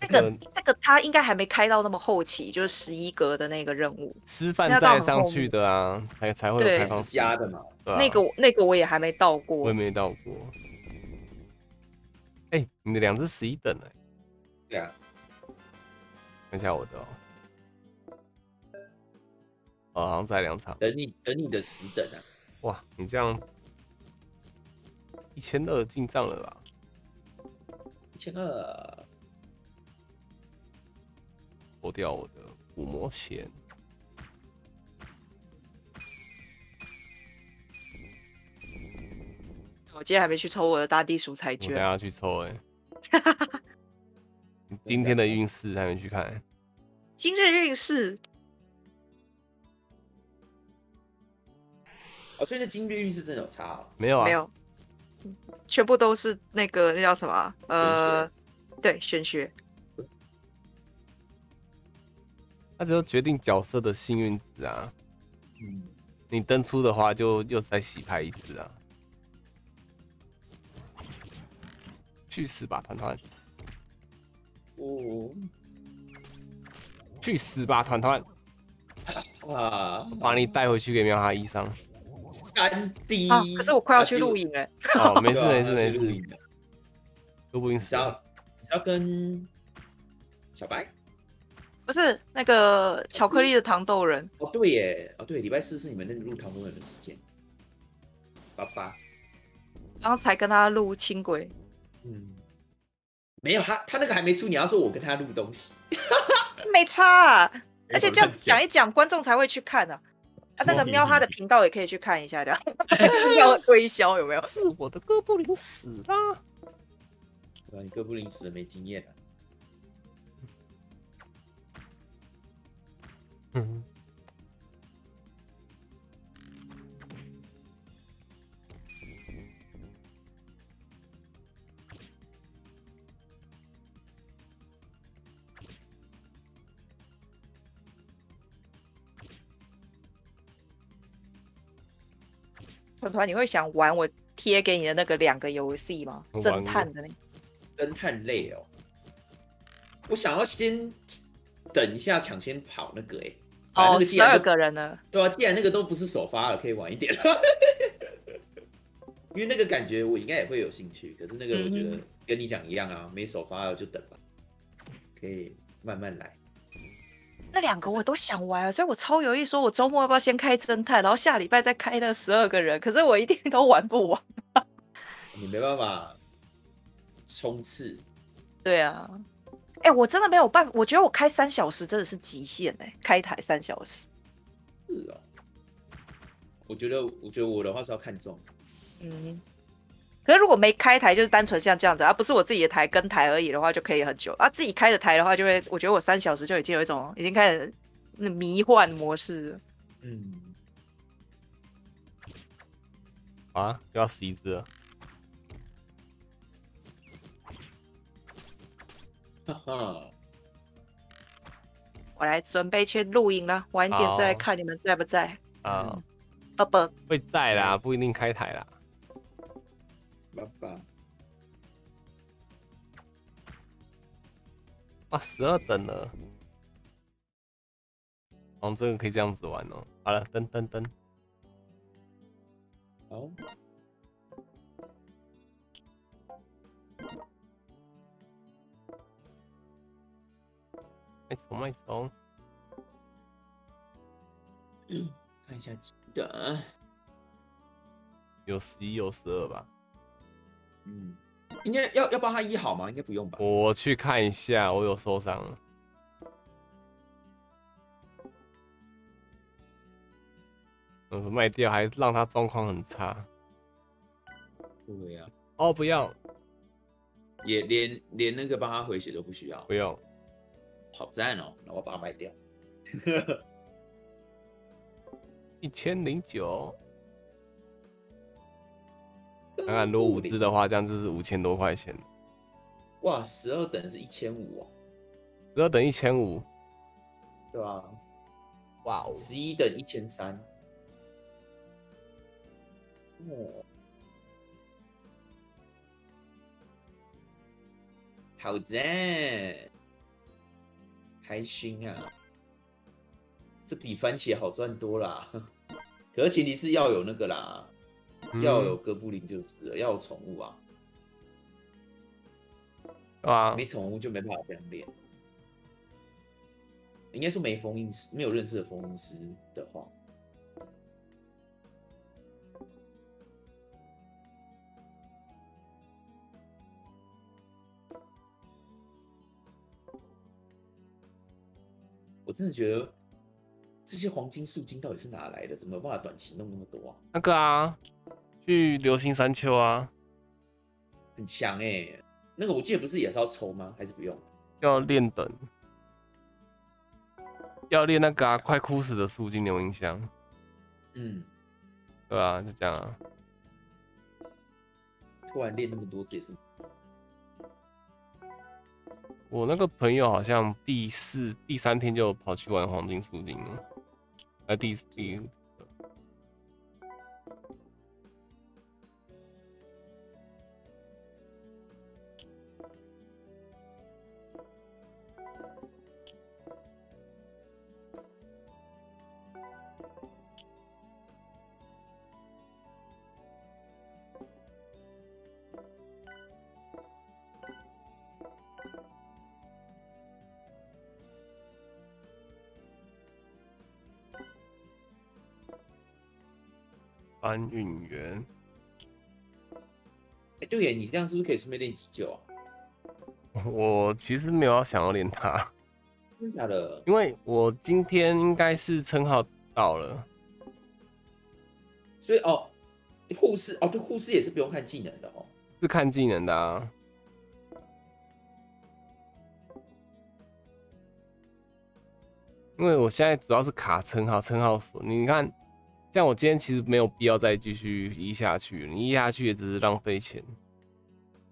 这个他应该还没开到那么后期，就是11格的那个任务。吃饭再上去的啊，才会有开放加的嘛。那个我也还没到过，我也没到过。哎，你的2只11等哎。对啊。看一下我的哦，好像才2场。等你的10等啊！哇，你这样1200进账了吧？1200。脱掉我的5魔钱。我今天还没去抽我的大地蔬菜券，我等下去抽哎。今天的运势还没去看，今日运势。哦，所以那今日运势真的有差哦？没有啊，没有，全部都是那个那叫什么？对，玄学。它只有决定角色的幸运值啊。嗯，你登出的话，就又再洗牌一次啊。去死吧，团团！哦，去死吧，团团！啊，把你带回去给喵哈医生。3D。啊，可是我快要去露营哎。哦，没事没事没事。都不用死。要跟小白？不是那个巧克力的糖豆人。哦对耶，哦对，礼拜四是你们那录糖豆人的时间。88。然后才跟他录轻轨。嗯。 没有他那个还没出，你要说我跟他录东西，没差、啊，而且这样讲一讲，观众才会去看啊。啊，那个喵哈的频道也可以去看一下，这样要推销有没有？是我的哥布林死啦！对啊，你哥布林死了没经验啊。嗯。团团，你会想玩我贴给你的那个2个游戏吗？侦探的那个，侦探类哦。我想要先等一下，抢先跑那个哎、欸。哦，12个人呢？对啊，既然那个都不是首发了，可以晚一点了。因为那个感觉我应该也会有兴趣，可是那个我觉得跟你讲一样啊，没首发了就等吧，可以慢慢来。 那2个我都想玩啊，所以我超有意说，我周末要不要先开侦探，然后下礼拜再开那12个人？可是我一定都玩不完、啊。你没办法冲刺。对啊，哎、欸，我真的没有办法，我觉得我开3小时真的是极限哎、欸，开台3小时。是啊，我觉得我的话是要看中。嗯，可是如果没开台，就是单纯像这样子，而、啊、不是我自己的台跟台而已的话，就可以很久。啊，自己开的台的话，就会我觉得我3小时就已经有一种已经开始迷幻模式了。嗯。啊，又要11只了。哈哈。我来准备去露营了，晚一点再来看你们在不在。啊、哦，宝宝、嗯。会在啦，不一定开台啦。 88，哇，12等了，我们这个可以这样子玩哦。好了，登登登，好，卖虫，看一下几等，有11有12吧。 嗯，应该要帮他医好吗？应该不用吧。我去看一下，我有受伤了。嗯，卖掉还让他状况很差。对呀、啊。哦，不要，也连那个帮他回血都不需要。不用。好赞哦！那我把它卖掉。1009。 看看，如果5只的话，这样就是5000多块钱。哇，12等是1500哦。12等1500，对啊。哇哦，11等1300。哦，好赞，开心啊！这比番茄好赚多啦，可是前提是要有那个啦。 要有哥布林就是了，要有宠物啊，啊，没宠物就没办法这样练。应该说没封印师，没有认识的封印师的话，我真的觉得这些黄金素金到底是哪来的？怎么有办法短期弄那么多啊？那个啊。 去流星山丘啊，很强哎、欸！那个我记得不是也是要抽吗？还是不用？要练等，要练那个、啊、快枯死的素金牛音箱。嗯，对啊，就这样啊。突然练那么多，这也是。我那个朋友好像第3天就跑去玩黄金素金了，啊，第。搬运员。哎，对耶，你这样是不是可以顺便练急救啊？我其实没有想要练他，真的假的？因为我今天应该是称号到了，所以哦，护士哦，对，护士也是不用看技能的哦，是看技能的啊。 因为我现在主要是卡称号锁，你看，像我今天其实没有必要再继续移下去，你移下去也只是浪费钱，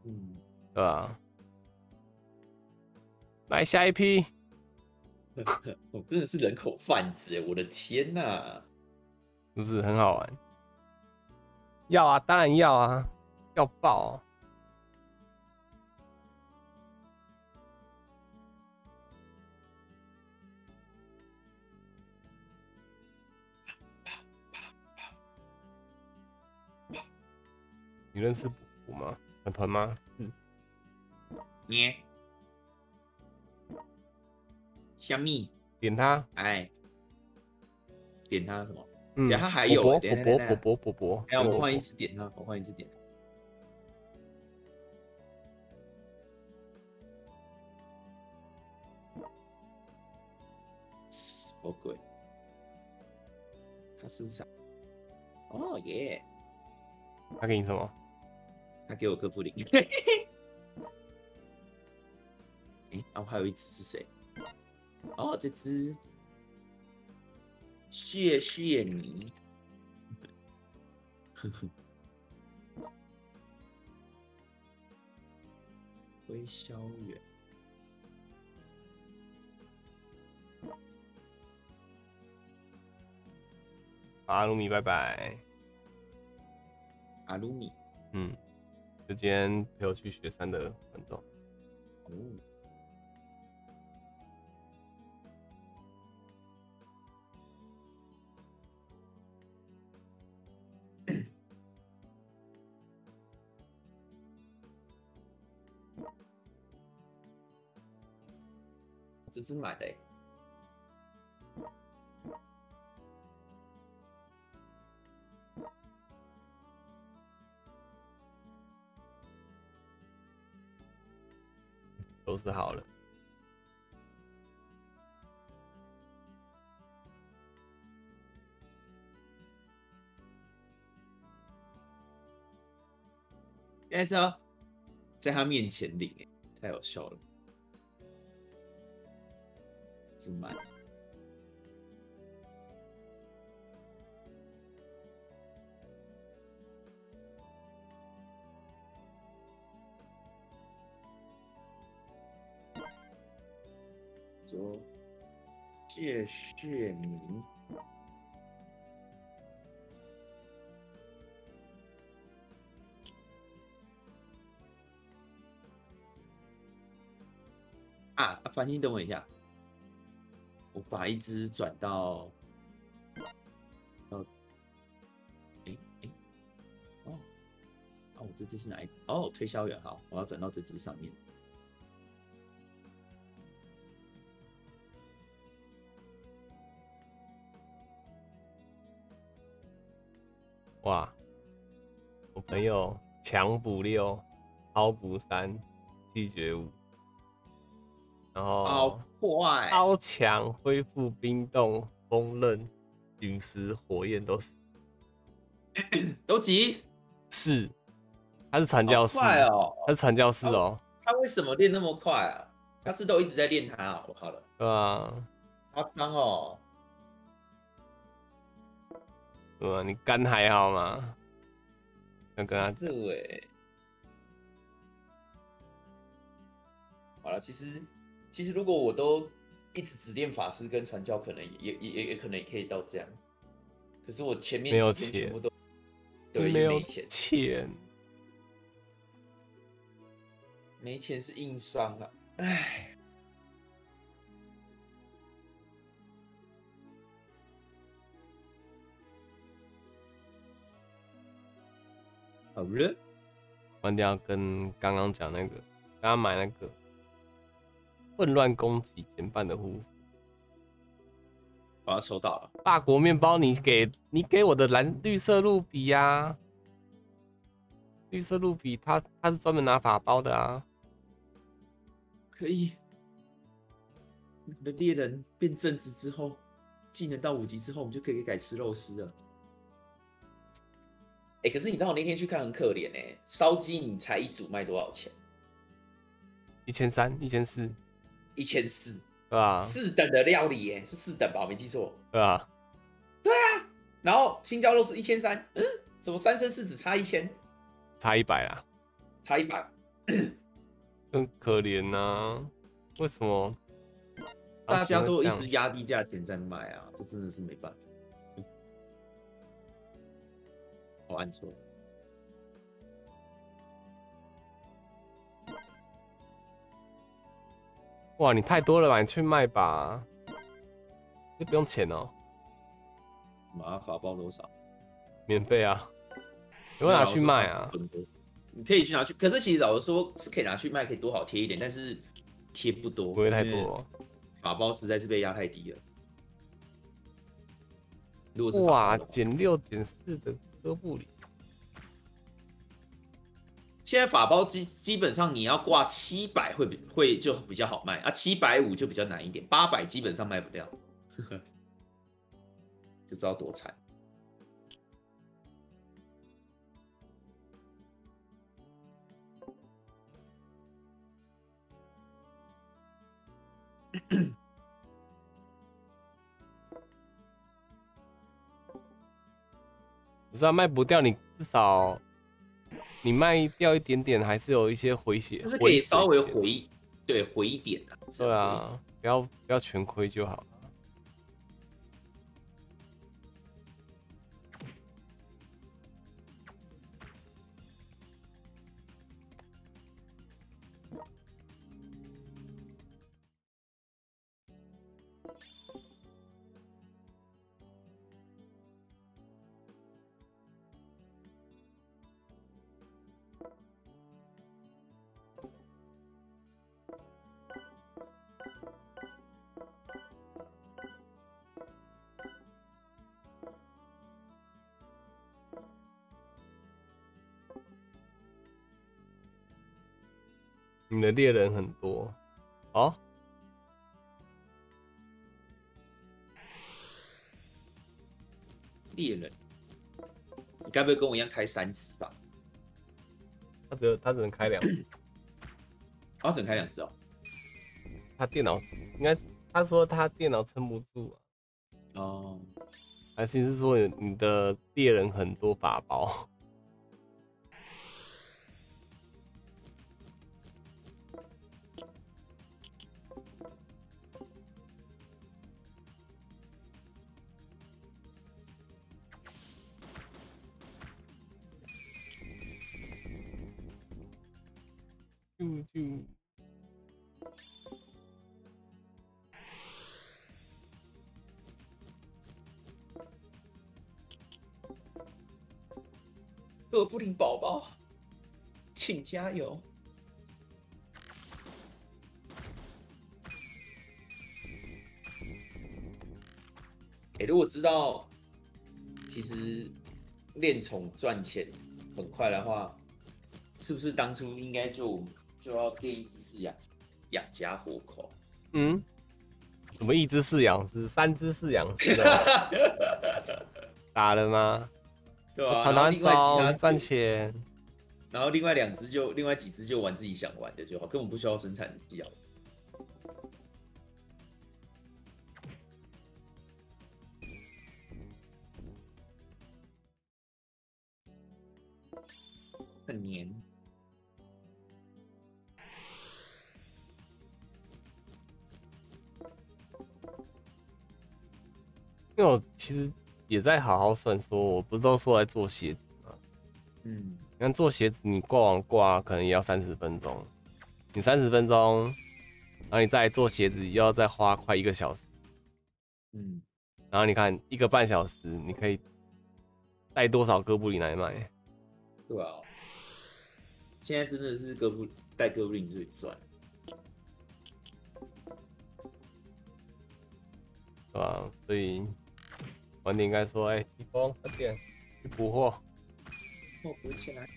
嗯，对吧？来下一批，我真的是人口贩子，我的天哪、啊，是不是很好玩？要啊，当然要啊，要爆、啊！ 你认识补吗？本团吗？嗯。你。虾米？点他。哎。点他什么？嗯。点他还有。伯伯。哎，我换一次点他，我换一次点。什么鬼？他是啥？哦耶！他给你什么？ 他给我哥布林，哎然后还有一只是谁？哦，这只谢你，微萧远，阿鲁米，拜拜，阿鲁米，嗯。 就今天陪我去雪山的观众，嗯、这是买的、欸。 都是好了。原来是要在他面前领、欸，太好笑了。怎么办？谢明，啊，繁星，等我一下，我把一只转到，哦，哦，这只是哪一？哦，推销员，好，我要转到这只上面。 哇！我朋友强补6，超补3，气绝5，然后好快，超强恢复冰冻、风刃、陨石、火焰都死，都急是，他是传教士哦，他是传教士哦，他为什么练那么快啊？他是都一直在练他哦，好了，对啊，好脏哦。 对啊，你肝还好吗？要跟他讲。对。好了，其实如果我都一直只练法师跟传教，可能也可能也可以到这样。可是我前面几天全部都对，没钱。没钱是硬伤啊！唉。 好了，关掉跟刚刚讲那个，大家买那个混乱攻击减半的护肤，把它抽到了。法国面包，你给我的绿色鹿比呀、啊，绿色鹿比它是专门拿法包的啊。可以。我们的猎人变正直之后，技能到5级之后，我们就可以改吃肉丝了。哎、欸，可是你知道我那天去看很可怜哎、欸，烧鸡你猜一组卖多少钱？1300、1400。1400，对啊，4等的料理耶，是4等吧？我没记错，对啊，对啊。然后青椒肉是1300，嗯，怎么3升4只差1000？差100啊，差100，很可怜呐、啊。为什么？大家都一直压低价钱在卖啊，这真的是没办法。我按错。 哇，你太多了吧？你去卖吧，这不用钱哦。马法包多少？免费啊，你会拿去卖啊？你可以去拿去，可是其实老实说是可以拿去卖，可以多好贴一点，但是贴不多，不会太多。法包实在是被压太低了。如果是哇，减6、减4的哥布林。 现在法包基本上你要挂700会就比较好卖啊，750就比较难一点，800基本上卖不掉，呵呵就知道多惨。不是啊，卖不掉你至少。 你卖掉一点点，还是有一些回血，就是可以稍微回，对，回一点啊。对啊，不要全亏就好了。你的猎人很多哦，猎人，你该不会跟我一样开3只吧？他只能开2只，他只能开2只哦。他电脑应该是他说他电脑撑不住啊。哦，还是说你的猎人很多法宝？ 就哥布林宝宝，请加油！哎、欸，如果知道其实练宠赚钱很快的话，是不是当初应该就要变一只饲养，养家糊口。嗯，什么一只饲养师，3只饲养师的，打了吗？对啊，然后另外其他赚钱，然后另外几只就玩自己想玩的就好，根本不需要生产力啊。很黏。 因为我其实也在好好算说，我不是都说来做鞋子吗？嗯，你看做鞋子，你挂网挂可能也要30分钟，你30分钟，然后你再做鞋子又要再花快1个小时，嗯，然后你看1个半小时，你可以带多少哥布林来卖？对啊，现在真的是带哥布林最赚。对吧、啊？所以晚点应该说，哎，疾风，快点去捕获，捕起来。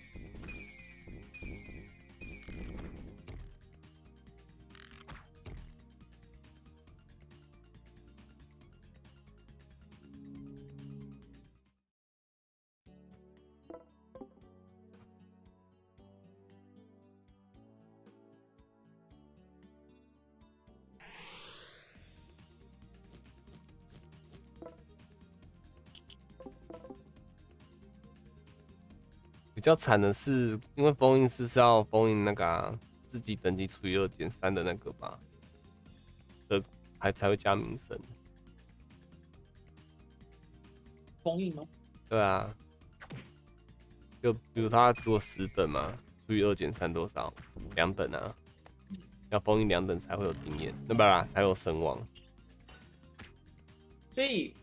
比较惨的是，因为封印师是要封印那个、啊、自己等级除以2减3的那个吧，才会加名声。封印吗？对啊，就比如他如果10等嘛，除以2减3多少？2等啊，要封印2等才会有经验，对吧？才有声望。所以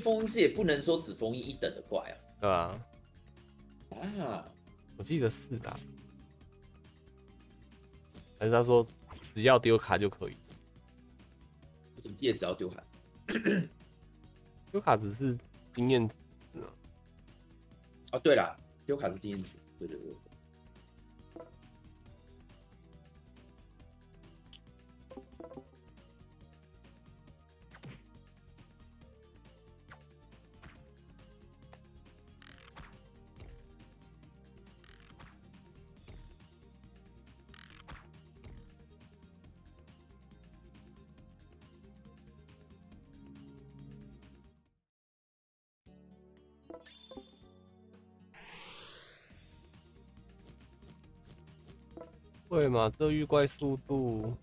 封印师也不能说只封印1等的怪啊。对啊。 啊，我记得是的、啊，还是他说只要丢卡就可以？我怎么记得只要丢卡？丢卡只是经验值啊。哦，对啦，丢卡是经验值，对对对。对嘛，这遇怪速度。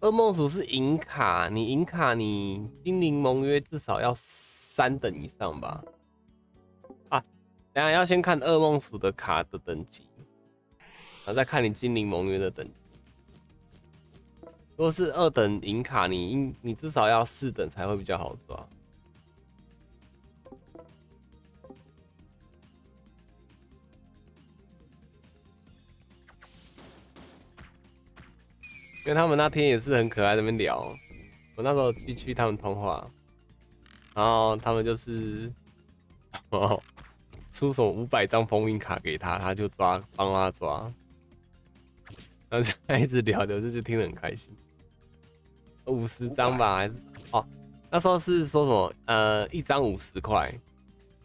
噩梦鼠是银卡，你银卡，你精灵盟约至少要3等以上吧？啊，等下要先看噩梦鼠的卡的等级。 然后再看你精灵盟约的等级，如果是2等银卡，你至少要4等才会比较好抓。因为他们那天也是很可爱，在那边聊。我那时候去他们通话，然后他们就是，哦，出手500张封印卡给他，他就抓，帮他抓。 然后就一直聊着，就听得很开心。50张吧，还是哦？那时候是说什么？1张50块，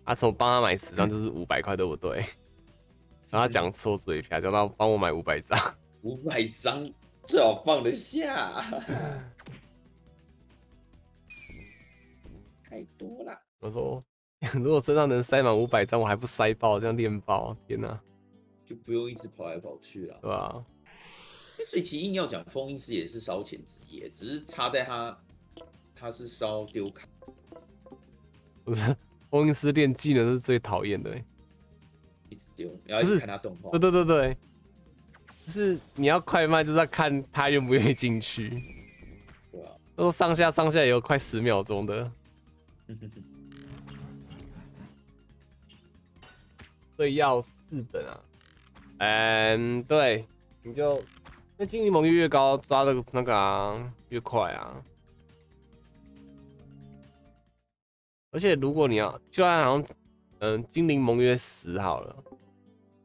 啊，从帮他买10张就是500块，对不对？然后他讲错嘴瓢，叫他帮我买500张。500张最好放得下，太多了。我说，如果身上能塞满500张，我还不塞爆，这样练爆，天哪！就不用一直跑来跑去了，对吧、啊？ 所以其实硬要讲，封印师也是烧钱职业，只是差在他是烧丢卡。不是，封印师练技能是最讨厌的、欸，一直丢，然后一直看他动画。对对对对，就是你要快慢，就是要看他愿不愿意进去。对啊，那时候上下也有快10秒钟的。所以要4等啊，嗯，对，你就。 那精灵盟约越高，抓的那个、啊、越快啊！而且如果你要，就算好像，精灵盟约10好了，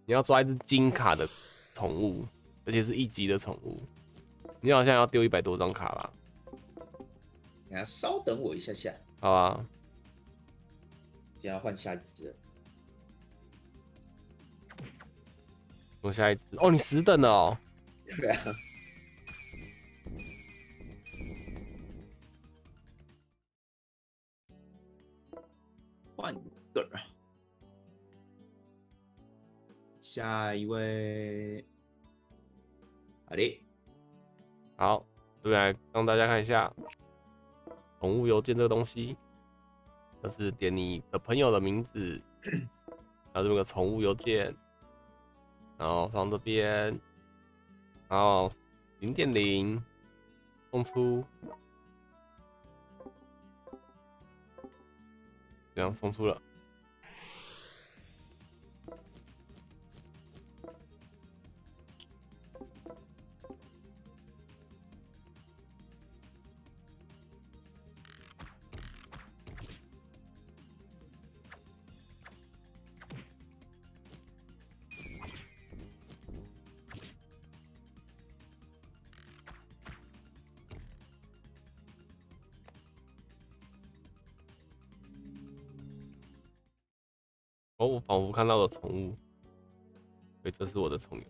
你要抓一只金卡的宠物，而且是1级的宠物，你好像要丢100多张卡吧？你要稍等我一下下，好啊，就要换下一只。我下一只哦，你10等了哦。 对啊，换个人，下一位，好的，好，这边来让大家看一下宠物邮件这个东西，就是点你的朋友的名字，然后这边有个宠物邮件，然后放这边。 然后0.0送出，这样送出了。哦，我仿佛看到了宠物，对，这是我的宠物。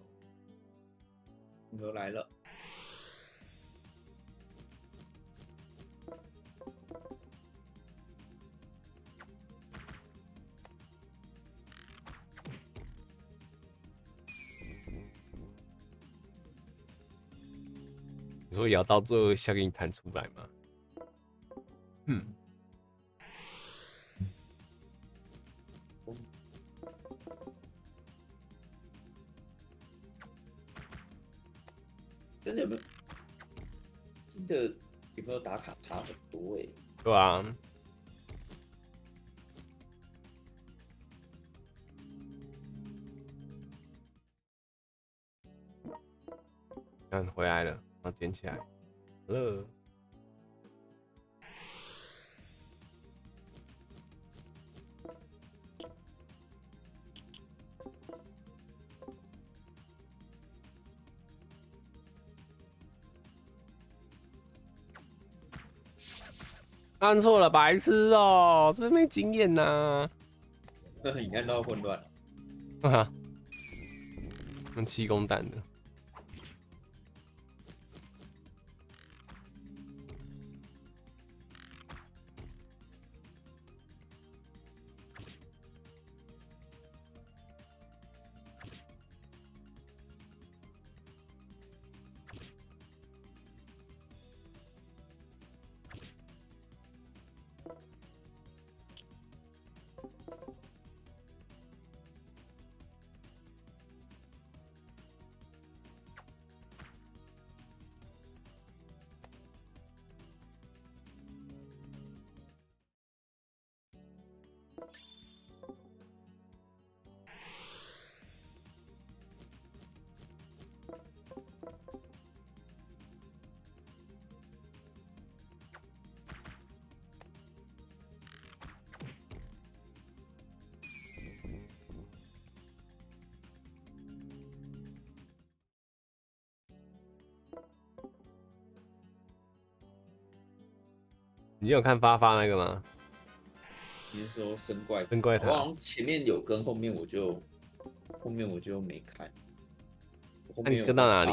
牛来了。你说咬到最后下给你弹出来吗？嗯。 真的有没有？真的有没有打卡差很多哎、欸？对啊。看回来了，然后捡起来。Hello。按错了，白痴哦、喔！是不是没经验呐？那你看到混乱了，哈哈，那七公蛋的。 你有看发发那个吗？你是说生怪？生怪他？我好像前面有跟，后面我就没看。那你跟到哪里？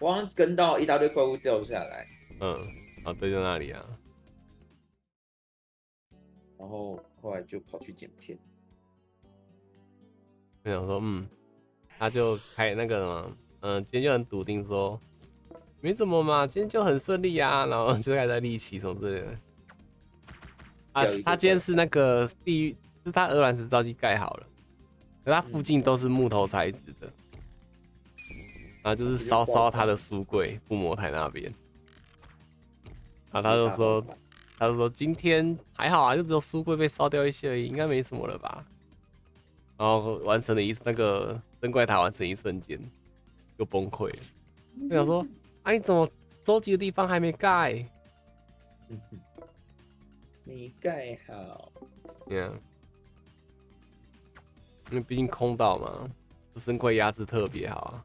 我好像跟到一大堆怪物掉下来。嗯，啊，对，在那里啊。然后后来就跑去剪片。我想说，嗯，他就开那个嘛，嗯，今天就很笃定说。 没怎么嘛，今天就很顺利啊，然后就开始在立起什么之类的。啊，他今天是那个地狱，是他鹅卵石造机盖好了，可他附近都是木头材质的，然后就是烧他的书柜、附魔台那边。然后他就说今天还好啊，就只有书柜被烧掉一些而已，应该没什么了吧。然后完成了那个灯怪塔，完成一瞬间就崩溃了。我想说。 啊！你怎么收集的地方还没盖？没盖好。Yeah， 因为毕竟空岛嘛，生怪压制特别好啊。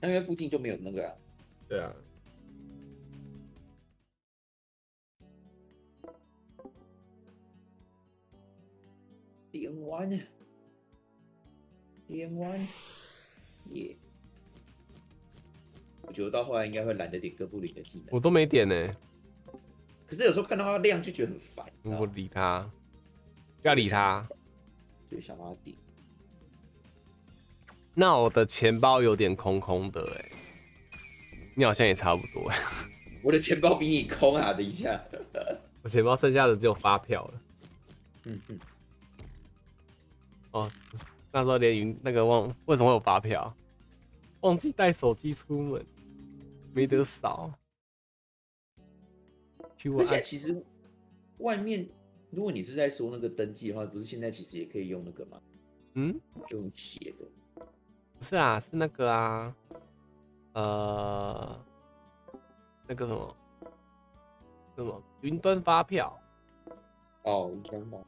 那因为附近就没有那个啊。对啊。点完，耶！ 我觉得到后来应该会懒得点哥布林的技能，我都没点呢、欸。可是有时候看到他亮就觉得很烦。我理他，不要理他，就想把他点。那我的钱包有点空空的哎、欸，你好像也差不多哎、欸。我的钱包比你空啊！等一下，我钱包剩下的只有发票了。嗯哼。哦，那时候连云那个忘为什么会有发票？ 忘记带手机出门，没得扫。而且其实外面如果你是在说那个登记的话，不是现在其实也可以用那个吗？嗯，用写的？不是啊，是那个啊，那个什么云端发票？哦，云端发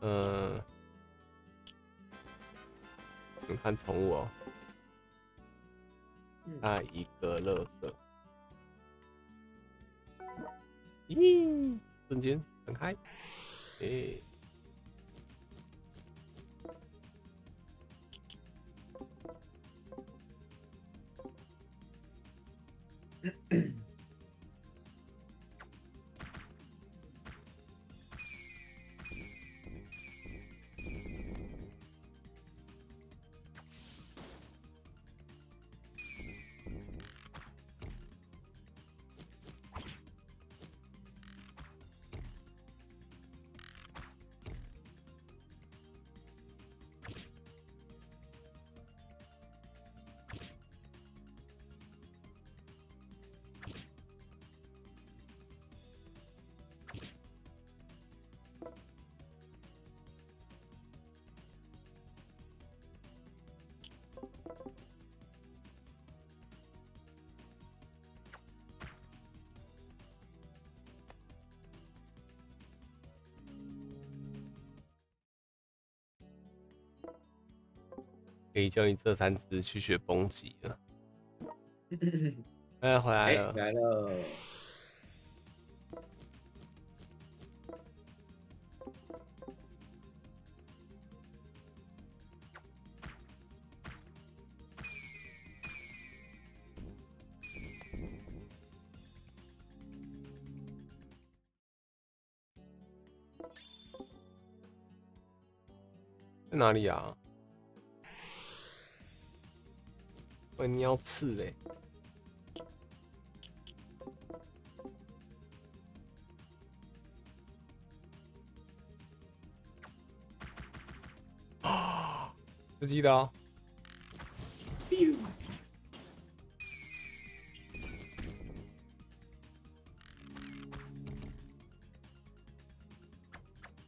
票。你看宠物哦，那一个垃圾。 咦！瞬间很嗨，哎！可以教你这三只去学蹦极了。哎，回来了，来了。在哪里啊？ 会尿刺嘞！啊，自己的哦。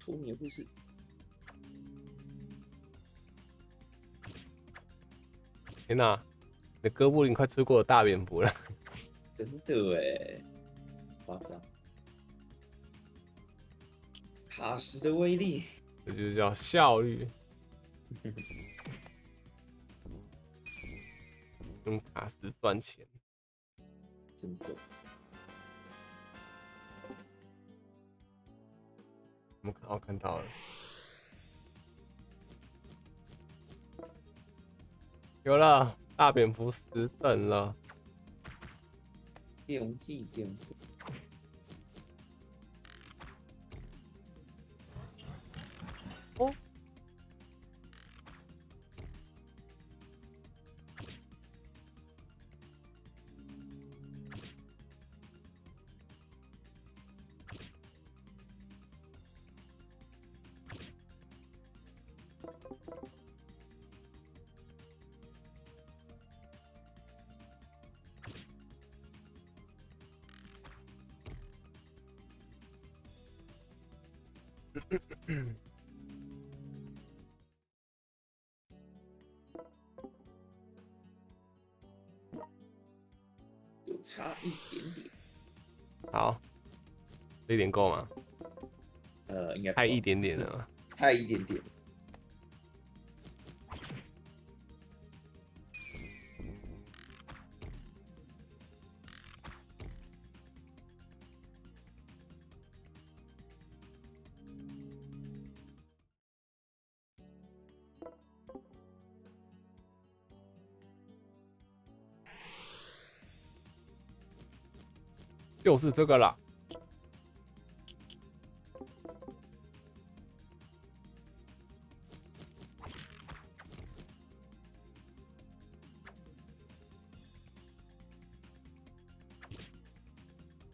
托尼的故事。 天哪！ 你哥布林快追过我大蝙蝠了，真的哎，夸张！卡什的威力，这就叫效率。用卡什赚钱，真的。我们刚好看到了，有了。 大蝙蝠死等了，勇气蝙蝠。哦，有差一点点。好，这一点够吗？应该太一点点了，太一点点。 就是这个了。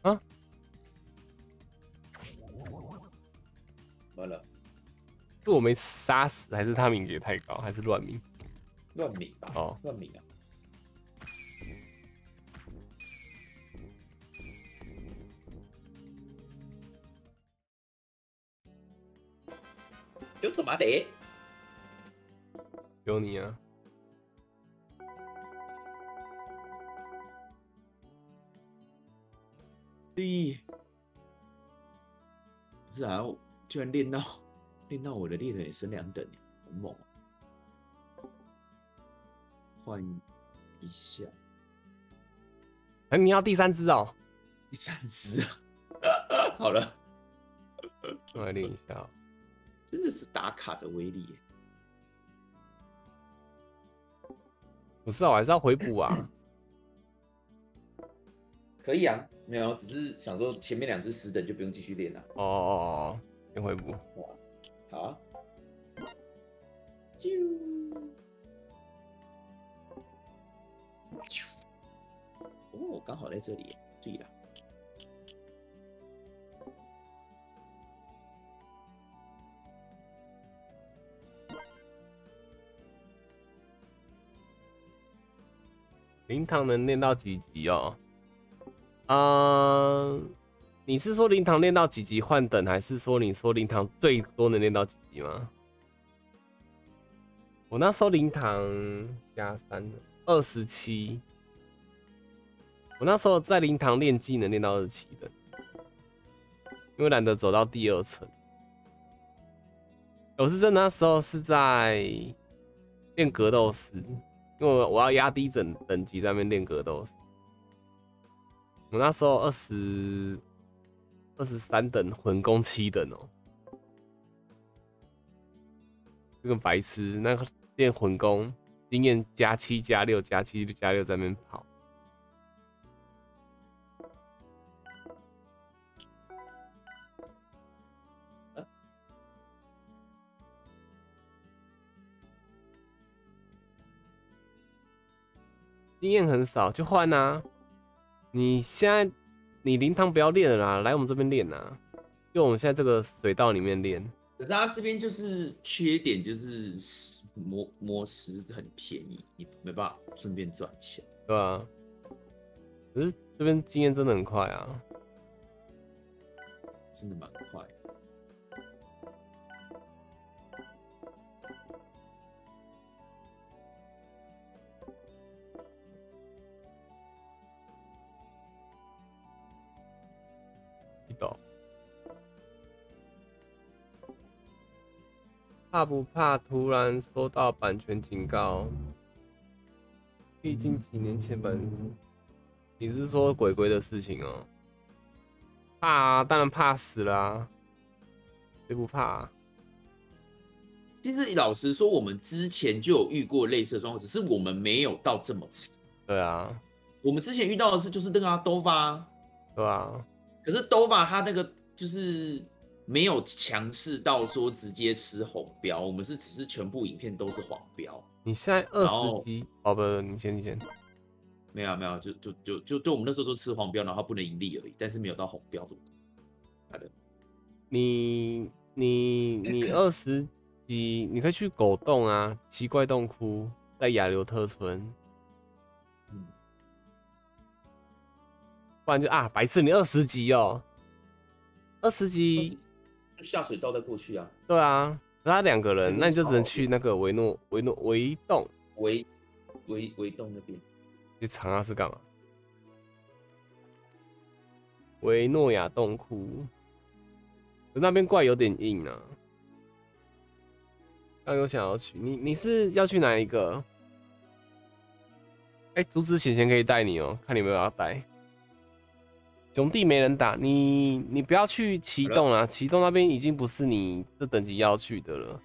啊？完了，是我没杀死，还是他敏捷太高，还是乱敏？乱敏吧。哦，乱敏啊。ちょっと待て。有你啊。力，不是啊，居然练到我的猎人也升2等，好猛啊！换一下。哎、欸，你要第3只哦。第3只啊。好了，我来练一下。真的是打卡的威力耶。不是啊，我还是要回补啊。可以啊，没有，只是想说前面2只10等就不用继续练了。哦哦哦，先回补。好啊。啾。啾。哦，刚好在这里，对了。 灵堂能练到几级哦？你是说灵堂练到几级换等，还是说你说灵堂最多能练到几级吗？我那时候灵堂加3，27。我那时候在灵堂练技能练到27等，因为懒得走到第2层。我是真的那时候是在练格斗士。 因为我要压低整等级在那边练格斗士，我那时候23等魂攻7等哦、喔，这个白痴那个练魂攻经验加7加6加7加6在那边跑，啊。 经验很少就换啊！你现在你灵堂不要练了啦，来我们这边练啊，就我们现在这个水道里面练。可是它这边就是缺点，就是魔石很便宜，你没办法顺便赚钱，对啊。可是这边经验真的很快啊，真的蛮快的。 怕不怕突然收到版权警告？毕竟几年前你是说鬼鬼的事情哦、喔？怕、啊，当然怕死啦、啊，谁不怕、啊？其实老实说，我们之前就有遇过类似的状况，只是我们没有到这么惨。对啊，我们之前遇到的是就是那个啊Dova，对啊。 可是 Dova 他那个就是没有强势到说直接吃红标，我们是只是全部影片都是黄标。你现在20级哦不，你先，没有没有，就我们那时候都吃黄标，然后不能盈利而已，但是没有到红标怎么？好的，你20级，你可以去狗洞啊，奇怪洞窟，在亚留特村。 不然就啊，白痴，你20级哦、喔，20级就下水道再过去啊。对啊，他2个人，那你就只能去那个维诺维洞那边。去藏它是干嘛？维诺亚洞窟，那边怪有点硬啊。刚有想要去，你是要去哪一个？哎、欸，竹子贤贤可以带你哦、喔，看你有没有要带。 兄弟没人打你不要去启动啦，启动那边已经不是你这等级要去的了。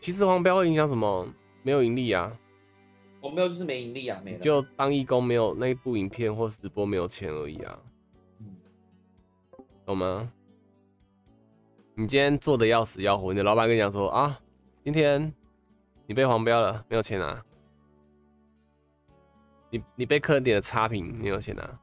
其实黄标会影响什么？没有盈利啊。黄标就是没盈利啊，没了。就当义工没有那一部影片或直播没有钱而已啊，懂吗？你今天做的要死要活，你的老板跟你讲说啊，今天你被黄标了，没有钱啊。你被客人点的差评，没有钱啊。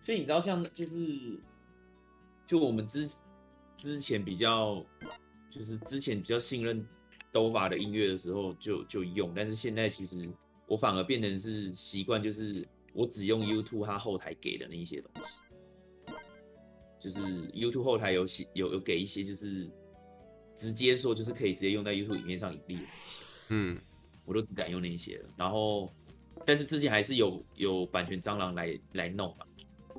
所以你知道，像就是我们之前比较，就是之前比较信任 Dova 的音乐的时候就用，但是现在其实我反而变成是习惯，就是我只用 YouTube 它后台给的那一些东西，就是 YouTube 后台有给一些就是直接说就是可以直接用在 YouTube 影片上盈利的东西，嗯，我都只敢用那一些了。然后，但是之前还是有版权蟑螂来弄嘛。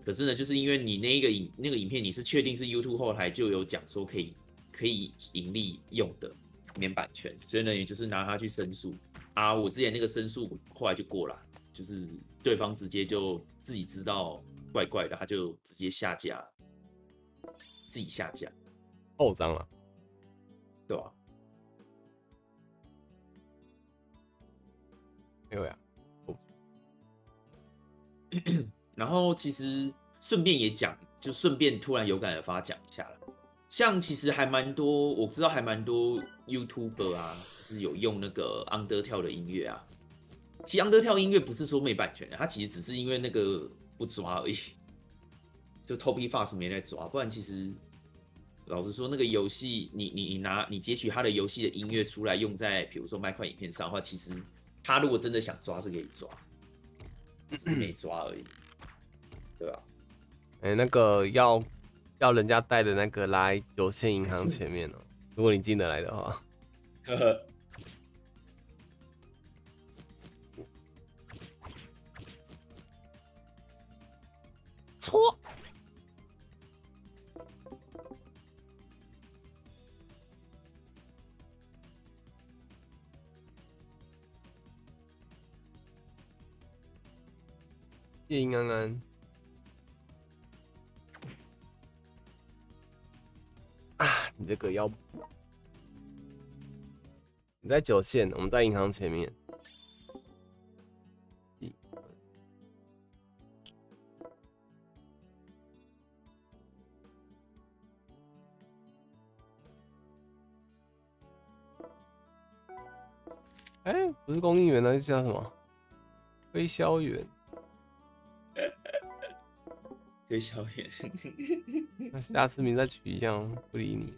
可是呢，就是因为你那个影片，你是确定是 YouTube 后台就有讲说可以盈利用的，免版权，所以呢，也就是拿它去申诉啊。我之前那个申诉后来就过了，就是对方直接就自己知道怪怪的，他就直接下架，自己下架，爆蟑螂，对吧？没有呀，哦。然后其实顺便也讲，就顺便突然有感而发讲一下了。像其实还蛮多，我知道还蛮多 YouTuber 啊，就是有用那个 Undertale 的音乐啊。其实 Undertale 音乐不是说没版权的，它其实只是因为那个不抓而已，就 Toby Fox 没来抓。不然其实老实说，那个游戏你截取它的游戏的音乐出来用在比如说麦块影片上的话，其实他如果真的想抓是可以抓，只是没抓而已。对吧？欸，那个要人家带的那个来有限银行前面哦，如果你进得来的话。错。谢银安安。啊，你这个要，你在九线，我们在银行前面。欸，不是供应员，那是叫什么？推销员。推销员。那下次名再取一样，不理你。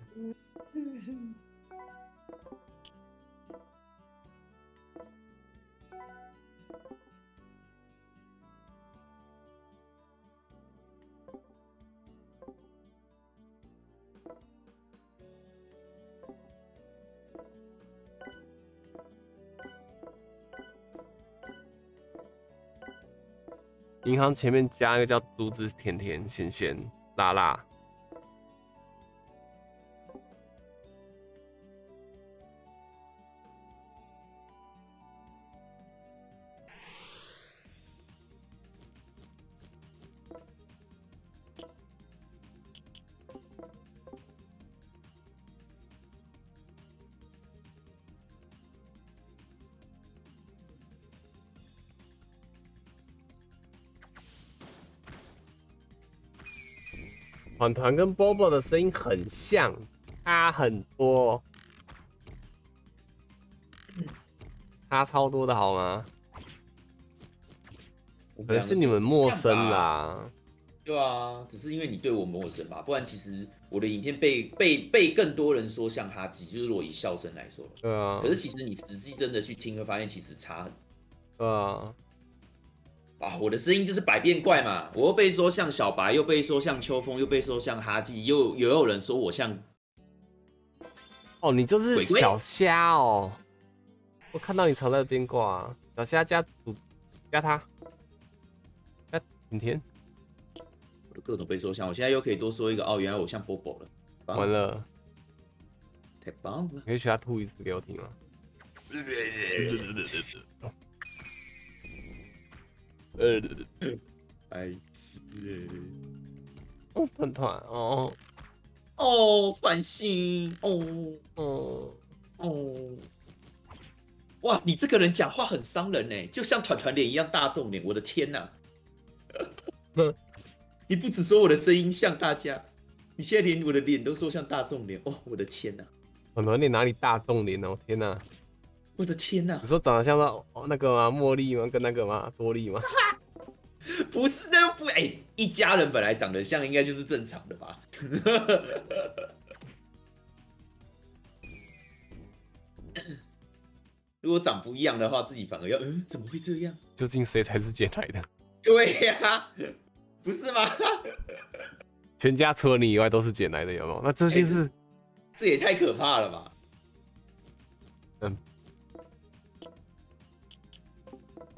银行前面加一个叫竹子甜甜咸咸辣辣，团团跟 Bobo 的声音很像，差很多，差超多的好吗？可能是你们陌生啦。对啊，只是因为你对我陌生吧，不然其实我的影片被更多人说像哈基，就是如果以笑声来说，对啊。可是其实你实际真的去听，会发现其实差很多。啊。啊，我的声音就是百变怪嘛！我又被说像小白，又被说像秋风，又被说像哈基，又有人说我像……哦，你就是小虾哦！我看到你常在变卦啊，小虾加他，加甜甜，我的各种被说像，我现在又可以多说一个哦，原来我像波波了，完了，太棒了！可以学他吐一次给我听吗？白痴欸！哦，团团哦，哦，繁星哦，哦，哦，哇，你这个人讲话很伤人欸，就像团团脸一样大众脸，我的天哪！你不只说我的声音像大家，你现在连我的脸都说像大众脸，哦，我的天哪！团团脸哪里大众脸哦，天哪！我的天哪！你说长得像那个吗？茉莉吗？跟那个吗？多莉吗？不是，那不哎、欸，一家人本来长得像，应该就是正常的吧。如果长不一样的话，自己反而要怎么会这样？究竟谁才是捡来的？对呀、啊，不是吗？全家除了你以外都是捡来的，有没有？那究竟是、这也太可怕了吧？嗯，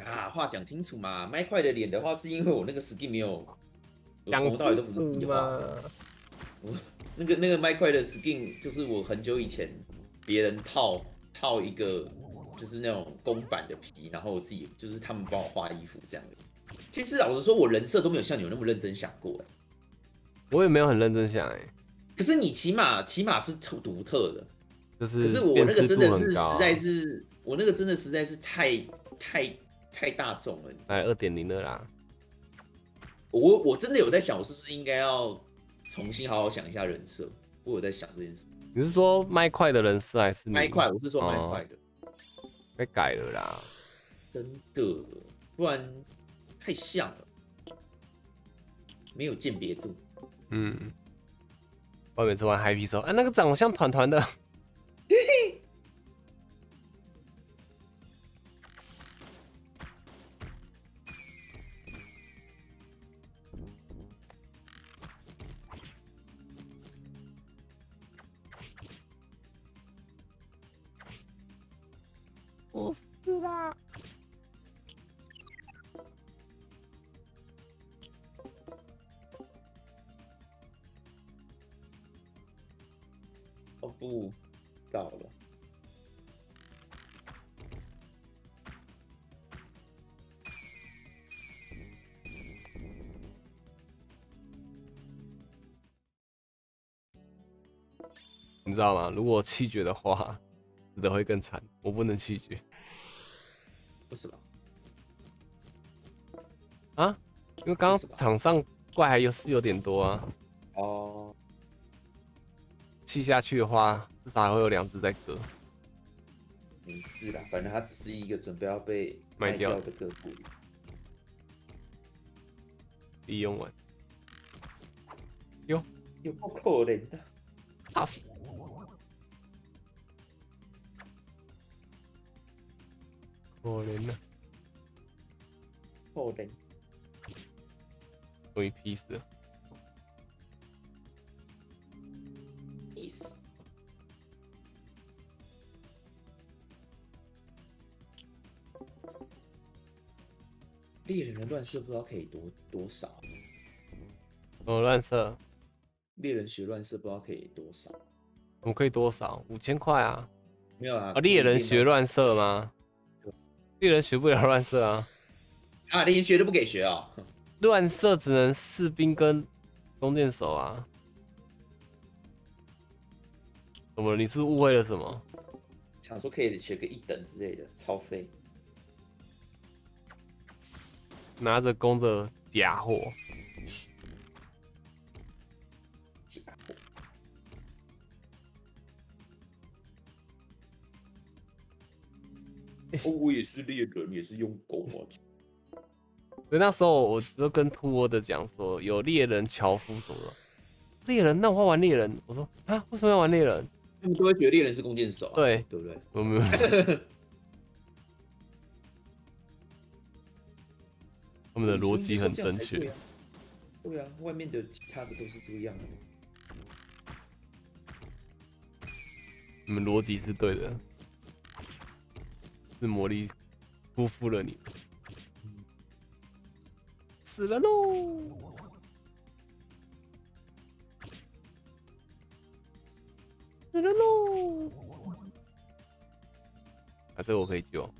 啊，话讲清楚嘛，麦块的脸的话是因为我那个 skin 没有，我从头到尾都不是你的。我那个麦块的 skin 就是我很久以前别人套一个。 就是那种公版的皮，然后我自己就是他们帮我画衣服这样的。其实老实说，我人设都没有像你们那么认真想过哎、欸，我也没有很认真想哎、欸。可是你起码是独特的，就是可是我那个真的是实在是，我那个真的实在是太大众了。哎，2.0了啦。我真的有在想，我是不是应该要重新好好想一下人设？我有在想这件事。你是说麦块的人设还是麦块？我是说麦块的。哦 该改了啦，真的，不然太像了，没有鉴别度。嗯，我每次玩 Happy 时候，啊，那个长得像团团的。不是啦，哦不，到了。你知道吗？如果气绝的话。 死的会更惨，我不能弃绝。为什么？啊？因为刚刚场上怪还有点多啊。哦。弃下去的话，至少还会有2只在割。没事啦，反正它只是一个准备要被卖掉的个股。利用完。有够可怜的。好。 可怜啊！可怜，终于 peace 了。peace。猎人的乱射不知道可以多少？我乱射。猎人学乱射不知道可以多少？我可以多少？5000块啊？没有啊。啊，猎人学乱射吗？ 猎人学不了乱射啊！啊，连学都不给学哦。乱射只能士兵跟弓箭手啊。怎么？你是误会了什么？想说可以学个1等之类的，超废。拿着弓着假货。假货。哦、我也是猎人，也是用弓啊。所以那时候我就跟兔窝的讲说，有猎人、樵夫什么的。猎人，那我要玩猎人。我说啊，为什么要玩猎人？他们都会觉得猎人是弓箭手、啊，对对不对？我没有。他们的逻辑很正确。对啊，对啊，外面的其他的都是这样的。你们逻辑是对的。 是魔力辜负了你，死了喽！死了喽！啊，这个我可以救。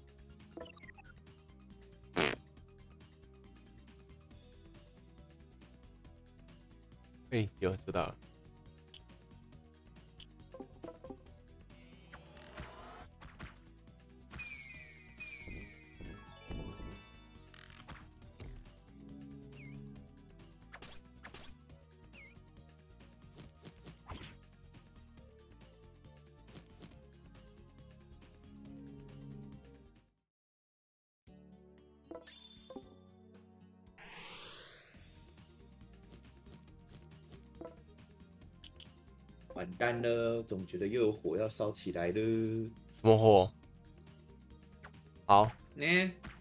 哎，有知道了。 完蛋了，总觉得又有火要烧起来了。什么火？好，呢？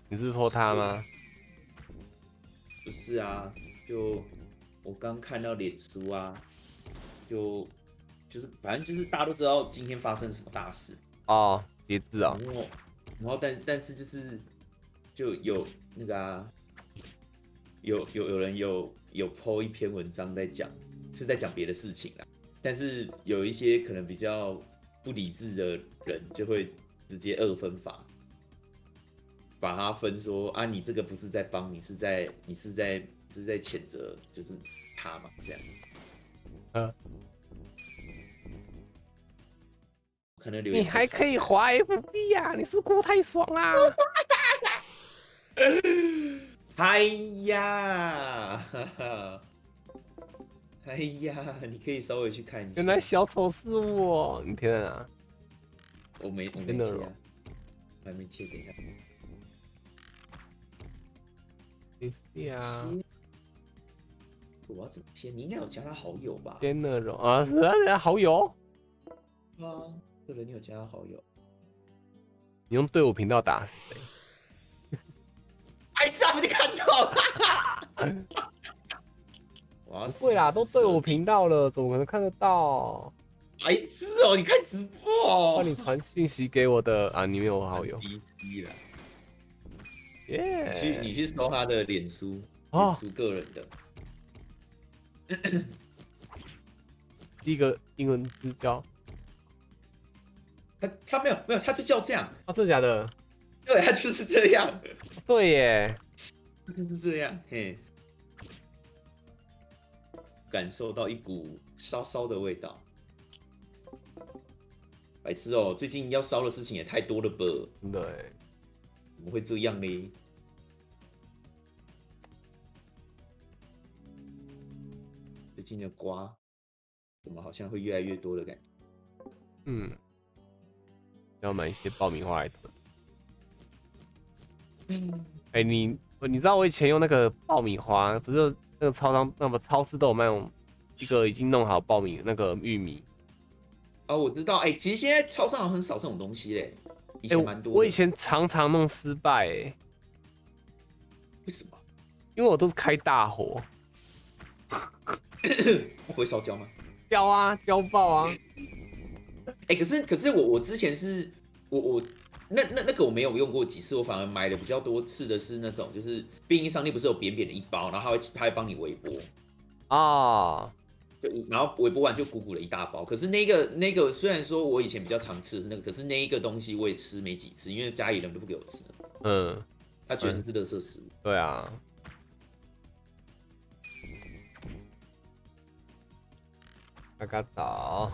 你是说他吗？不是啊，就我刚看到脸书啊，就是反正就是大家都知道今天发生什么大事哦，截至啊、哦，然后但是就有那个、啊、有人有 po 一篇文章在讲，是在讲别的事情啦，但是有一些可能比较不理智的人就会直接二分法，把它分说啊，你这个不是在帮，你是在谴责，就是他嘛这样，可能留言你还可以滑 FB 啊，你是过太爽啦、啊。哎呀，哎呀，你可以稍微去看一下。原来小丑是我，你贴在哪？我没贴、啊，我还没贴，等一下。对啊，我要怎么贴？你应该有加他好友吧？天哪，容啊，是啊，好友。啊，这人你有加他好友？你用对我频道打谁？哎，上面就看到了。哇，对啦，都对我频道了，怎么可能看得到？白痴哦，你看直播哦。你传讯息给我的啊，你没有好友。DC 啦。耶、yeah ！你去搜他的脸书，脸书个人的。第一个英文字叫。他没有，他就叫这样。啊，真的假的？对，他就是这样。对耶，就是这样。嘿，感受到一股烧烧的味道。白痴哦，最近要烧的事情也太多了吧？对，怎么会这样呢？最近的瓜，怎么好像会越来越多的感觉？嗯，要买一些爆米花来囤。哎、欸，你知道我以前用那个爆米花，不是那个超商那么超市都有卖用一个已经弄好爆米那个玉米啊、哦，我知道。哎、欸，其实现在超商好像很少这种东西嘞，以前蛮多的、欸。我以前常常弄失败、欸，为什么？因为我都是开大火。不会烧焦吗？焦啊，焦爆啊！哎、欸，可是我之前是我。那个我没有用过几次，我反而买的比较多次的是那种，就是便利商店不是有扁扁的一包，然后他会帮你微波啊， 对，然后微波完就鼓鼓了一大包。可是那个虽然说我以前比较常吃的是那个，可是那一个东西我也吃没几次，因为家里人都不给我吃，嗯，他觉得是垃圾食物。对啊，大家早。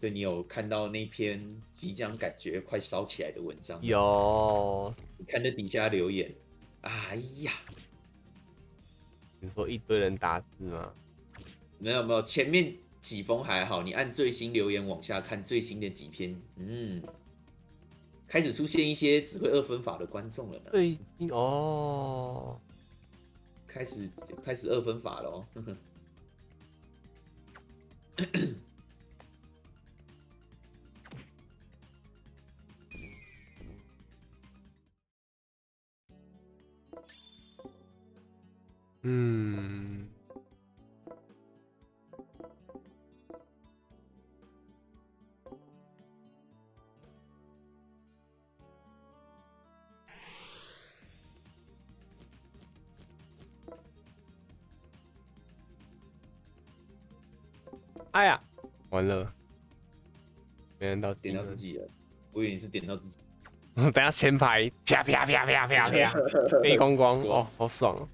对，你有看到那篇即将感觉快烧起来的文章？有，你看这底下留言，哎呀，你说一堆人打字吗？没有，前面几封还好，你按最新留言往下看，最新的几篇，嗯，开始出现一些只会二分法的观众了呢。最近哦，开始二分法了哦。呵呵嗯，哎呀，完了，没人到点到自己了，我以为你是点到自己。等下前排啪啪啪啪啪啪飞光光哦，好爽哦！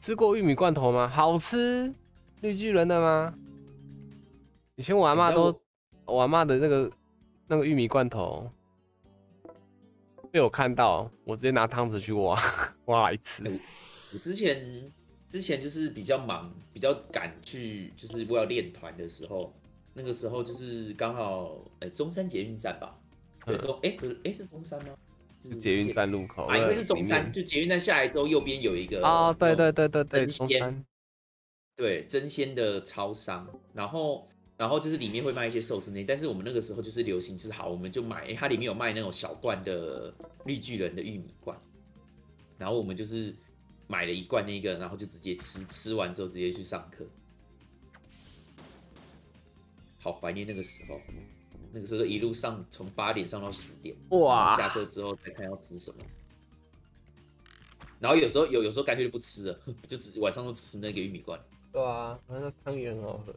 吃过玉米罐头吗？好吃，绿巨人的吗？以前我阿嬤都，我阿嬤的那个玉米罐头，被我看到，我直接拿汤匙去挖来吃。我之前就是比较忙，比较赶去，就是我要练团的时候，那个时候就是刚好，哎、欸，中山捷运站吧？对，中，哎、欸，不是，哎、欸，是中山吗？是捷运站路口啊，因为是中山，就捷运站下来之后，右边有一个啊，对对对对对，中山，对真鲜的超商，然后就是里面会卖一些寿司那，但是我们那个时候就是流行，就是好，我们就买，它里面有卖那种小罐的绿巨人的玉米罐，然后我们就是买了一罐那个，然后就直接吃，吃完之后直接去上课，好怀念那个时候。那个时候一路上从8点上到10点，哇！下课之后再看要吃什么，然后有时候干脆就不吃了，就只晚上都吃那个玉米罐。对啊，那汤圆很好喝。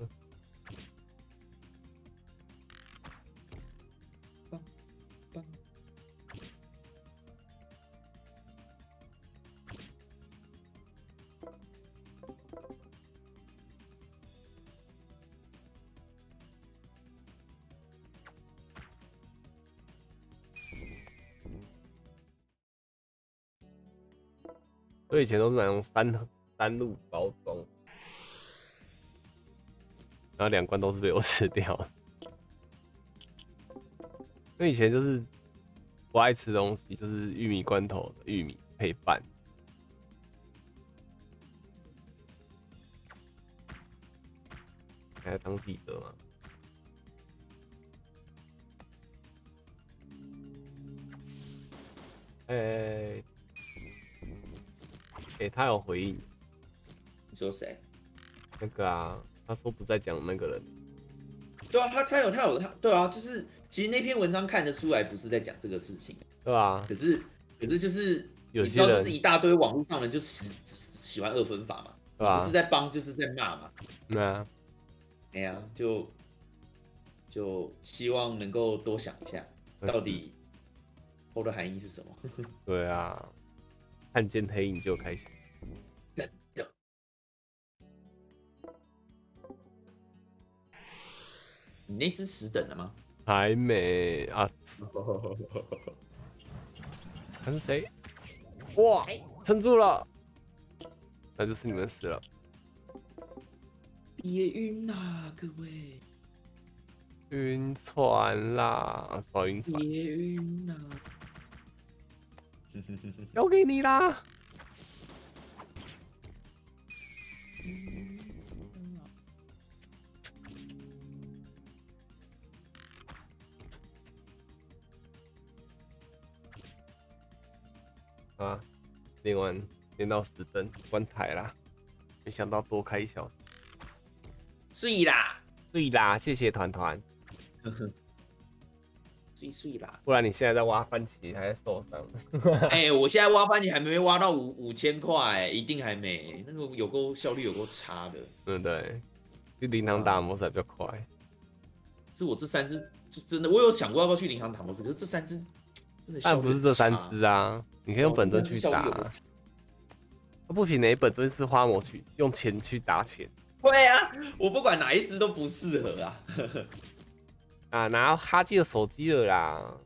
我以前都是用三路包装，然后2罐都是被我吃掉了。因为以前就是不爱吃东西，就是玉米罐头的玉米配饭。还要当记者吗？哎。欸，他有回应。你说谁？那个啊，他说不再讲那个人。对啊，他有，对啊，就是其实那篇文章看得出来不是在讲这个事情。对啊。可是就是有些人，你知道，就是一大堆网络上人就喜欢二分法嘛，对啊，不是在帮就是在骂嘛。对啊。哎呀，就希望能够多想一下，到底后的含义是什么？对啊。看见黑影就开心。你那只十等了吗？还没啊。他是谁？哇，撑住了，那就是你们死了。别晕啦，各位。晕船啦，少晕船。别晕啦。交给你啦！啊，练到10分，关台啦！没想到多开1小时。睡啦，睡啦！谢谢团团。碎啦！不然你现在在挖番茄，还在受伤。哎，我现在挖番茄还没挖到5000块，一定还没。那个有够效率，有够差的。对不对？去灵堂打魔才比较快。是我这3只，就真的，我有想过要不要去灵堂打魔，可是这3只真的效率差。但不是这3只啊，你可以用本尊去打。啊、不行，哪本尊是花魔去用钱去打钱？对啊，我不管哪一只都不适合啊。啊！拿哈基的手机了啦！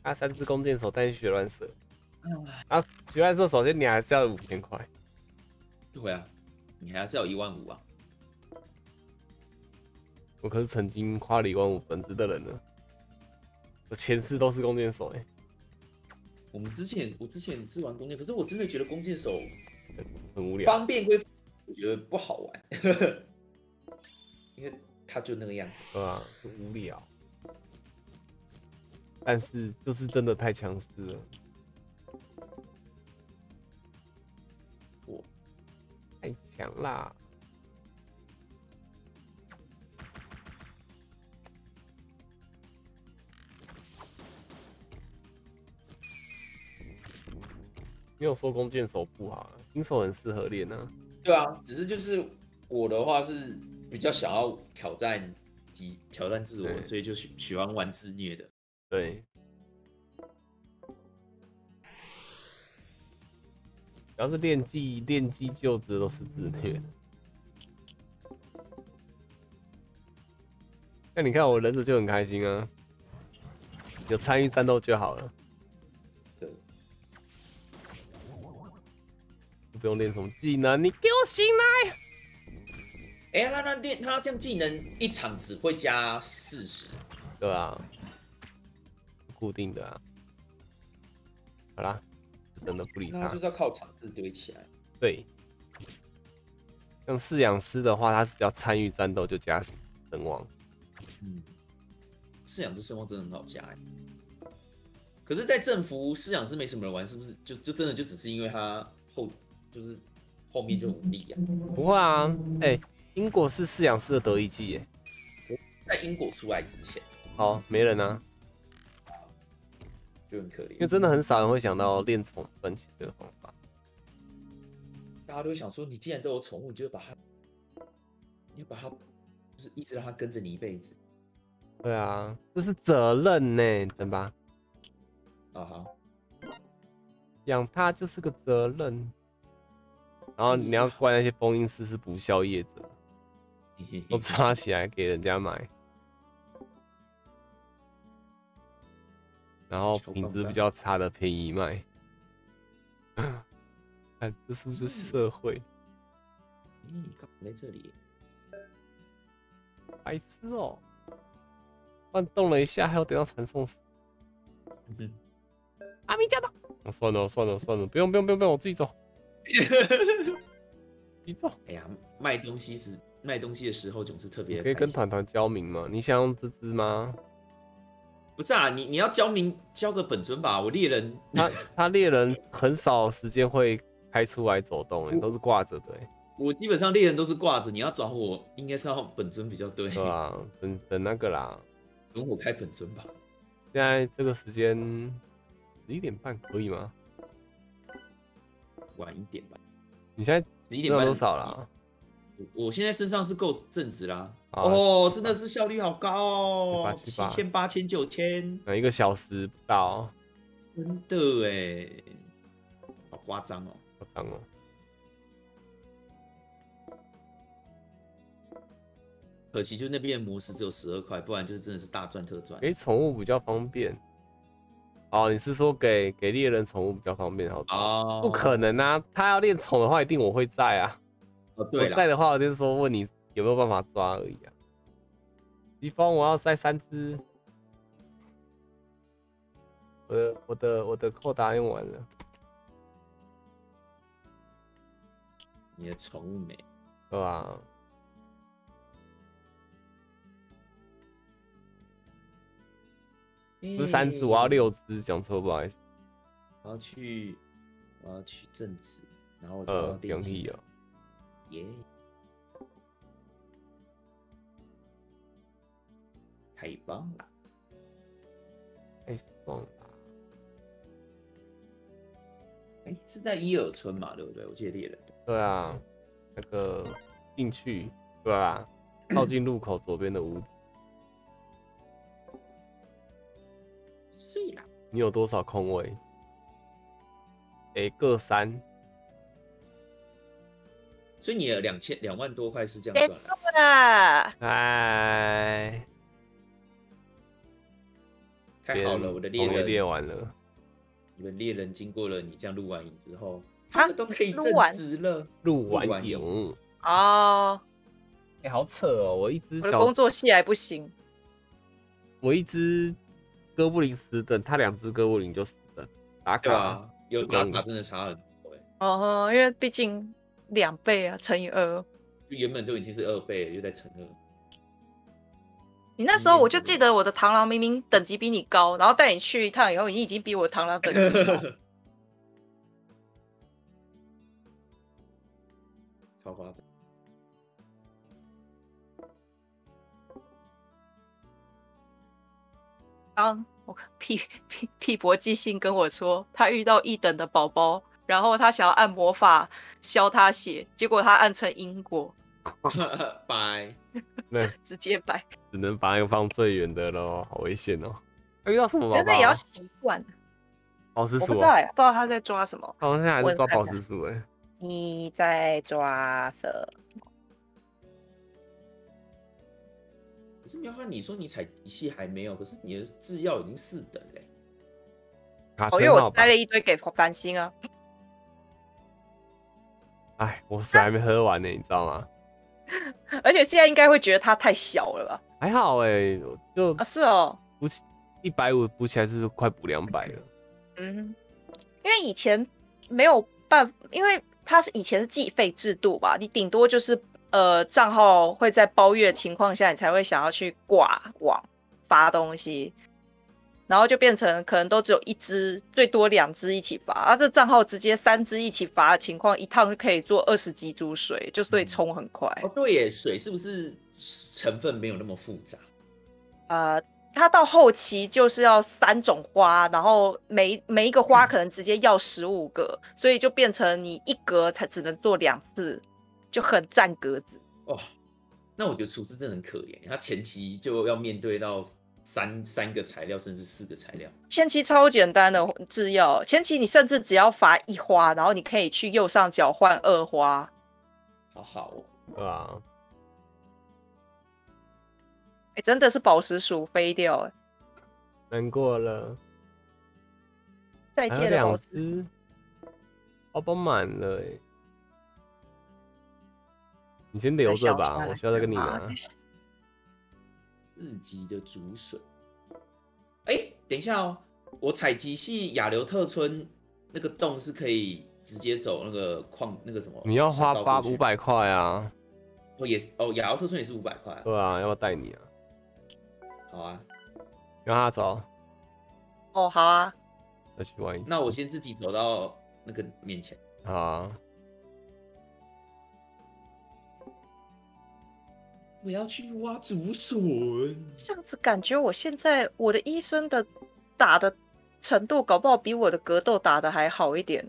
啊，3只弓箭手，但是血乱射。啊，血乱射，首先你还是要5000块。对啊，你还是要15000啊。我可是曾经花了15000本子的人呢。我前世都是弓箭手哎、欸。我之前是玩弓箭，可是我真的觉得弓箭手很无聊，方便归，我觉得不好玩，因为。他就那个样子，对啊，就无聊。但是就是真的太强势了。我太强啦！没有说弓箭手不好，新手很适合练啊。对啊，只是就是我的话是。比较想要挑战自我，所以就喜欢玩自虐的。对，只要是练技就职都是自虐。那你看我忍者就很开心啊，有参与战斗就好了。对，不用练什么技能，你给我醒来！哎、欸，他这样技能一场只会加40，对啊，固定的啊。好啦，就真的不理他。那就是要靠场次堆起来。对，像饲养师的话，他只要参与战斗就加身亡。嗯，饲养师身亡真的很好加哎、欸。可是，在政府饲养师没什么人玩，是不是？就真的就只是因为他后面就无力啊？不会啊，哎、欸，英国是饲养师的得意技耶、欸。在英国出来之前，好、哦、没人啊。就很可怜，因为真的很少人会想到练宠分级这个方法。大家都会想说，你既然都有宠物，你就把它，就是一直让它跟着你一辈子。对啊，这是责任呢，对吧？啊好，养它就是个责任。然后你要怪那些封印师是不肖业者，都抓起来给人家买。然后品质比较差的便宜卖，看这是不是社会？你干嘛在这里？白痴哦！乱动了一下，还要等到传送死。阿明驾到！我算了，不用，我自己走。你走。哎呀，卖东西的时候总是特别。可以跟团团交名吗？你想用这只吗？不是啊，你要教个本尊吧。我猎人他猎人很少时间会开出来走动、欸，都是挂着的、欸。我基本上猎人都是挂着，你要找我应该是要本尊比较对。对啊，等那个啦，等我开本尊吧。现在这个时间11点半可以吗？晚一点吧。你现在11点半多少啦？我现在身上是够正值啦，哦，真的是效率好高哦，7000、8000、9000，一个小时不到，真的哎，好夸张哦，夸张哦。可惜就那边模式只有12块，不然就是真的是大赚特赚。给宠物比较方便，哦，你是说给猎人宠物比较方便？好哦，不可能啊，他要练宠的话，一定我会在啊。哦、对我在的话，我就是说问你有没有办法抓而已啊。疾风，我要塞3只。我的扣打用完了。你的宠物没？对吧？不是3只，我要6只，讲错，不好意思。我要去正职，然后我就要练气了。耶！太棒了！太棒了！哎，是在伊尔村嘛，对不对？我记得猎人。对啊，那个进去，对吧？靠近路口左边的屋子。碎了。你有多少空位？哎，各3。所以你的2万多块是这样赚的，哎，太好了，我的猎人练完了，你的猎人经过了你这样录完影之后，他们都可以正职了，录完影哦，哎，好扯哦，我的工作系还不行，我一只哥布林10等，他2只哥布林就10等，打卡有打卡真的差很多哎，哦，因为毕竟。2倍啊，乘以2，就原本就已经是2倍了，又再乘2。你那时候我就记得我的螳螂明明等级比你高，然后带你去一趟以后，你已经比我螳螂等级高。超夸张！当我屁博寄信跟我说，他遇到1等的宝宝。然后他想要按魔法消他血，结果他按成因果，白直接白，只能把那个放最远的咯，好危险哦！他遇到什么宝宝？那也要习惯。宝石鼠，我不知道哎、欸，不知道他在抓什么。他好像还在抓宝石鼠哎、欸。你在抓什么？可是苗汉，你说你采集器还没有，可是你的制药已经4等嘞、欸。哦，因为我塞了一堆给繁星啊。哎，我水还没喝完呢，你知道吗？而且现在应该会觉得它太小了吧？还好哎、欸，就啊是哦，150补起来是快补200了。嗯，因为以前没有办法，因为它是以前是计费制度吧，你顶多就是账号会在包月的情况下，你才会想要去挂网发东西，然后就变成可能都只有一只，最多两只一起发啊。这账号直接三只一起发的情况，一趟就可以做20几株水，就所以冲很快。哦，对耶，水是不是成分没有那么复杂？它到后期就是要3种花，然后每一个花可能直接要15个，所以就变成你一格才只能做2次，就很占格子。哇，那我觉得厨师真的很可怜，他前期就要面对到三个材料甚至4个材料。前期超简单的制药，前期你甚至只要罚1花，然后你可以去右上角换2花。好好哦，啊。欸，真的是宝石鼠飞掉哎，难过了，再见了宝石，包包满了哎，你先留着吧，我需要再跟你拿。日籍的竹笋，欸，等一下哦，我采集系亚留特村那个洞是可以直接走那个矿那个什么，你要花500块啊，哦也是哦，亚留特村也是500块、啊，对啊，要不要带你啊？好啊，让他走。哦，好啊。再去玩一次。那我先自己走到那个面前。好啊。我要去挖竹笋。这样子感觉我现在我的医生的打的程度，搞不好比我的格斗打的还好一点。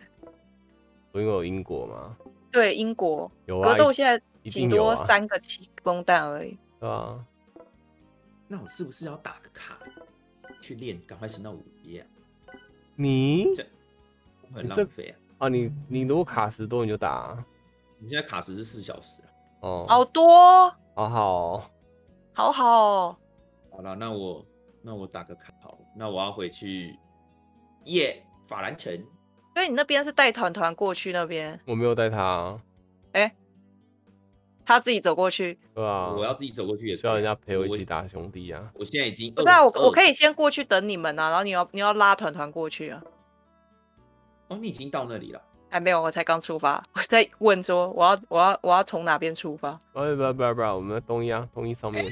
因为有英国吗？对，英国有啊。格斗现在顶多3个7公弹而已。对啊。那我是不是要打个卡去练，赶快升到5阶啊？你这很浪费啊！啊，你如果卡时多你就打啊。你现在卡时是4小时哦，好多哦，好好哦，好好哦。好了，那我打个卡好，那我要回去法兰城。所以你那边是带团团过去那边？我没有带他啊。欸，他自己走过去，对啊，我要自己走过去也需要人家陪我一起打兄弟啊。我现在已经22，不是啊，我可以先过去等你们啊，然后你要拉团团过去啊。哦，你已经到那里了？哎，没有，我才刚出发，我在问说我要从哪边出发？不，我们在东一上面。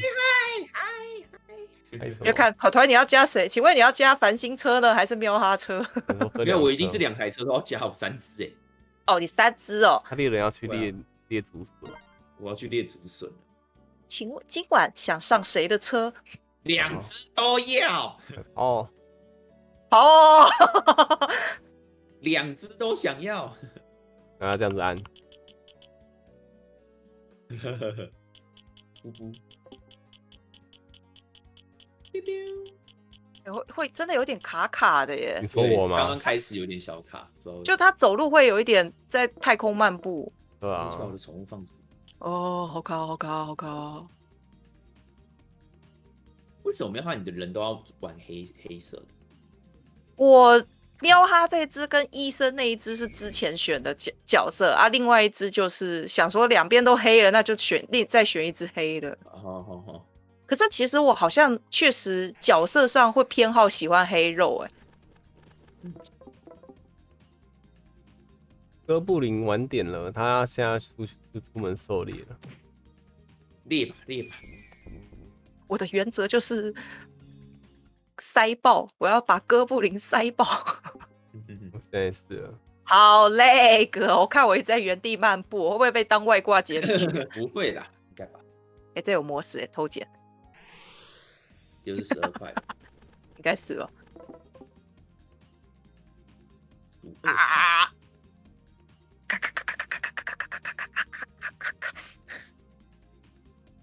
嗨，就看团团你要加谁？请问你要加繁星车呢，还是喵哈车？没有，我一定是2台车都要加，我3只哎。哦，你3只哦。他猎人要去猎竹笋。我要去猎竹笋。请问今晚想上谁的车？2只都要。哦，好哦，2只都想要。然后这样子按。会真的有点卡卡的耶。你说我吗？刚刚开始有点小卡，就他走路会有一点在太空漫步。对啊。把我的宠物放走。哦，好卡好卡好卡！为什么喵哈你的人都要玩黑色的？我喵哈这一只跟医生那一只是之前选的角色啊，另外一只就是想说两边都黑了，那就再选一只黑的。好。可是其实我好像确实角色上会偏好喜欢黑肉哎。哥布林晚点了，他现在出门狩猎了。猎吧！我的原则就是塞爆，我要把哥布林塞爆。我现在是了。好累哥，我看我一直在原地漫步，我会不会被当外挂截取？不会啦，应该吧。哎，这有模式哎，偷捡。又是12块，应该是吧。啊！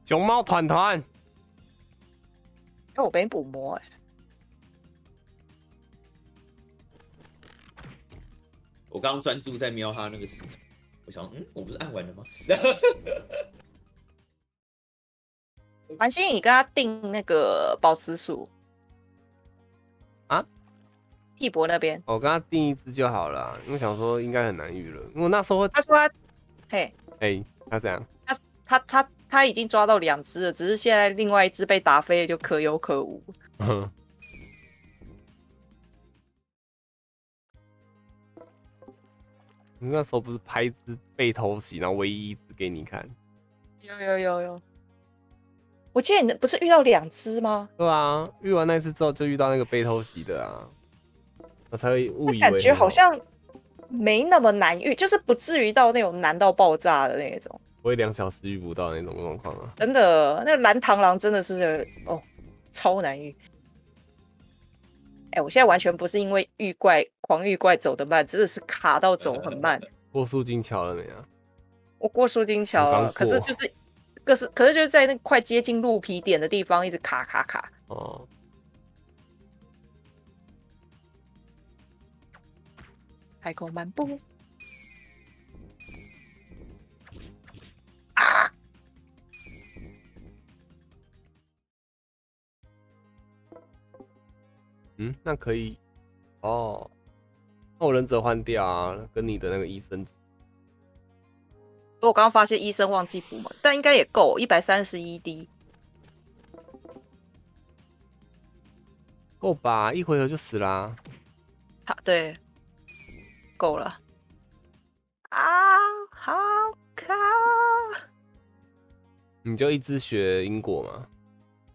熊猫团团，哎，我被捕魔哎！我刚刚专注在瞄他那个事情，我想，我不是按完了吗？繁星，你跟他订那个宝石鼠啊？屁博那边，我跟他订一只就好了，因为想说应该很难遇了，因为我那时候他说他，嘿，他这样，他已经抓到2只了，只是现在另外一只被打飞了，就可有可无。你那时候不是拍一只被偷袭，然后唯一一只给你看？有。我记得你不是遇到2只吗？对啊，遇完那次之后就遇到那个被偷袭的啊，我才会误以为。感觉好像没那么难遇，就是不至于到那种难到爆炸的那种。我也2小时遇不到那种状况啊！真的，那蓝螳螂真的是哦，超难遇。哎，我现在完全不是因为遇怪狂遇怪走得慢，真的是卡到走很慢。过树金桥了没啊？我过树金桥了，可是就是，可是就是在那快接近鹿皮点的地方一直卡。哦。开口漫步。啊！嗯，那可以哦。那我忍者换掉啊，跟你的那个医生。我刚刚发现医生忘记补嘛，但应该也够131D， 够吧？一回合就死啦。好，对，够了。啊，好卡！你就一只学因果吗？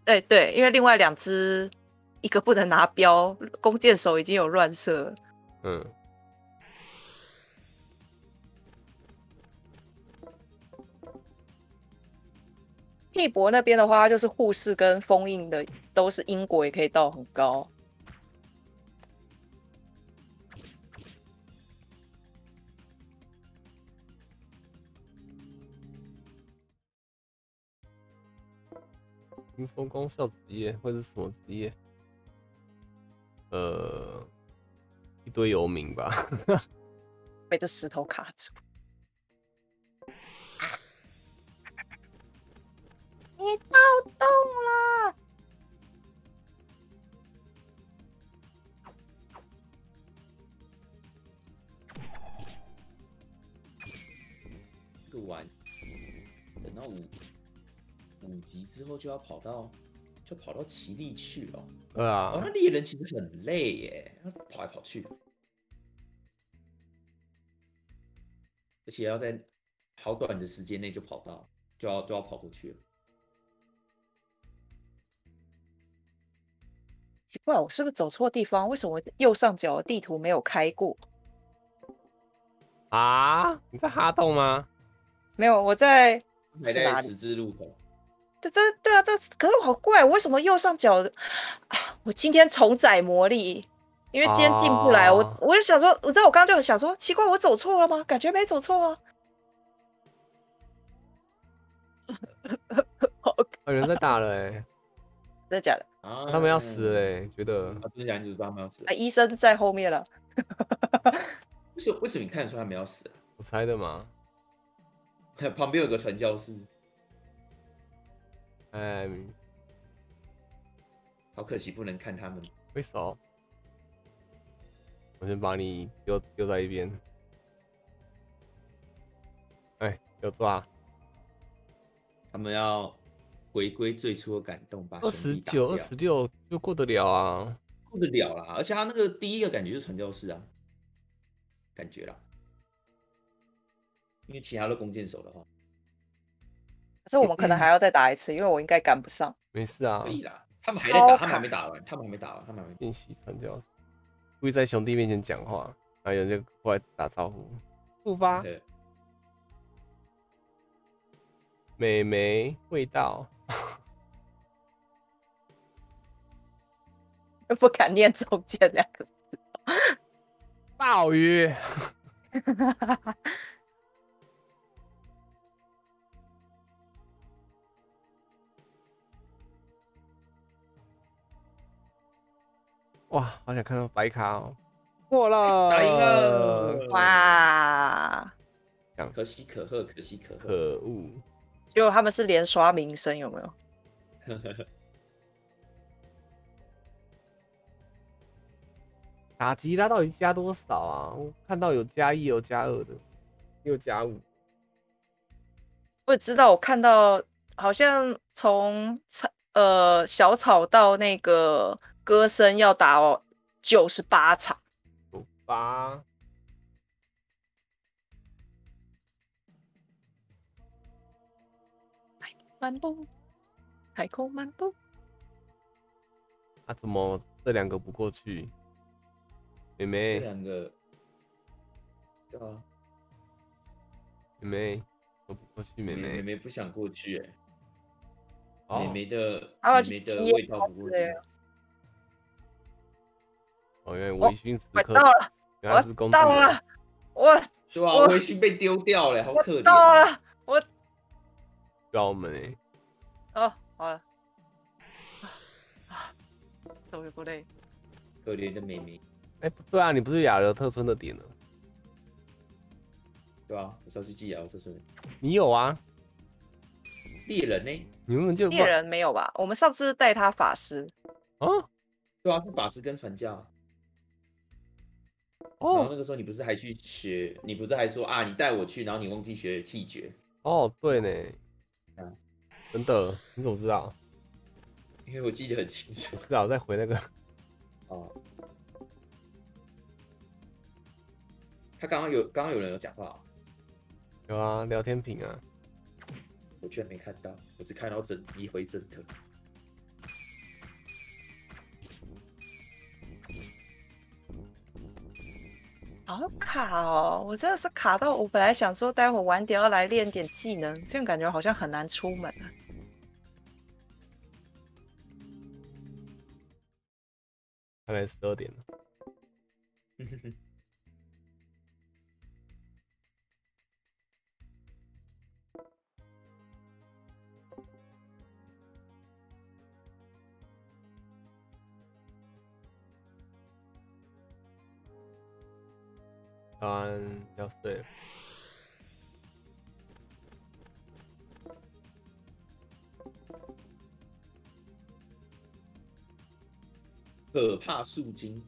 对对，因为另外2只。一个不能拿标，弓箭手已经有乱射了。嗯。碧博那边的话，就是护士跟封印的都是因果，也可以到很高。听说功效职业会是什么职业？一堆游民吧，被这石头卡住。你暴动了！录完，等到5集之后就要跑到奇力去了。对啊，哦，那猎人其实很累耶，跑来跑去，而且要在好短的时间内就跑到，就要跑过去了。奇怪，我是不是走错地方？为什么右上角的地图没有开过？啊？你在哈洞吗？没有，我在还在十字路口。对啊，这可是好怪，为什么右上角的啊？我今天重载魔力，因为今天进不来，我就想说，我知道我刚刚就想说，奇怪，我走错了吗？感觉没走错啊。有人在打了哎，真的假的？啊，他们要死哎，觉得真的假的？你知道他们要死？啊，医生在后面了。为什么你看得出他们要死？我猜的嘛。旁边有个传教士。哎，好可惜不能看他们。为什么？我先把你丢在一边。哎，有抓！他们要回归最初的感动，把29、26就过得了啊，过得了啦。而且他那个第一个感觉就是传教士啊，感觉啦，因为其他的弓箭手的话。可是我们可能还要再打一次，因为我应该赶不上。没事啊，可以啦。他们还在打，他们还没打完。练习传教士，故意在兄弟面前讲话，然后有人就过来打招呼。不发。美眉味道。不敢念中间2个字。鲍鱼。哇，好想看到白卡哦！过了，打赢了！哇，可喜可贺，可喜可贺，可恶！结果他们是连刷名声，有没有？打击拉到底加多少啊？我看到有加1，有加2的，有加5。我也知道，我看到好像从小草到那个。歌声要打98场，98，漫步，海空漫步。啊，怎么这两个不过去？妹妹，这两个，对啊，妹妹，我不过去，妹妹，妹妹不想过去、欸，哎、哦，妹妹的味道不过去。哦，原来微醺时刻，哦、原来是公主。我是吧？微醺被丢掉了，好可怜。到了，我。绕门哎。哦，好了。走也不累。可怜的妹妹。哎、欸，不对啊，你不是亚柔特村的点了？对啊，我是要去记亚柔特村。你有啊？猎人呢、欸？你们就猎人没有吧？我们上次带他法师。啊？对啊，是法师跟传教。哦，然后那个时候你不是还去学？你不是还说啊，你带我去，然后你忘记学气诀。哦，对呢，啊、真的，你怎么知道？因为我记得很清楚。是啊，我再回那个。哦，他刚刚有人有讲话、哦。有啊，聊天屏啊。我居然没看到，我只看到整一回真的。好卡哦！我真的是卡到，我本来想说待会晚点要来练点技能，这种感觉好像很难出门啊。看来12点了。早安，要睡了。可怕树精。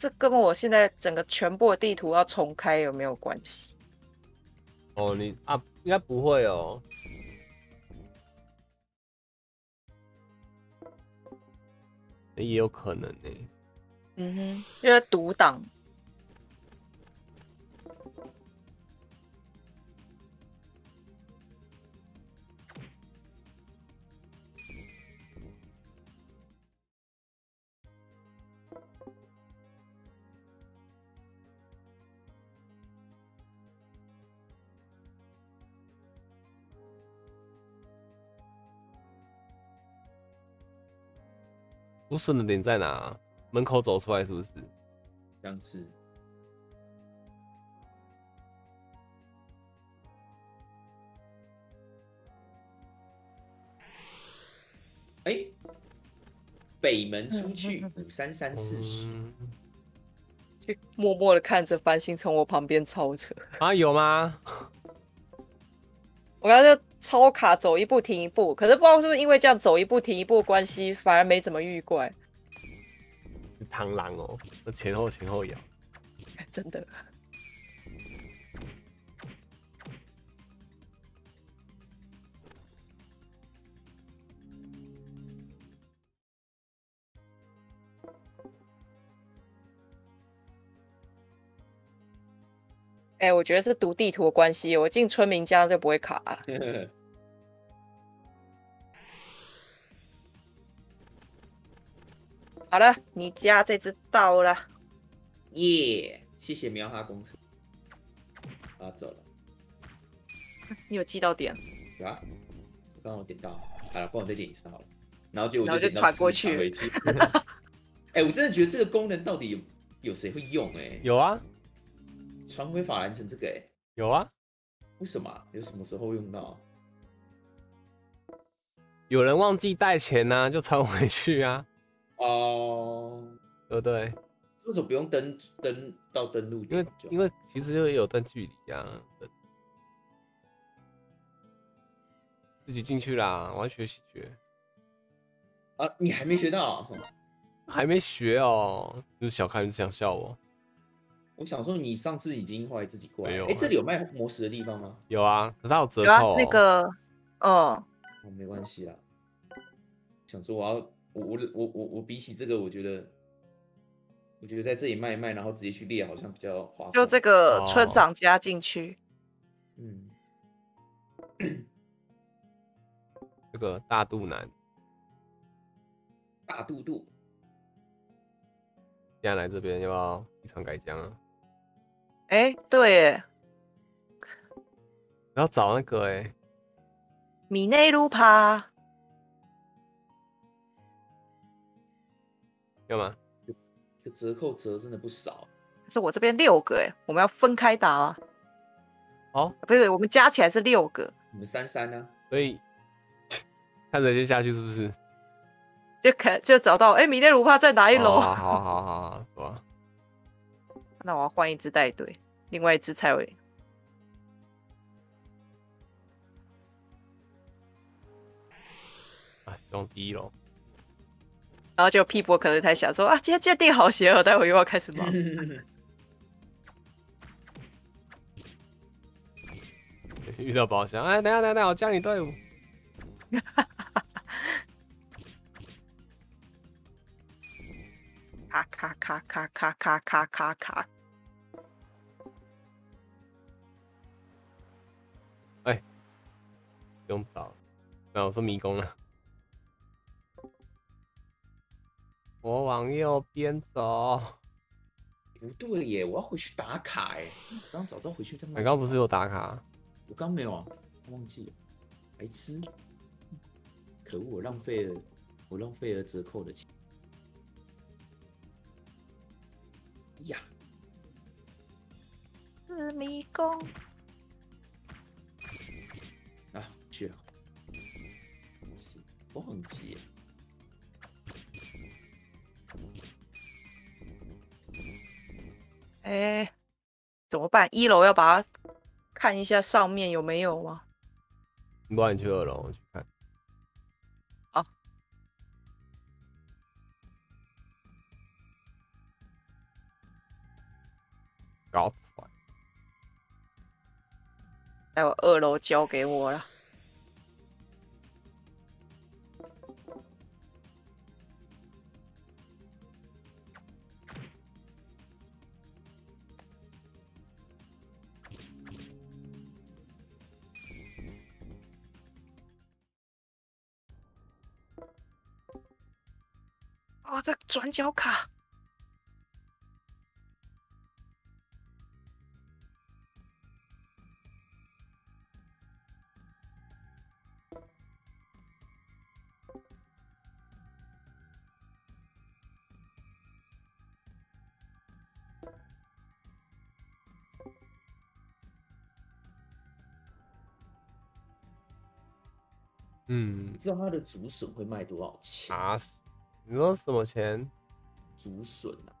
这跟我现在整个全部的地图要重开有没有关系？哦，你啊，应该不会哦。也有可能呢、欸。嗯哼，因为独挡。不顺的点在哪、啊？门口走出来是不是？像是。哎、欸，北门出去53340。就默默的看着繁星从我旁边超车。啊，有吗？我刚才就超卡，走一步停一步，可是不知道是不是因为这样走一步停一步的关系，反而没怎么遇怪。螳螂哦，那前后摇，真的。哎、欸，我觉得是读地图的关系，我进村民家就不会卡、啊。好了，你家这只到了，耶、yeah ！谢谢喵哈公主。啊，走了。你有记到点？有啊，刚好点到。好了，不然我再点一次好了。然后我就点到4传回去。哎、欸，我真的觉得这个功能到底有谁会用、欸？哎，有啊。传回法兰城这个哎、欸，有啊？为什么、啊？有什么时候用到？有人忘记带钱啊，就传回去啊。哦，对不对？为什么不用登录？因为其实就有段距离啊。自己进去啦，我要学习学。啊，你还没学到？还没学哦，就是小看你想笑我。我想说，你上次已经后来自己过来，哎，这里有卖魔石的地方吗？有啊，可是它有折扣。那个，哦，没关系啦。想说我比起这个，我觉得在这里卖一卖，然后直接去猎好像比较划算。就这个村长家进去，嗯，这个大肚腩，大肚肚。 现在来这边要不要异常改僵啊？哎、欸，对耶，我要找那个哎，米内鲁帕，要吗？这折扣折真的不少。可是我这边6个哎，我们要分开打啊。哦，不是，我们加起来是6个。你们33呢？所以看着就下去是不是？ 就找到哎、欸，米内鲁帕在哪一楼、哦？好，是吧？那我要换一只带队，另外一只才会。啊，用第一楼。然后就屁波可能才想说啊，今天鉴定好邪恶，待会又要开始忙。遇到宝箱，哎，等一下，我加你队伍。咔！哎，不用找了，那我说迷宫了。我往右边走。不对耶，我要回去打卡哎。刚早知道回去再。你刚不是有打卡？我刚没有啊，忘记了。白痴！可恶，我浪费了折扣的钱。 呀，是迷宫啊！去了，是忘记了。哎，怎么办？1楼要把它看一下上面有没有吗？不然你去2楼我去看。 搞错，待会2楼交给我了。哦，这转角卡。 嗯，知道它的竹笋会卖多少钱啊？你说什么钱？竹笋啊？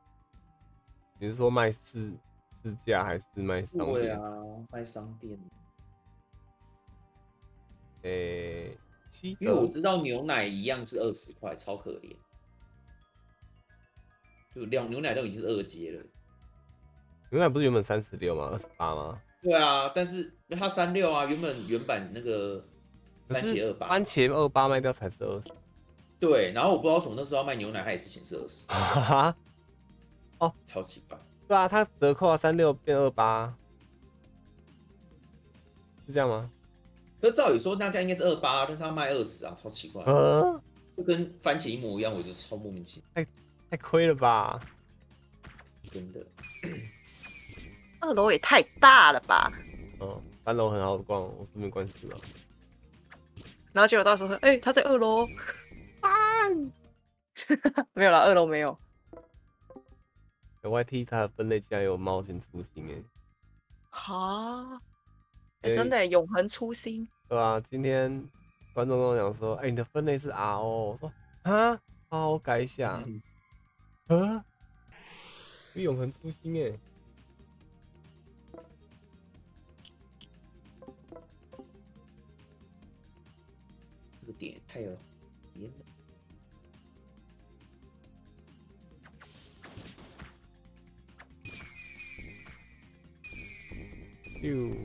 你是说卖市价还是卖商店？对啊，卖商店。诶、欸，因为我知道牛奶一样是20块，超可怜。就牛奶都已经是2阶了。牛奶不是原本36吗？28吗？对啊，但是它36啊，原版那个。 番茄28，番茄28卖掉才是20。对，然后我不知道为什么那时候要卖牛奶，它也是显示20。哈哈，哦，超奇怪。对啊，它折扣啊，36变28，是这样吗？那照理说大家应该是28，但是它卖20啊，超奇怪。就跟番茄一模一样，我觉得超莫名其妙。太亏了吧？真的。2楼也太大了吧？嗯，3楼很好逛，我顺便逛4楼。 然后结果到时候，哎、欸，他在2楼，啊，没有啦，2楼没有。YT 它的分类竟然有冒险初心哎，哈，欸、真的、欸、永恒初心。对啊，今天观众跟我讲说，哎、欸，你的分类是 RO， 我说啊，好，我改一下，啊，永恒初心哎、欸。 点太有点了， you.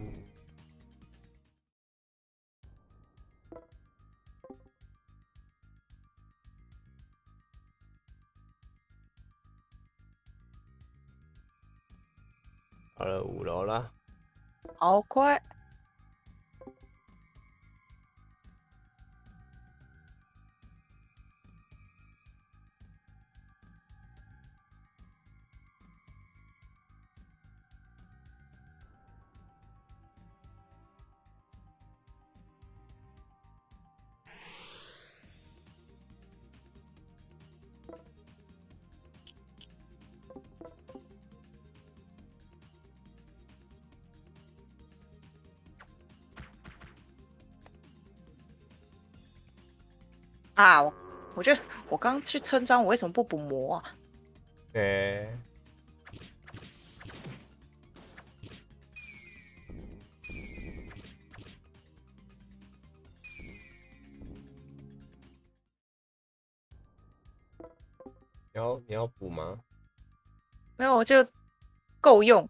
好了，五楼了，好快！啊，我觉得我刚去撑张，我为什么不补魔啊？你要补吗？没有，我就够用。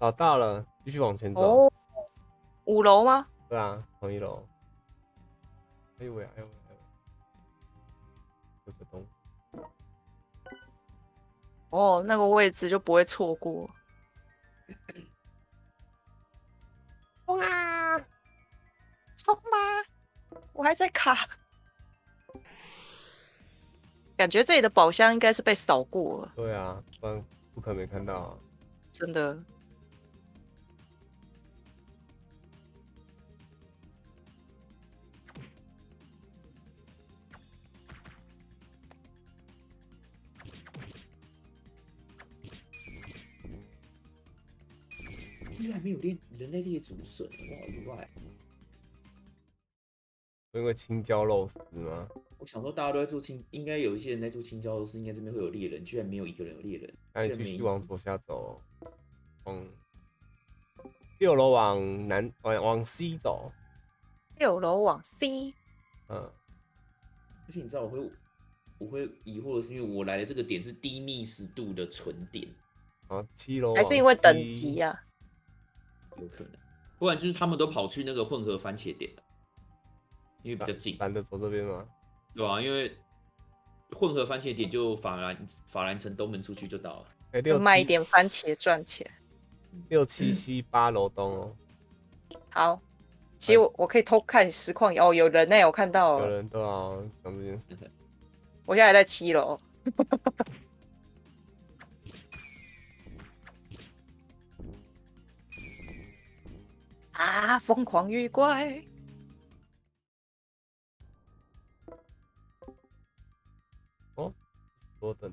找到了，继续往前走。哦，五楼吗？对啊，同一楼。哎呦喂，哎呦喂，有个东西。哦，那个位置就不会错过。冲啊！冲吧！我还在卡。感觉这里的宝箱应该是被扫过了。对啊，不然不可能没看到啊。真的。 居然没有人类猎竹笋，我好意外。因为青椒肉丝吗？我想说大家都在做青，应该有一些人在做青椒肉丝，应该这边会有猎人，居然没有一个人有猎人。那你继续往左下走，往六楼往南，往西走。六楼往西。嗯。而且你知道我会疑惑的是，因为我来的这个点是低密实度的存点。啊，七楼。还是因为等级啊？ 有可能，不然就是他们都跑去那个混合番茄点了，因为比较近。懒得走这边吗？对啊，因为混合番茄点就法兰城东门出去就到了。哎、欸，卖一点番茄赚钱。六七西八楼东哦。好，其实我可以偷看实况哦，有人呢、欸，我看到了。有人对啊，想这件事。我现在在七楼。啊！疯狂遇怪，哦，多等。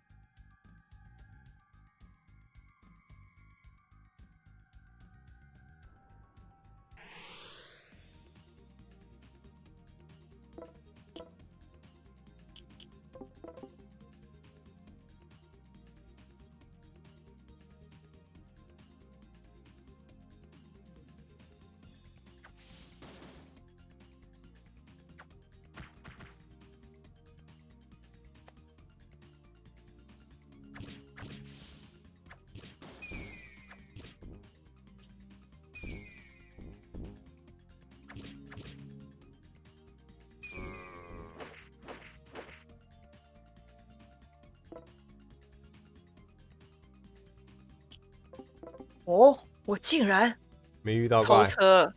哦，我竟然没遇到超车，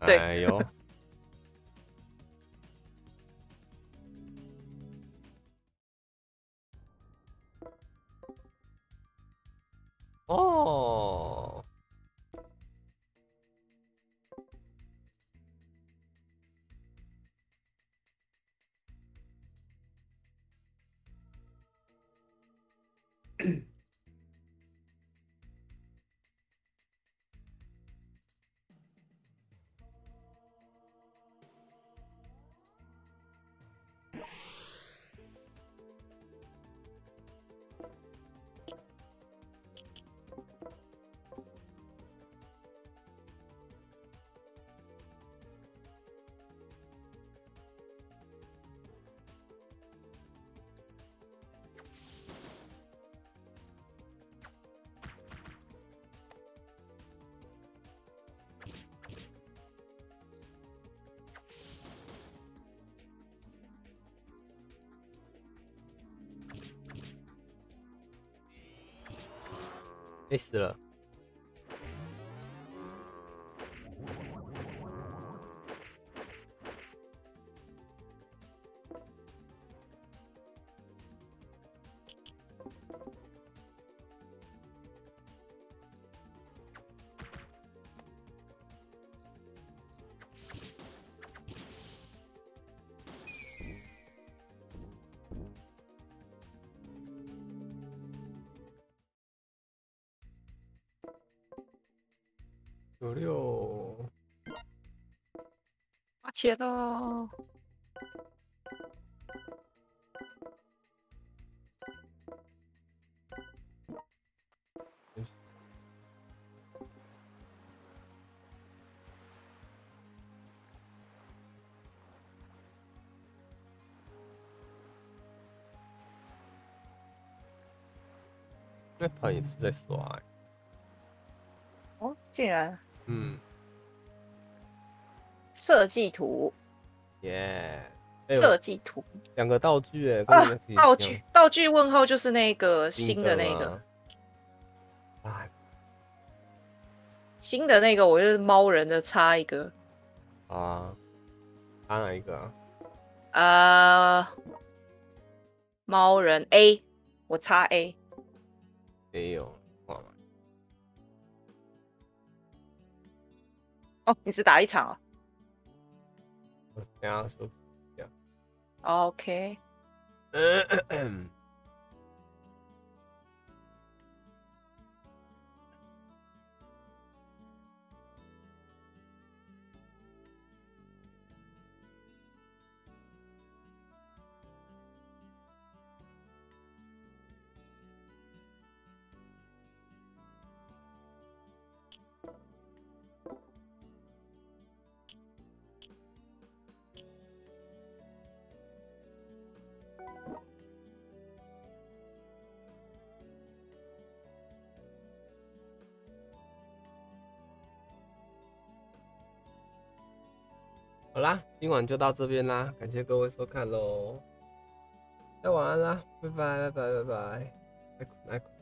对，哎呦，哦，累死了！96，花钱喽！那他也是在刷、欸。哦，竟然。 嗯，设计图，耶！设计图，两个道具哎，道具问号就是那个新的那个，哎，新的那个我就是猫人的插一个啊，插哪一个啊？猫人 A， 我插 A， 没有。 哦，你只打一场哦。我等下休息一下。OK。好啦，今晚就到这边啦，感谢各位收看喽，大家晚安啦，拜拜拜拜拜拜，拜拜。